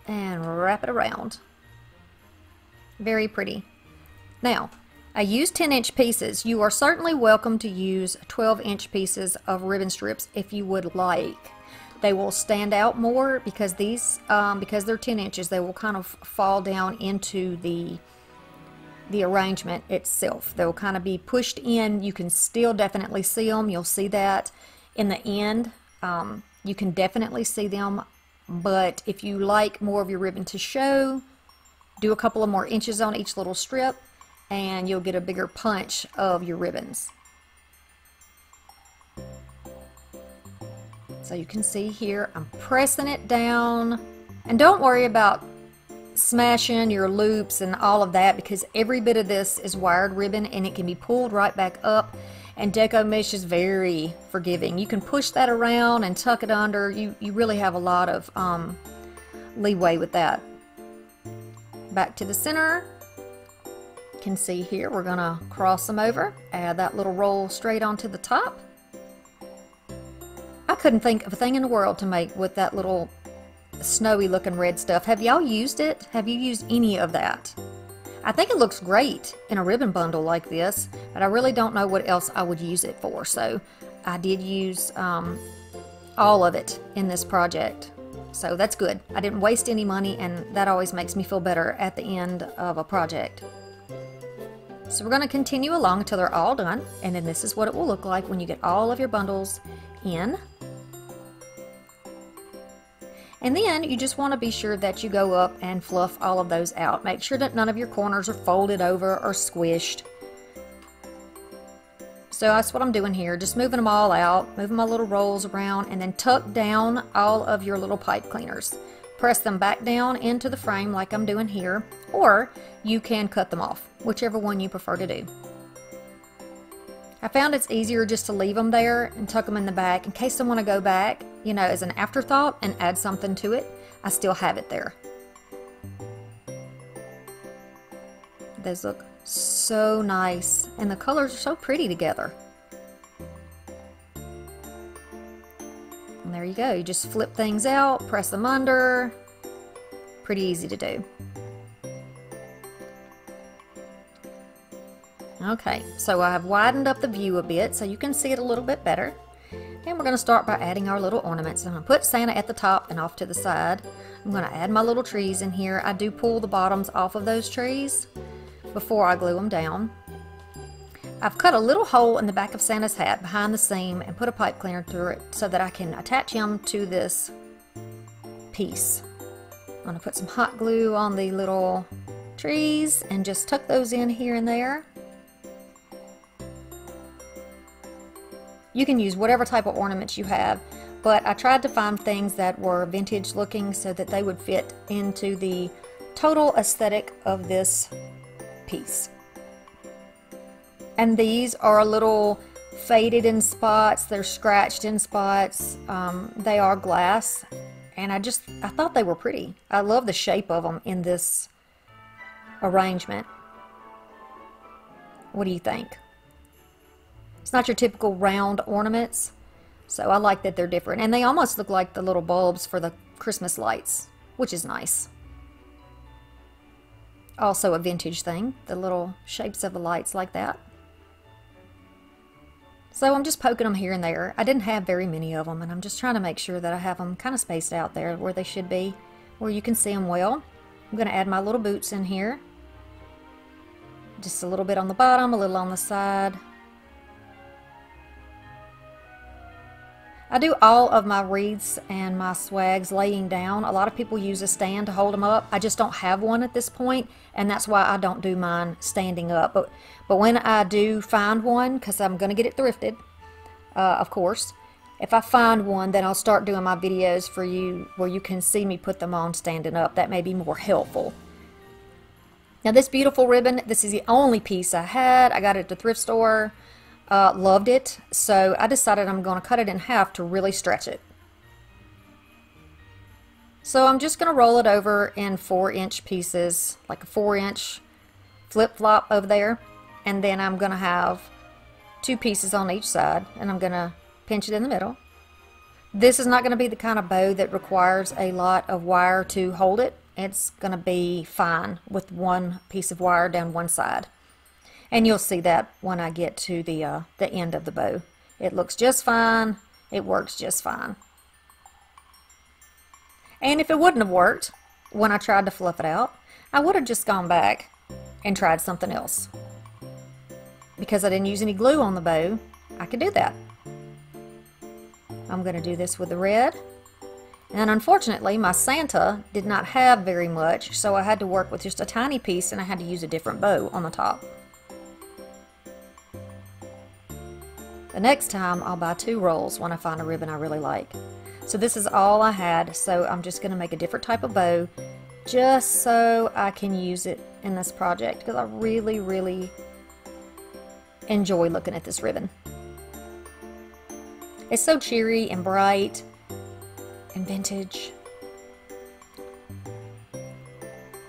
and wrap it around. Very pretty. Now, I use ten inch pieces. You are certainly welcome to use twelve inch pieces of ribbon strips if you would like. They will stand out more because these, um, because they're ten inches, they will kind of fall down into the the arrangement itself. They'll kind of be pushed in. You can still definitely see them. You'll see that in the end. Um, you can definitely see them, but if you like more of your ribbon to show, do a couple of more inches on each little strip, and you'll get a bigger punch of your ribbons. So you can see here, I'm pressing it down, and don't worry about smash in your loops and all of that, because every bit of this is wired ribbon and it can be pulled right back up. And deco mesh is very forgiving. You can push that around and tuck it under. You, you really have a lot of um, leeway with that. Back to the center. You can see here we're gonna cross them over, add that little roll straight onto the top. I couldn't think of a thing in the world to make with that little snowy looking red stuff. Have y'all used it? Have you used any of that? I think it looks great in a ribbon bundle like this, but I really don't know what else I would use it for, so I did use um, all of it in this project. So that's good. I didn't waste any money, and that always makes me feel better at the end of a project. So we're going to continue along until they're all done, and then this is what it will look like when you get all of your bundles in. And then you just want to be sure that you go up and fluff all of those out. Make sure that none of your corners are folded over or squished. So that's what I'm doing here, just moving them all out, moving my little rolls around, and then tuck down all of your little pipe cleaners. Press them back down into the frame like I'm doing here, or you can cut them off, whichever one you prefer to do. I found it's easier just to leave them there and tuck them in the back in case I want to go back, you know, as an afterthought and add something to it. I still have it there. Those look so nice, and the colors are so pretty together. And there you go. You just flip things out, press them under. Pretty easy to do. Okay, so I have widened up the view a bit so you can see it a little bit better. And we're going to start by adding our little ornaments. I'm going to put Santa at the top and off to the side. I'm going to add my little trees in here. I do pull the bottoms off of those trees before I glue them down. I've cut a little hole in the back of Santa's hat behind the seam and put a pipe cleaner through it so that I can attach him to this piece. I'm going to put some hot glue on the little trees and just tuck those in here and there. You can use whatever type of ornaments you have, but I tried to find things that were vintage looking so that they would fit into the total aesthetic of this piece. And these are little faded in spots, they're scratched in spots, um, they are glass, and I just, I thought they were pretty. I love the shape of them in this arrangement. What do you think? It's not your typical round ornaments, so I like that they're different. And they almost look like the little bulbs for the Christmas lights, which is nice. Also a vintage thing, the little shapes of the lights like that. So I'm just poking them here and there. I didn't have very many of them, and I'm just trying to make sure that I have them kind of spaced out there where they should be, where you can see them well. I'm going to add my little boots in here. Just a little bit on the bottom, a little on the side. I do all of my wreaths and my swags laying down. A lot of people use a stand to hold them up. I just don't have one at this point, and that's why I don't do mine standing up. But, but when I do find one, because I'm going to get it thrifted, uh, of course, if I find one, then I'll start doing my videos for you where you can see me put them on standing up. That may be more helpful. Now this beautiful ribbon, this is the only piece I had. I got it at the thrift store. Uh, loved it, so I decided I'm going to cut it in half to really stretch it. So I'm just going to roll it over in four inch pieces, like a four inch flip-flop over there, and then I'm going to have two pieces on each side, and I'm going to pinch it in the middle. This is not going to be the kind of bow that requires a lot of wire to hold it. It's going to be fine with one piece of wire down one side. And you'll see that when I get to the, uh, the end of the bow. It looks just fine. It works just fine. And if it wouldn't have worked when I tried to fluff it out, I would have just gone back and tried something else. Because I didn't use any glue on the bow, I could do that. I'm going to do this with the red. And unfortunately, my Santa did not have very much, so I had to work with just a tiny piece, and I had to use a different bow on the top. The next time I'll buy two rolls when I find a ribbon I really like. So this is all I had, so I'm just going to make a different type of bow just so I can use it in this project, because I really, really enjoy looking at this ribbon. It's so cheery and bright and vintage.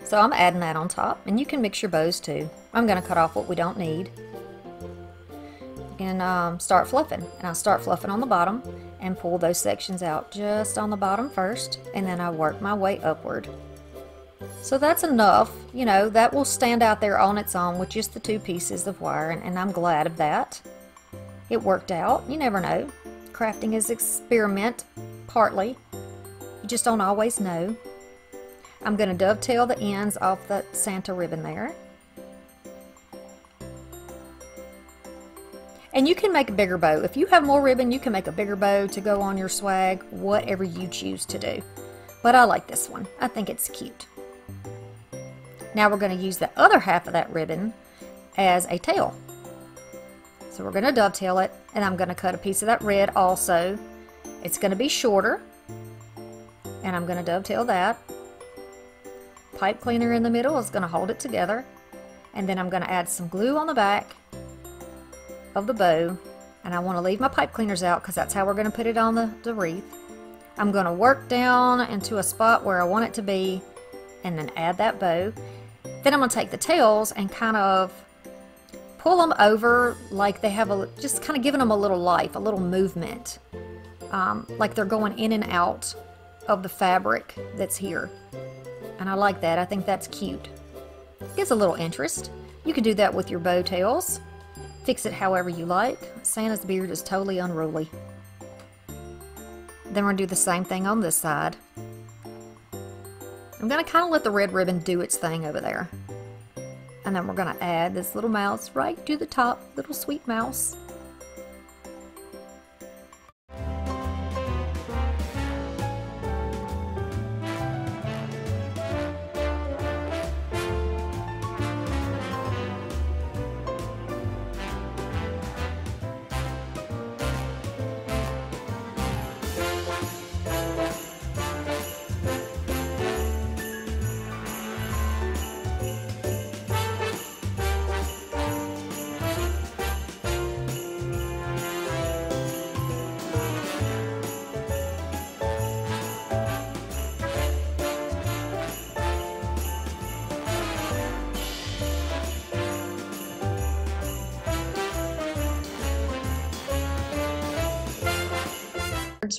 So I'm adding that on top, and you can mix your bows too. I'm going to cut off what we don't need and um, start fluffing. And I'll start fluffing on the bottom and pull those sections out just on the bottom first, and then I work my way upward. So that's enough, you know, that will stand out there on its own with just the two pieces of wire, and, and I'm glad of that. It worked out. You never know. Crafting is experiment, partly. You just don't always know. I'm going to dovetail the ends off the Santa ribbon there. And you can make a bigger bow. If you have more ribbon, you can make a bigger bow to go on your swag, whatever you choose to do. But I like this one. I think it's cute. Now we're going to use the other half of that ribbon as a tail. So we're going to dovetail it, and I'm going to cut a piece of that red also. It's going to be shorter, and I'm going to dovetail that. Pipe cleaner in the middle is going to hold it together, and then I'm going to add some glue on the back of the bow, and I want to leave my pipe cleaners out because that's how we're going to put it on the, the wreath. I'm going to work down into a spot where I want it to be, and then add that bow. Then I'm going to take the tails and kind of pull them over like they have a, just kind of giving them a little life, a little movement. Um, like they're going in and out of the fabric that's here. And I like that. I think that's cute. Gives a little interest. You can do that with your bow tails. Fix it however you like. Santa's beard is totally unruly. Then we're going to do the same thing on this side. I'm going to kind of let the red ribbon do its thing over there. And then we're going to add this little mouse right to the top. Little sweet mouse.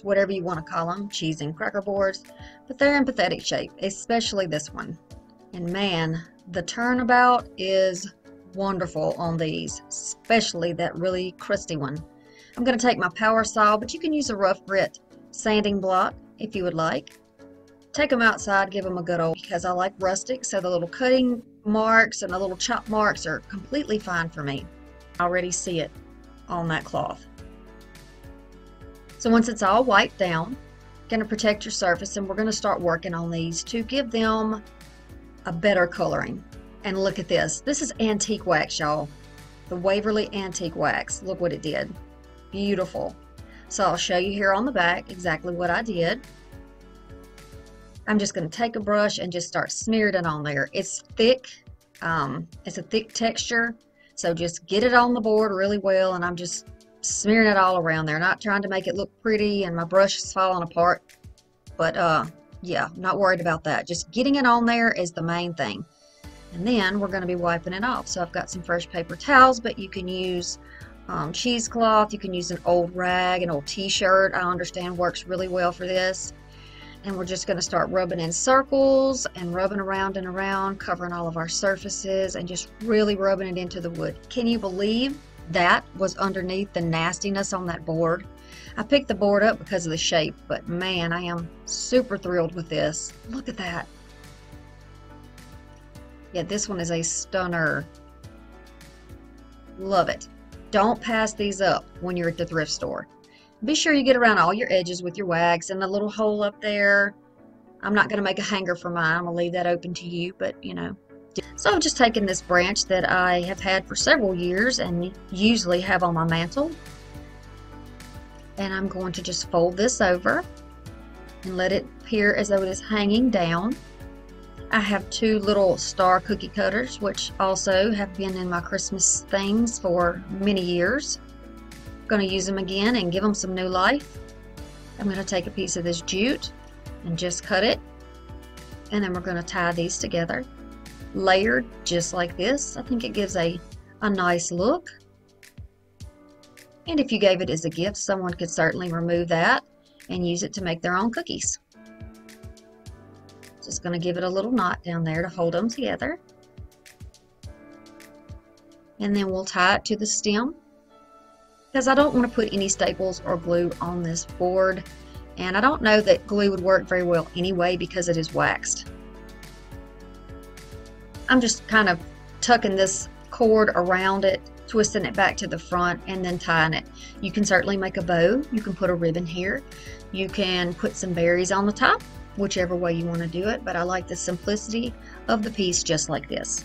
Whatever you want to call them, cheese and cracker boards, but they're in pathetic shape, especially this one. And man, the turnabout is wonderful on these, especially that really crusty one. I'm going to take my power saw, but you can use a rough grit sanding block if you would like. Take them outside, give them a good old, because I like rustic, so the little cutting marks and the little chop marks are completely fine for me. I already see it on that cloth. So once it's all wiped down, going to protect your surface, and we're going to start working on these to give them a better coloring. And look at this. This is antique wax, y'all. The Waverly antique wax. Look what it did. Beautiful. So I'll show you here on the back exactly what I did. I'm just going to take a brush and just start smearing it on there. It's thick. Um, it's a thick texture. So just get it on the board really well, and I'm just smearing it all around there, not trying to make it look pretty, and my brush is falling apart, but uh yeah, I'm not worried about that. Just getting it on there is the main thing, and then we're going to be wiping it off. So I've got some fresh paper towels, but you can use um, cheesecloth, you can use an old rag, an old t-shirt, I understand works really well for this. And we're just going to start rubbing in circles and rubbing around and around, covering all of our surfaces, and just really rubbing it into the wood. Can you believe that was underneath the nastiness on that board? I picked the board up because of the shape, but man, I am super thrilled with this. Look at that. Yeah, this one is a stunner. Love it. Don't pass these up when you're at the thrift store. Be sure you get around all your edges with your wax and the little hole up there. I'm not going to make a hanger for mine. I'm going to leave that open to you, but you know. So I've just taken this branch that I have had for several years and usually have on my mantle, and I'm going to just fold this over and let it appear as though it is hanging down. I have two little star cookie cutters, which also have been in my Christmas things for many years. I'm going to use them again and give them some new life. I'm going to take a piece of this jute and just cut it, and then we're going to tie these together, layered just like this. I think it gives a, a nice look. And if you gave it as a gift, someone could certainly remove that and use it to make their own cookies. Just going to give it a little knot down there to hold them together. And then we'll tie it to the stem, because I don't want to put any staples or glue on this board. And I don't know that glue would work very well anyway because it is waxed. I'm just kind of tucking this cord around it, twisting it back to the front, and then tying it. You can certainly make a bow. You can put a ribbon here. You can put some berries on the top, whichever way you want to do it, but I like the simplicity of the piece just like this.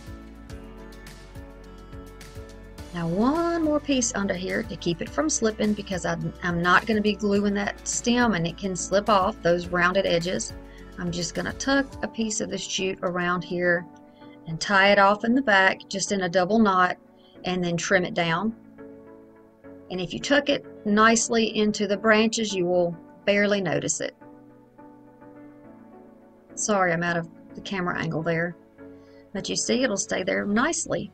Now one more piece under here to keep it from slipping, because I'm, I'm not going to be gluing that stem and it can slip off those rounded edges. I'm just going to tuck a piece of this jute around here and tie it off in the back just in a double knot, and then trim it down. And if you tuck it nicely into the branches, you will barely notice it. Sorry, I'm out of the camera angle there, but you see it'll stay there nicely.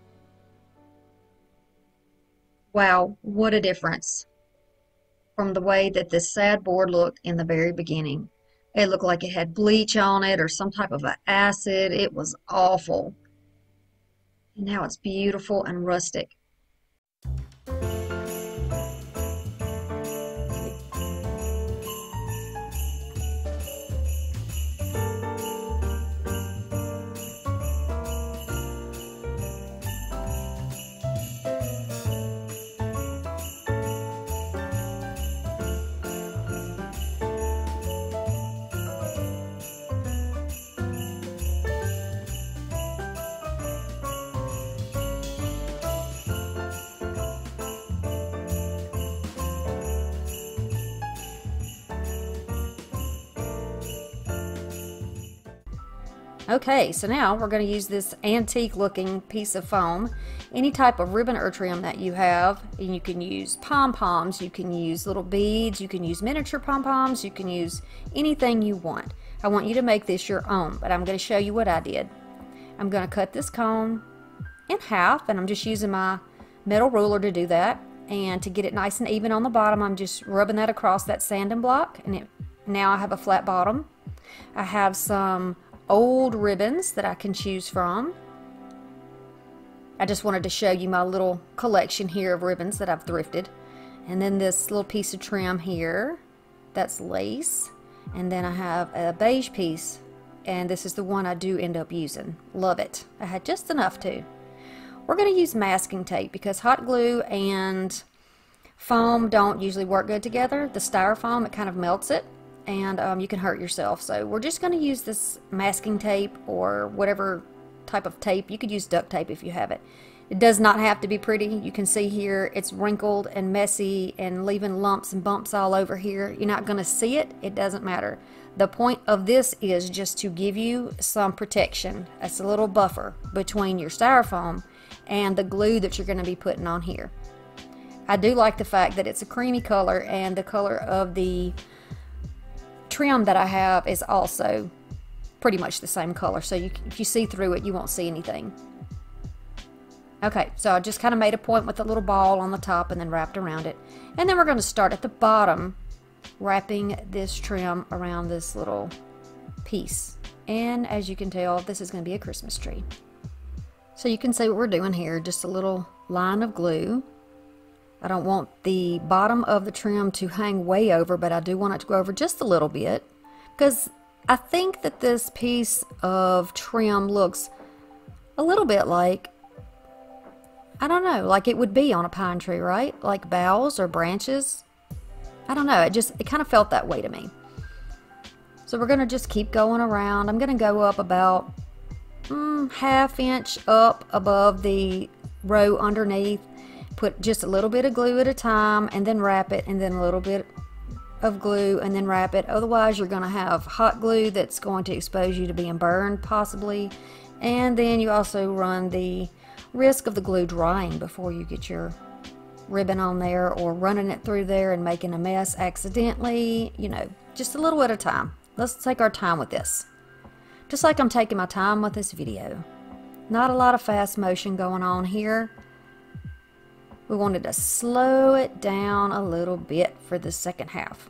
Wow, what a difference from the way that this sad board looked in the very beginning. It looked like it had bleach on it or some type of an acid. It was awful. And now it's beautiful and rustic. Okay, so now we're going to use this antique looking piece of foam, any type of ribbon or trim that you have, and you can use pom-poms, you can use little beads, you can use miniature pom-poms, you can use anything you want. I want you to make this your own, but I'm going to show you what I did. I'm going to cut this cone in half, and I'm just using my metal ruler to do that, and to get it nice and even on the bottom, I'm just rubbing that across that sanding block, and it, now I have a flat bottom. I have some old ribbons that I can choose from. I just wanted to show you my little collection here of ribbons that I've thrifted. And then this little piece of trim here, that's lace. And then I have a beige piece, and this is the one I do end up using. Love it. I had just enough to. We're going to use masking tape because hot glue and foam don't usually work good together. The styrofoam, it kind of melts it, and um, you can hurt yourself. So we're just going to use this masking tape or whatever type of tape. You could use duct tape if you have it. It does not have to be pretty. You can see here it's wrinkled and messy and leaving lumps and bumps all over here. You're not going to see it. It doesn't matter. The point of this is just to give you some protection. That's a little buffer between your styrofoam and the glue that you're going to be putting on here. I do like the fact that it's a creamy color, and the color of the trim that I have is also pretty much the same color, so you, if you see through it, you won't see anything. Okay, so I just kind of made a point with a little ball on the top and then wrapped around it, and then we're going to start at the bottom wrapping this trim around this little piece. And as you can tell, this is going to be a Christmas tree, so you can see what we're doing here, just a little line of glue. I don't want the bottom of the trim to hang way over, but I do want it to go over just a little bit, because I think that this piece of trim looks a little bit like, I don't know, like it would be on a pine tree, right? Like boughs or branches. I don't know. It just, it kind of felt that way to me. So we're going to just keep going around. I'm going to go up about mm, half inch up above the row underneath. Put just a little bit of glue at a time, and then wrap it, and then a little bit of glue and then wrap it. Otherwise you're going to have hot glue that's going to expose you to being burned possibly, and then you also run the risk of the glue drying before you get your ribbon on there, or running it through there and making a mess accidentally, you know, just a little at a time. Let's take our time with this, just like I'm taking my time with this video. Not a lot of fast motion going on here. We wanted to slow it down a little bit for the second half.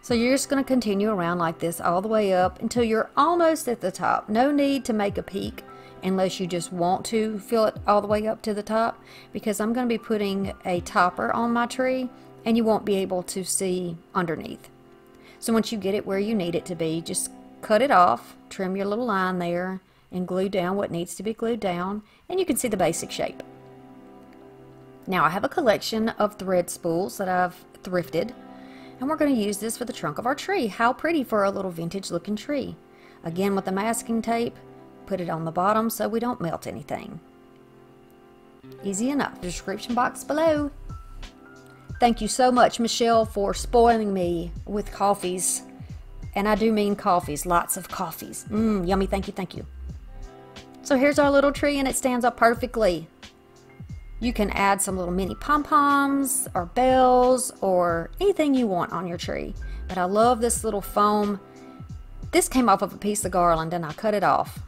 So you're just going to continue around like this all the way up until you're almost at the top. No need to make a peak unless you just want to fill it all the way up to the top, because I'm going to be putting a topper on my tree and you won't be able to see underneath. So once you get it where you need it to be, just cut it off, trim your little line there, and glue down what needs to be glued down, and you can see the basic shape. Now I have a collection of thread spools that I've thrifted, and we're going to use this for the trunk of our tree. How pretty for a little vintage looking tree. Again with the masking tape, put it on the bottom so we don't melt anything. Easy enough. Description box below. Thank you so much, Michelle, for spoiling me with coffees, and I do mean coffees, lots of coffees. Mmm, yummy. Thank you, thank you. So here's our little tree, and it stands up perfectly. You can add some little mini pom-poms or bells or anything you want on your tree. But I love this little foam. This came off of a piece of garland and I cut it off.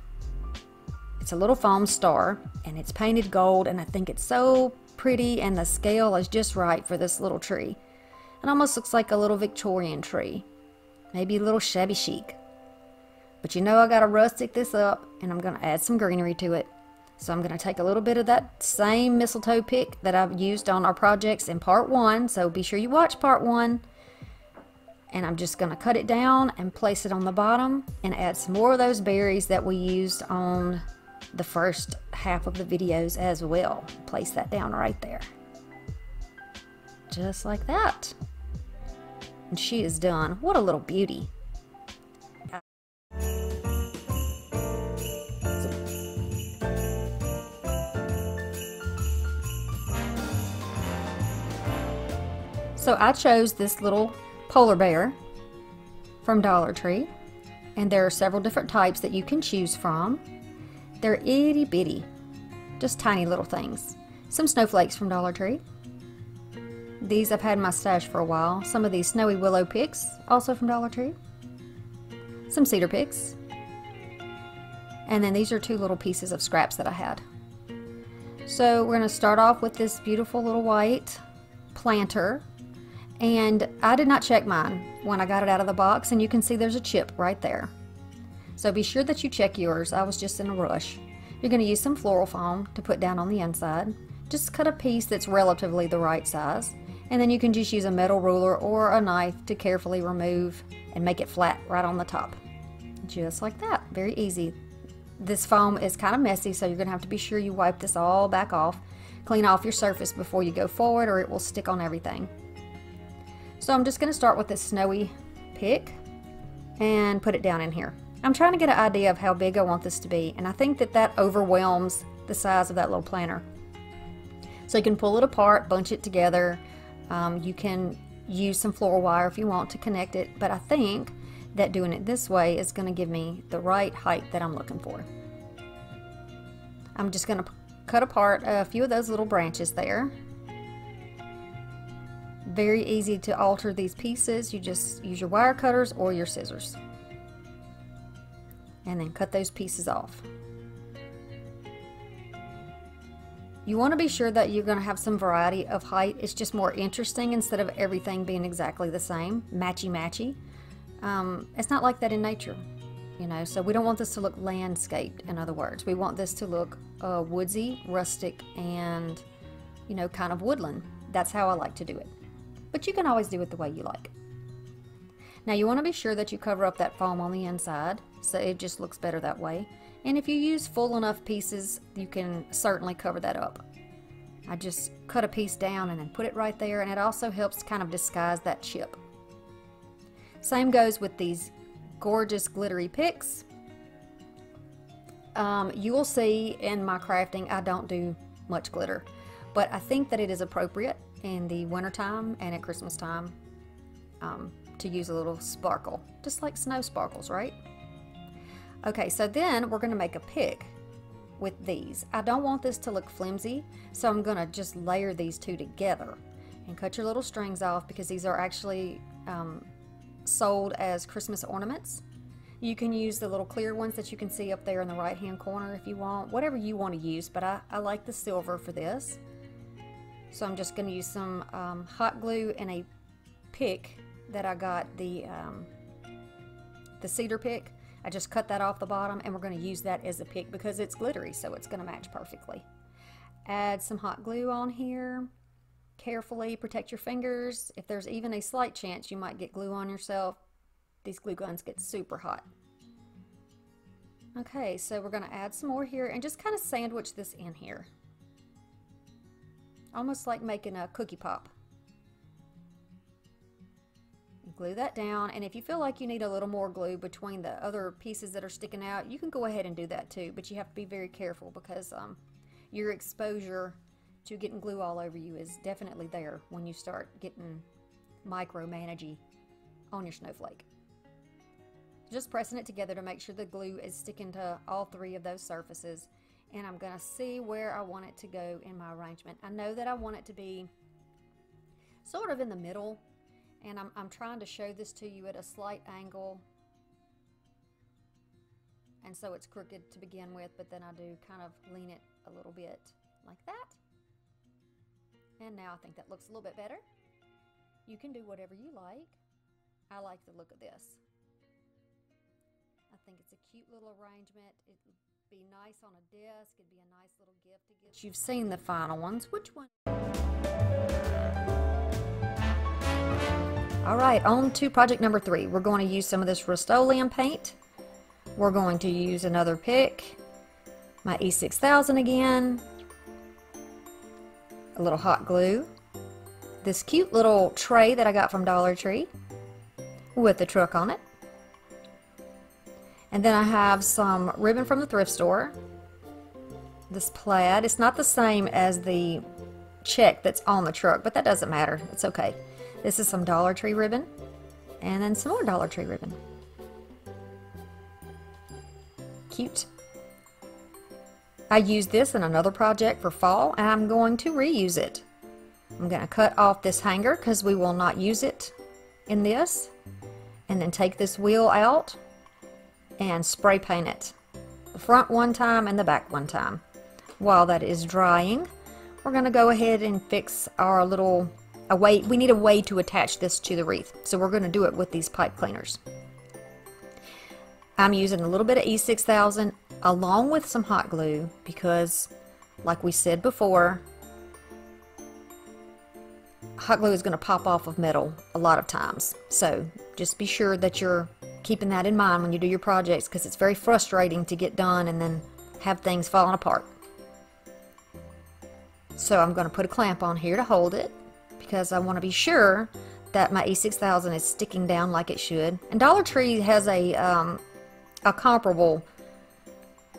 It's a little foam star and it's painted gold, and I think it's so pretty, and the scale is just right for this little tree. It almost looks like a little Victorian tree. Maybe a little shabby chic. But you know I gotta rustic this up, and I'm gonna add some greenery to it. So I'm going to take a little bit of that same mistletoe pick that I've used on our projects in part one. So be sure you watch part one. And I'm just going to cut it down and place it on the bottom and add some more of those berries that we used on the first half of the videos as well. Place that down right there. Just like that. And she is done. What a little beauty. So I chose this little polar bear from Dollar Tree, and there are several different types that you can choose from. They're itty bitty, just tiny little things. Some snowflakes from Dollar Tree. These I've had in my stash for a while. Some of these snowy willow picks, also from Dollar Tree. Some cedar picks. And then these are two little pieces of scraps that I had. So we're going to start off with this beautiful little white planter. And I did not check mine when I got it out of the box, and you can see there's a chip right there. So be sure that you check yours. I was just in a rush. You're going to use some floral foam to put down on the inside. Just cut a piece that's relatively the right size, and then you can just use a metal ruler or a knife to carefully remove and make it flat right on the top. Just like that. Very easy. This foam is kind of messy, so you're going to have to be sure you wipe this all back off. Clean off your surface before you go forward, or it will stick on everything. So I'm just going to start with this snowy pick and put it down in here. I'm trying to get an idea of how big I want this to be, and I think that that overwhelms the size of that little planter. So you can pull it apart, bunch it together. Um, you can use some floral wire if you want to connect it, but I think that doing it this way is going to give me the right height that I'm looking for. I'm just going to cut apart a few of those little branches there. Very easy to alter these pieces. You just use your wire cutters or your scissors, and then cut those pieces off. You want to be sure that you're going to have some variety of height. It's just more interesting instead of everything being exactly the same, matchy matchy. Um, it's not like that in nature, you know, so we don't want this to look landscaped. In other words, we want this to look uh, woodsy, rustic, and, you know, kind of woodland. That's how I like to do it. But you can always do it the way you like. Now you want to be sure that you cover up that foam on the inside, so it just looks better that way. And if you use full enough pieces, you can certainly cover that up. I just cut a piece down and then put it right there, and it also helps kind of disguise that chip. Same goes with these gorgeous glittery picks. Um, you will see in my crafting I don't do much glitter, but I think that it is appropriate in the winter time and at Christmas time um, to use a little sparkle, just like snow sparkles, right? Okay, so then we're going to make a pick with these. I don't want this to look flimsy, so I'm going to just layer these two together. And cut your little strings off, because these are actually um, sold as Christmas ornaments. You can use the little clear ones that you can see up there in the right hand corner if you want, whatever you want to use, but I, I like the silver for this. So I'm just going to use some um, hot glue and a pick that I got, the um, the cedar pick. I just cut that off the bottom, and we're going to use that as a pick because it's glittery, so it's going to match perfectly. Add some hot glue on here. Carefully protect your fingers. If there's even a slight chance you might get glue on yourself, these glue guns get super hot. Okay, so we're going to add some more here and just kind of sandwich this in here. Almost like making a cookie pop. Glue that down, and if you feel like you need a little more glue between the other pieces that are sticking out, you can go ahead and do that too, but you have to be very careful because um, your exposure to getting glue all over you is definitely there when you start getting micromanagey on your snowflake. Just pressing it together to make sure the glue is sticking to all three of those surfaces, and I'm gonna see where I want it to go in my arrangement. I know that I want it to be sort of in the middle, and I'm, I'm trying to show this to you at a slight angle, and so it's crooked to begin with, but then I do kind of lean it a little bit like that. And now I think that looks a little bit better. You can do whatever you like. I like the look of this. I think it's a cute little arrangement. It'd be nice on a desk. It'd be a nice little gift to give. You've seen the final ones. Which one? All right, on to project number three. We're going to use some of this Rust-Oleum paint. We're going to use another pick. My E six thousand again. A little hot glue, this cute little tray that I got from Dollar Tree with the truck on it, and then I have some ribbon from the thrift store, this plaid. It's not the same as the check that's on the truck, but that doesn't matter, it's okay. This is some Dollar Tree ribbon, and then some more Dollar Tree ribbon. Cute. I used this in another project for fall, and I'm going to reuse it. I'm going to cut off this hanger because we will not use it in this, and then take this wheel out and spray paint it. The front one time and the back one time. While that is drying, we're going to go ahead and fix our little a way. We need a way to attach this to the wreath, so we're going to do it with these pipe cleaners. I'm using a little bit of E six thousand along with some hot glue because, like we said before, hot glue is going to pop off of metal a lot of times. So just be sure that you're keeping that in mind when you do your projects, because it's very frustrating to get done and then have things falling apart. So I'm going to put a clamp on here to hold it because I want to be sure that my E six thousand is sticking down like it should. And Dollar Tree has a um, a comparable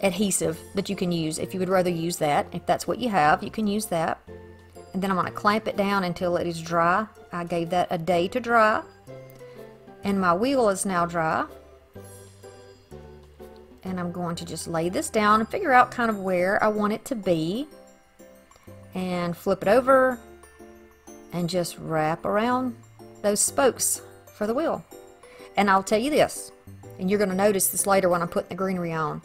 adhesive that you can use if you would rather use that. If that's what you have, you can use that. And then I'm going to clamp it down until it is dry. I gave that a day to dry, and my wheel is now dry, and I'm going to just lay this down and figure out kind of where I want it to be and flip it over and just wrap around those spokes for the wheel. And I'll tell you this, and you're going to notice this later when I'm putting the greenery on,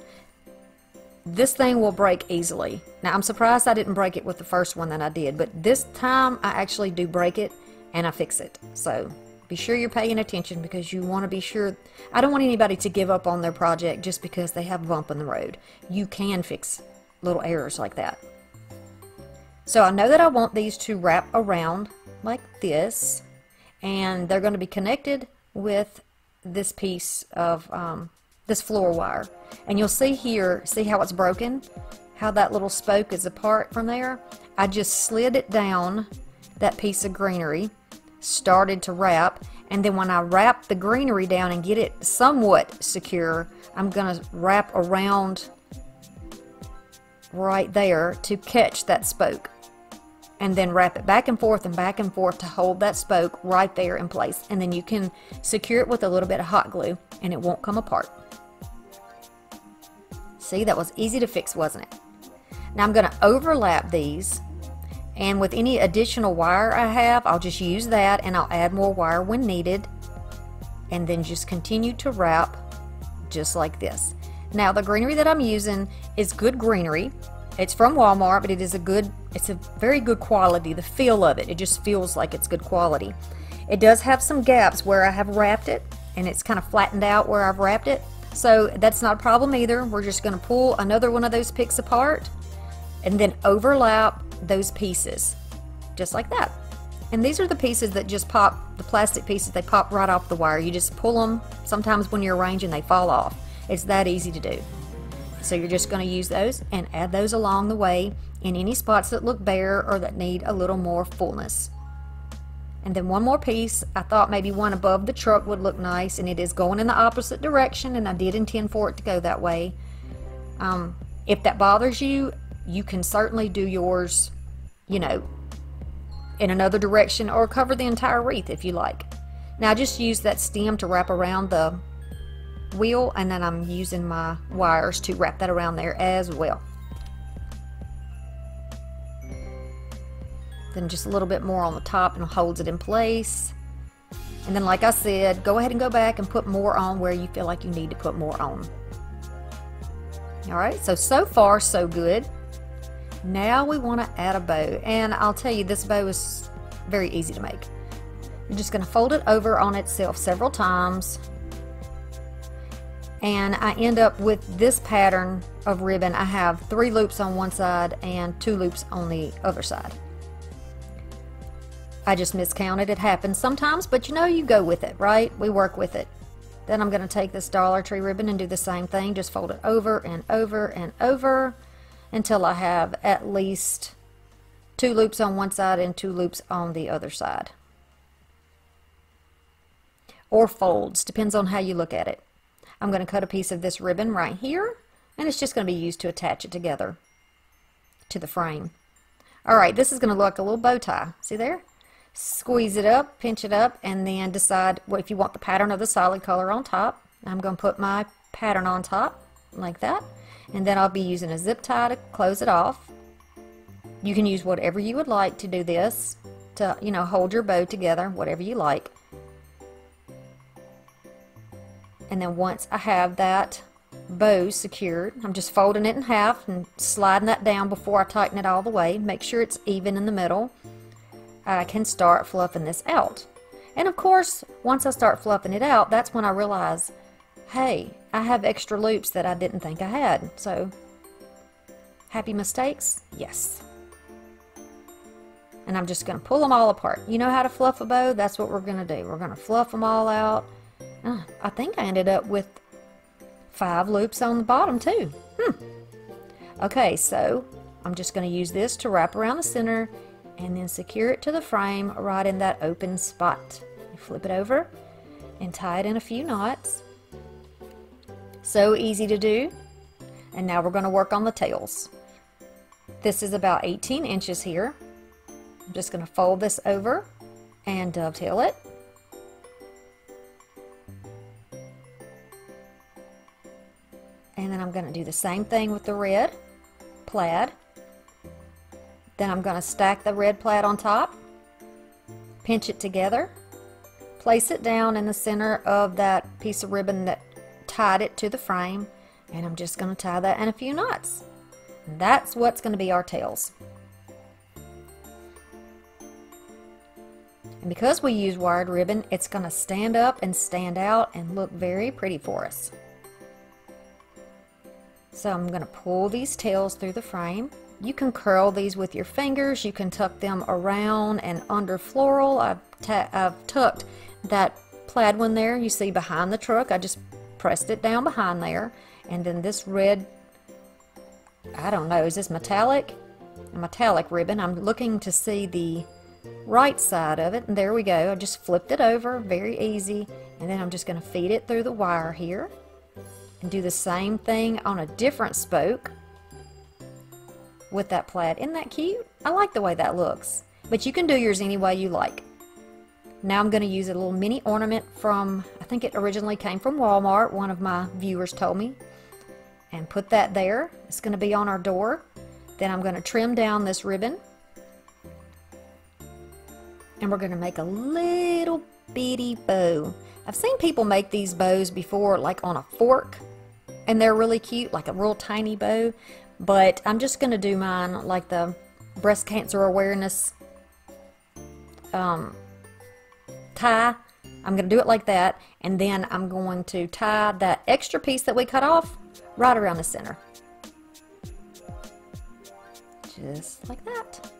this thing will break easily. Now, I'm surprised I didn't break it with the first one that I did, but this time I actually do break it and I fix it. So be sure you're paying attention, because you want to be sure. I don't want anybody to give up on their project just because they have a bump in the road. You can fix little errors like that. So I know that I want these to wrap around like this, and they're going to be connected with this piece of um, this floor wire. And you'll see here, see how it's broken, how that little spoke is apart from there. I just slid it down that piece of greenery, started to wrap, and then when I wrap the greenery down and get it somewhat secure, I'm going to wrap around right there to catch that spoke. and then wrap it back and forth and back and forth to hold that spoke right there in place. And then you can secure it with a little bit of hot glue and it won't come apart. See, that was easy to fix, wasn't it? Now I'm going to overlap these, and with any additional wire I have, I'll just use that, and I'll add more wire when needed, and then just continue to wrap just like this. Now the greenery that I'm using is good greenery. It's from Walmart, but it is a good, it's a very good quality. The feel of it, it just feels like it's good quality. It does have some gaps where I have wrapped it, and it's kind of flattened out where I've wrapped it. So that's not a problem either. We're just going to pull another one of those picks apart and then overlap those pieces just like that. And these are the pieces that just pop, the plastic pieces, they pop right off the wire. You just pull them. Sometimes when you're arranging, they fall off. It's that easy to do. So you're just going to use those and add those along the way in any spots that look bare or that need a little more fullness. And then one more piece, I thought maybe one above the truck would look nice, and it is going in the opposite direction, and I did intend for it to go that way. Um, if that bothers you, you can certainly do yours, you know, in another direction, or cover the entire wreath if you like. Now I just use that stem to wrap around the wheel, and then I'm using my wires to wrap that around there as well. Then just a little bit more on the top and holds it in place. And then, like I said, go ahead and go back and put more on where you feel like you need to put more on. All right, so so far so good. Now we want to add a bow, and I'll tell you, this bow is very easy to make. You're just going to fold it over on itself several times, and I end up with this pattern of ribbon. I have three loops on one side and two loops on the other side. I just miscounted. It happens sometimes, but you know, you go with it, right? We work with it. Then I'm going to take this Dollar Tree ribbon and do the same thing. Just fold it over and over and over until I have at least two loops on one side and two loops on the other side. Or folds, depends on how you look at it. I'm going to cut a piece of this ribbon right here, and it's just going to be used to attach it together to the frame. Alright, this is going to look like a little bow tie. See there? Squeeze it up, pinch it up, and then decide what if you want the pattern of the solid color on top. I'm going to put my pattern on top like that, and then I'll be using a zip tie to close it off. You can use whatever you would like to do this to, you know, hold your bow together, whatever you like. And then once I have that bow secured, I'm just folding it in half and sliding that down before I tighten it all the way. Make sure it's even in the middle. I can start fluffing this out. And of course, once I start fluffing it out, that's when I realize, hey, I have extra loops that I didn't think I had. So, happy mistakes? Yes. And I'm just going to pull them all apart. You know how to fluff a bow? That's what we're going to do. We're going to fluff them all out. Uh, I think I ended up with five loops on the bottom too. Hmm. Okay, so I'm just going to use this to wrap around the center and then secure it to the frame right in that open spot. You flip it over and tie it in a few knots. So easy to do. And now we're going to work on the tails. This is about eighteen inches here. I'm just going to fold this over and dovetail it. And then I'm going to do the same thing with the red plaid. Then I'm going to stack the red plaid on top, pinch it together, place it down in the center of that piece of ribbon that tied it to the frame, and I'm just going to tie that in a few knots. And that's what's going to be our tails. And because we use wired ribbon, it's going to stand up and stand out and look very pretty for us. So I'm going to pull these tails through the frame. You can curl these with your fingers. You can tuck them around and under floral. I've, I've tucked that plaid one there. You see behind the truck. I just pressed it down behind there. And then this red, I don't know, is this metallic? A metallic ribbon. I'm looking to see the right side of it. And there we go. I just flipped it over. Very easy. And then I'm just going to feed it through the wire here. And do the same thing on a different spoke. with that plaid. Isn't that cute? I like the way that looks. But you can do yours any way you like. Now I'm going to use a little mini ornament from, I think it originally came from Walmart, one of my viewers told me. And put that there. It's going to be on our door. Then I'm going to trim down this ribbon. And we're going to make a little bitty bow. I've seen people make these bows before, like on a fork. And they're really cute, like a real tiny bow. But I'm just going to do mine like the breast cancer awareness um, tie. I'm going to do it like that. And then I'm going to tie that extra piece that we cut off right around the center. Just like that.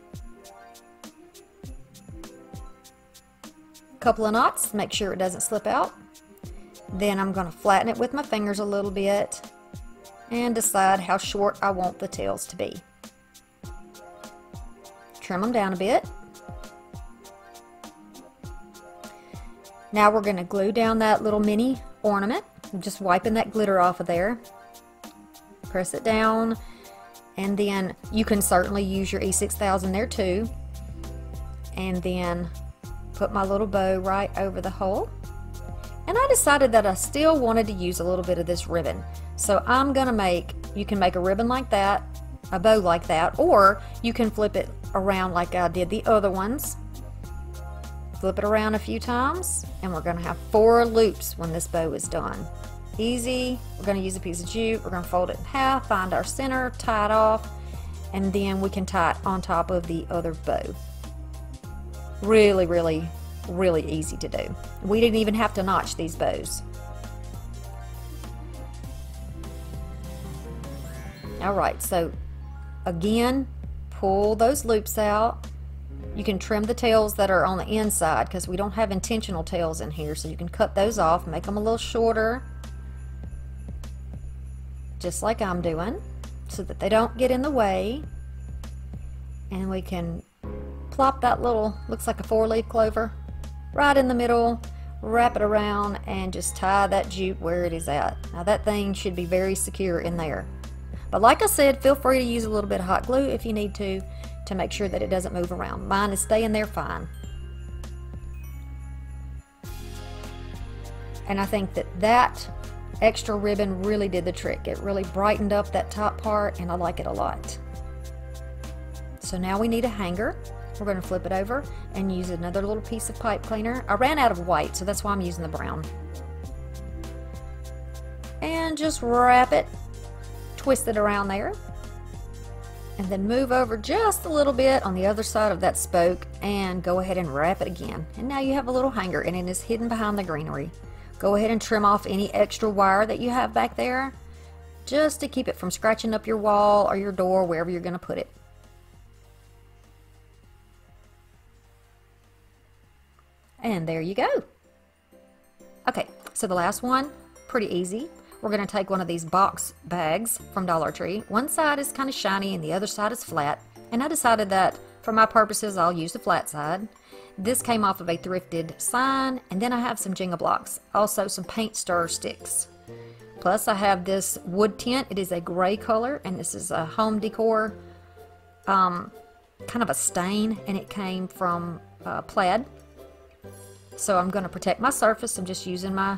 Couple of knots, make sure it doesn't slip out. Then I'm going to flatten it with my fingers a little bit and decide how short I want the tails to be. Trim them down a bit. Now we're going to glue down that little mini ornament. I'm just wiping that glitter off of there. Press it down, and then you can certainly use your E six thousand there too. And then put my little bow right over the hole. And I decided that I still wanted to use a little bit of this ribbon. So I'm gonna make, you can make a ribbon like that, a bow like that, or you can flip it around like I did the other ones. Flip it around a few times, and we're gonna have four loops when this bow is done. Easy. We're gonna use a piece of jute, we're gonna fold it in half, find our center, tie it off, and then we can tie it on top of the other bow. Really, really, really easy to do. We didn't even have to notch these bows. All right, so again, pull those loops out. You can trim the tails that are on the inside because we don't have intentional tails in here, so you can cut those off, make them a little shorter, just like I'm doing, so that they don't get in the way. And we can plop that little, looks like a four-leaf clover, right in the middle, wrap it around, and just tie that jute where it is at. Now that thing should be very secure in there. But like I said, feel free to use a little bit of hot glue if you need to, to make sure that it doesn't move around. Mine is staying there fine. And I think that that extra ribbon really did the trick. It really brightened up that top part, and I like it a lot. So now we need a hanger. We're going to flip it over and use another little piece of pipe cleaner. I ran out of white, so that's why I'm using the brown. And just wrap it, twist it around there, and then move over just a little bit on the other side of that spoke and go ahead and wrap it again. And now you have a little hanger, and it is hidden behind the greenery. Go ahead and trim off any extra wire that you have back there just to keep it from scratching up your wall or your door, wherever you're going to put it. And there you go. Okay, so the last one, pretty easy. We're gonna take one of these box bags from Dollar Tree. One side is kind of shiny and the other side is flat. And I decided that for my purposes, I'll use the flat side. This came off of a thrifted sign, and then I have some Jenga blocks. Also some paint stir sticks. Plus I have this wood tint. It is a gray color, and this is a home decor, um, kind of a stain, and it came from uh, Plaid. So I'm going to protect my surface. I'm just using my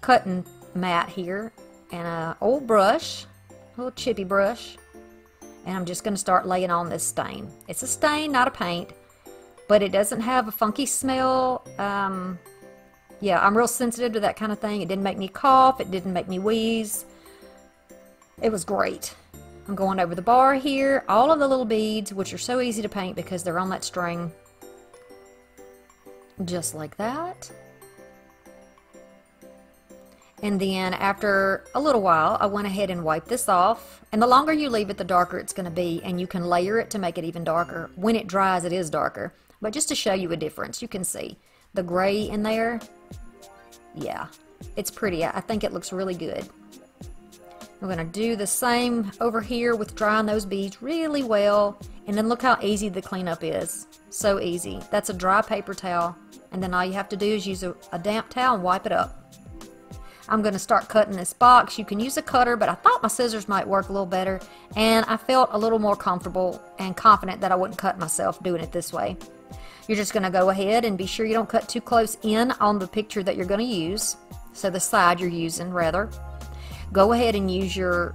cutting mat here and an old brush, a little chippy brush, and I'm just going to start laying on this stain. It's a stain, not a paint, but it doesn't have a funky smell. Um, yeah, I'm real sensitive to that kind of thing. It didn't make me cough. It didn't make me wheeze. It was great. I'm going over the bar here. All of the little beads, which are so easy to paint because they're on that string. Just like that. And then after a little while, I went ahead and wiped this off. And the longer you leave it, the darker it's going to be. And you can layer it to make it even darker. When it dries, it is darker. But just to show you a difference, you can see the gray in there. Yeah, it's pretty. I think it looks really good. I'm going to do the same over here with drying those beads really well. And then look how easy the cleanup is. So easy. That's a dry paper towel. And then all you have to do is use a, a damp towel and wipe it up. I'm going to start cutting this box. You can use a cutter, but I thought my scissors might work a little better, and I felt a little more comfortable and confident that I wouldn't cut myself doing it this way. You're just going to go ahead and be sure you don't cut too close in on the picture that you're going to use, so the side you're using rather. Go ahead and use your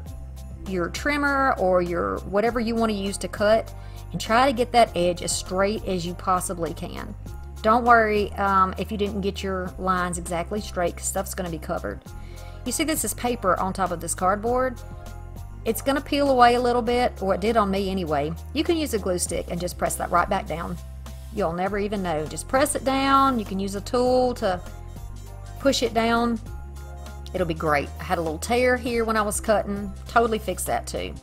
your trimmer or your whatever you want to use to cut, and try to get that edge as straight as you possibly can. Don't worry um, if you didn't get your lines exactly straight, because stuff's going to be covered. You see, this is paper on top of this cardboard. It's going to peel away a little bit, or it did on me anyway. You can use a glue stick and just press that right back down. You'll never even know. Just press it down. You can use a tool to push it down. It'll be great. I had a little tear here when I was cutting. Totally fixed that too.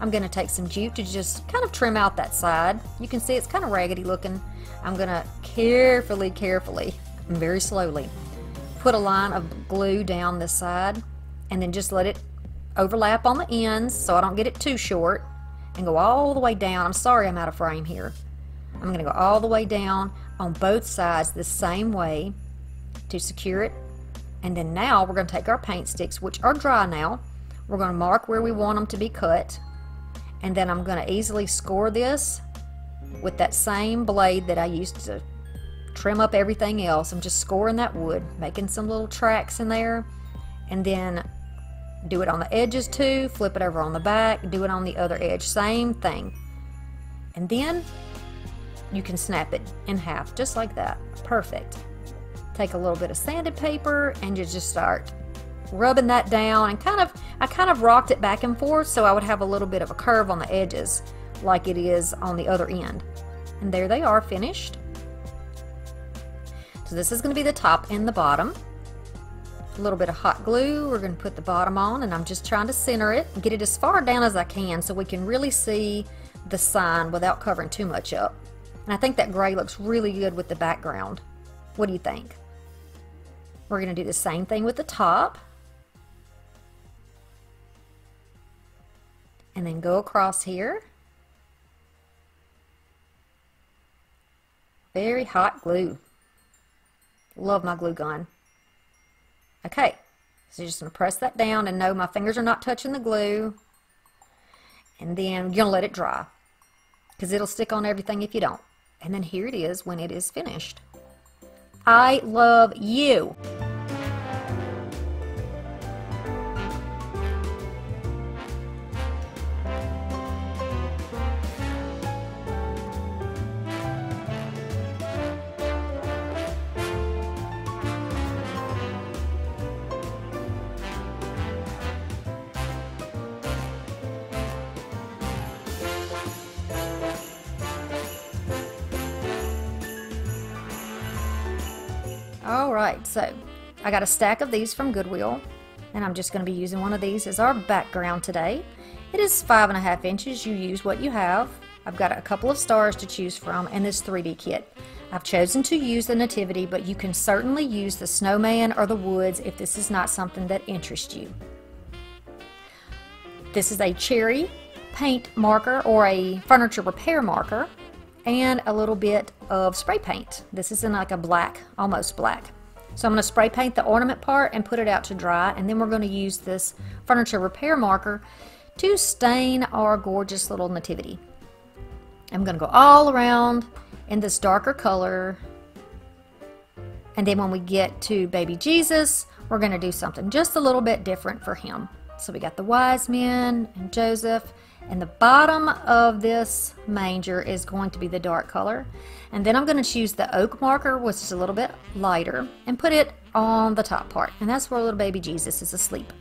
I'm going to take some jute to just kind of trim out that side. You can see it's kind of raggedy looking. I'm going to carefully, carefully, and very slowly put a line of glue down this side, and then just let it overlap on the ends so I don't get it too short, and go all the way down. I'm sorry I'm out of frame here. I'm going to go all the way down on both sides the same way to secure it. And then now we're going to take our paint sticks, which are dry now. We're going to mark where we want them to be cut. And then I'm going to easily score this with that same blade that I used to trim up everything else. I'm just scoring that wood, making some little tracks in there, and then do it on the edges too, flip it over on the back, do it on the other edge, same thing. And then you can snap it in half, just like that. Perfect. Take a little bit of sanded paper and you just start rubbing that down, and kind of, I kind of rocked it back and forth so I would have a little bit of a curve on the edges like it is on the other end. And there they are, finished. So this is going to be the top and the bottom. A little bit of hot glue, we're going to put the bottom on, and I'm just trying to center it and get it as far down as I can so we can really see the sign without covering too much up. And I think that gray looks really good with the background. What do you think? We're going to do the same thing with the top. And then go across here. Very hot glue. Love my glue gun. Okay, so you're just going to press that down, and no, my fingers are not touching the glue. And then you're going to let it dry, because it'll stick on everything if you don't. And then here it is when it is finished. I love you. Alright, so I got a stack of these from Goodwill, and I'm just going to be using one of these as our background today. It is five and a half inches. You use what you have. I've got a couple of stars to choose from, and this three D kit. I've chosen to use the nativity, but you can certainly use the snowman or the woods if this is not something that interests you. This is a cherry paint marker, or a furniture repair marker, and a little bit of spray paint. This is in like a black, almost black. So I'm going to spray paint the ornament part and put it out to dry, and then we're going to use this furniture repair marker to stain our gorgeous little nativity. I'm going to go all around in this darker color, and then when we get to baby Jesus, we're going to do something just a little bit different for him. So we got the wise men and Joseph, and the bottom of this manger is going to be the dark color. And then I'm going to choose the oak marker, which is a little bit lighter, and put it on the top part. And that's where little baby Jesus is asleep.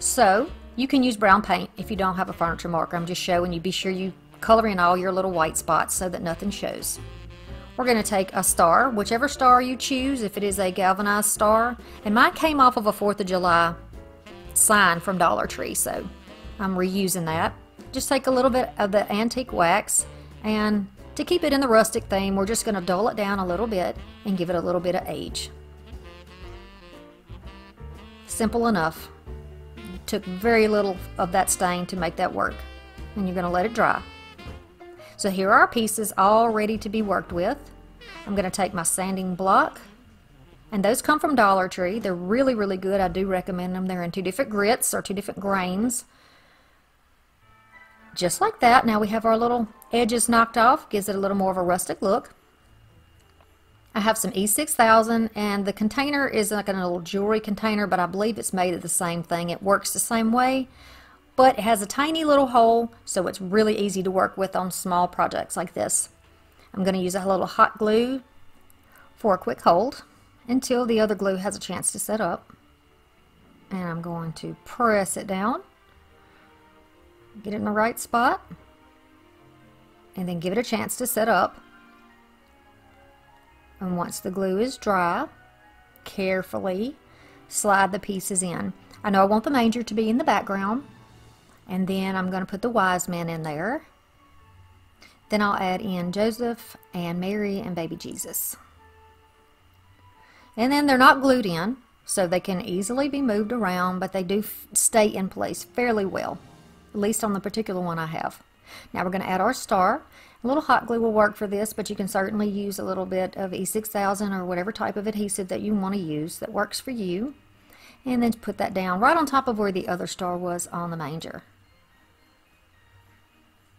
So you can use brown paint if you don't have a furniture marker. I'm just showing you. Be sure you color in all your little white spots so that nothing shows. We're going to take a star, whichever star you choose, if it is a galvanized star. And mine came off of a fourth of July sign from Dollar Tree, so I'm reusing that. Just take a little bit of the antique wax, and to keep it in the rustic theme, we're just going to dull it down a little bit and give it a little bit of age. Simple enough. It took very little of that stain to make that work, and you're going to let it dry. So here are our pieces all ready to be worked with. I'm going to take my sanding block, And those come from Dollar Tree. They're really, really good. I do recommend them. They're in two different grits or two different grains. Just like that. Now we have our little edges knocked off. Gives it a little more of a rustic look. I have some E six thousand, and the container is like a little jewelry container, but I believe it's made of the same thing. It works the same way, but it has a tiny little hole, so it's really easy to work with on small projects like this. I'm going to use a little hot glue for a quick hold until the other glue has a chance to set up. And I'm going to press it down, get it in the right spot, and then give it a chance to set up. And once the glue is dry, carefully slide the pieces in. I know I want the manger to be in the background, and then I'm going to put the wise man in there. Then I'll add in Joseph and Mary and baby Jesus. And then they're not glued in, so they can easily be moved around, but they do stay in place fairly well, at least on the particular one I have. Now we're going to add our star. A little hot glue will work for this, but you can certainly use a little bit of E six thousand or whatever type of adhesive that you want to use that works for you. And then put that down right on top of where the other star was on the manger.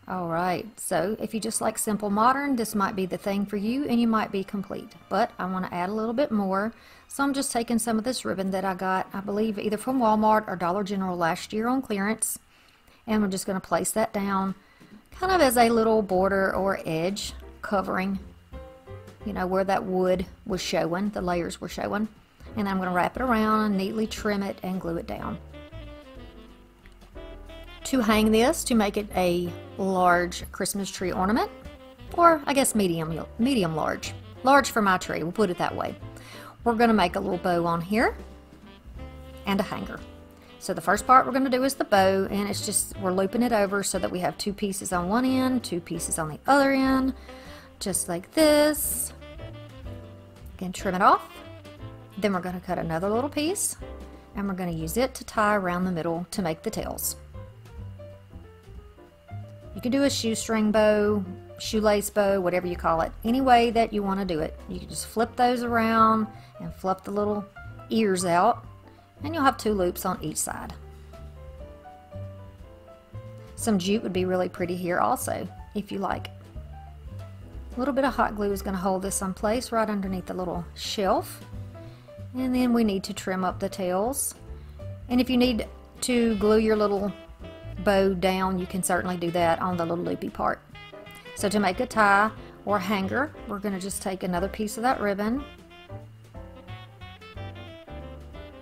Alright, so if you just like simple modern, this might be the thing for you, and you might be complete. But I want to add a little bit more, so I'm just taking some of this ribbon that I got, I believe, either from Walmart or Dollar General last year on clearance. And we're just going to place that down kind of as a little border or edge covering, you know, where that wood was showing, the layers were showing. And I'm going to wrap it around and neatly trim it and glue it down. To hang this, to make it a large Christmas tree ornament, or I guess medium, medium large. Large for my tree, we'll put it that way. We're going to make a little bow on here and a hanger. So the first part we're going to do is the bow, and it's just, we're looping it over so that we have two pieces on one end, two pieces on the other end, just like this. Again, trim it off. Then we're going to cut another little piece, and we're going to use it to tie around the middle to make the tails. You can do a shoestring bow, shoelace bow, whatever you call it, any way that you want to do it. You can just flip those around and fluff the little ears out, and you'll have two loops on each side. Some jute would be really pretty here also, if you like. A little bit of hot glue is going to hold this in place right underneath the little shelf. And then we need to trim up the tails. And if you need to glue your little bow down, you can certainly do that on the little loopy part. So to make a tie or hanger, we're going to just take another piece of that ribbon,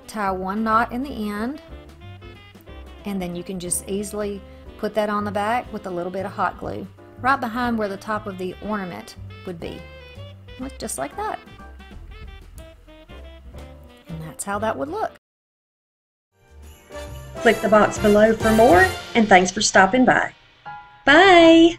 tie one knot in the end, and then you can just easily put that on the back with a little bit of hot glue right behind where the top of the ornament would be. Look, just like that. And that's how that would look. Click the box below for more, and thanks for stopping by. Bye!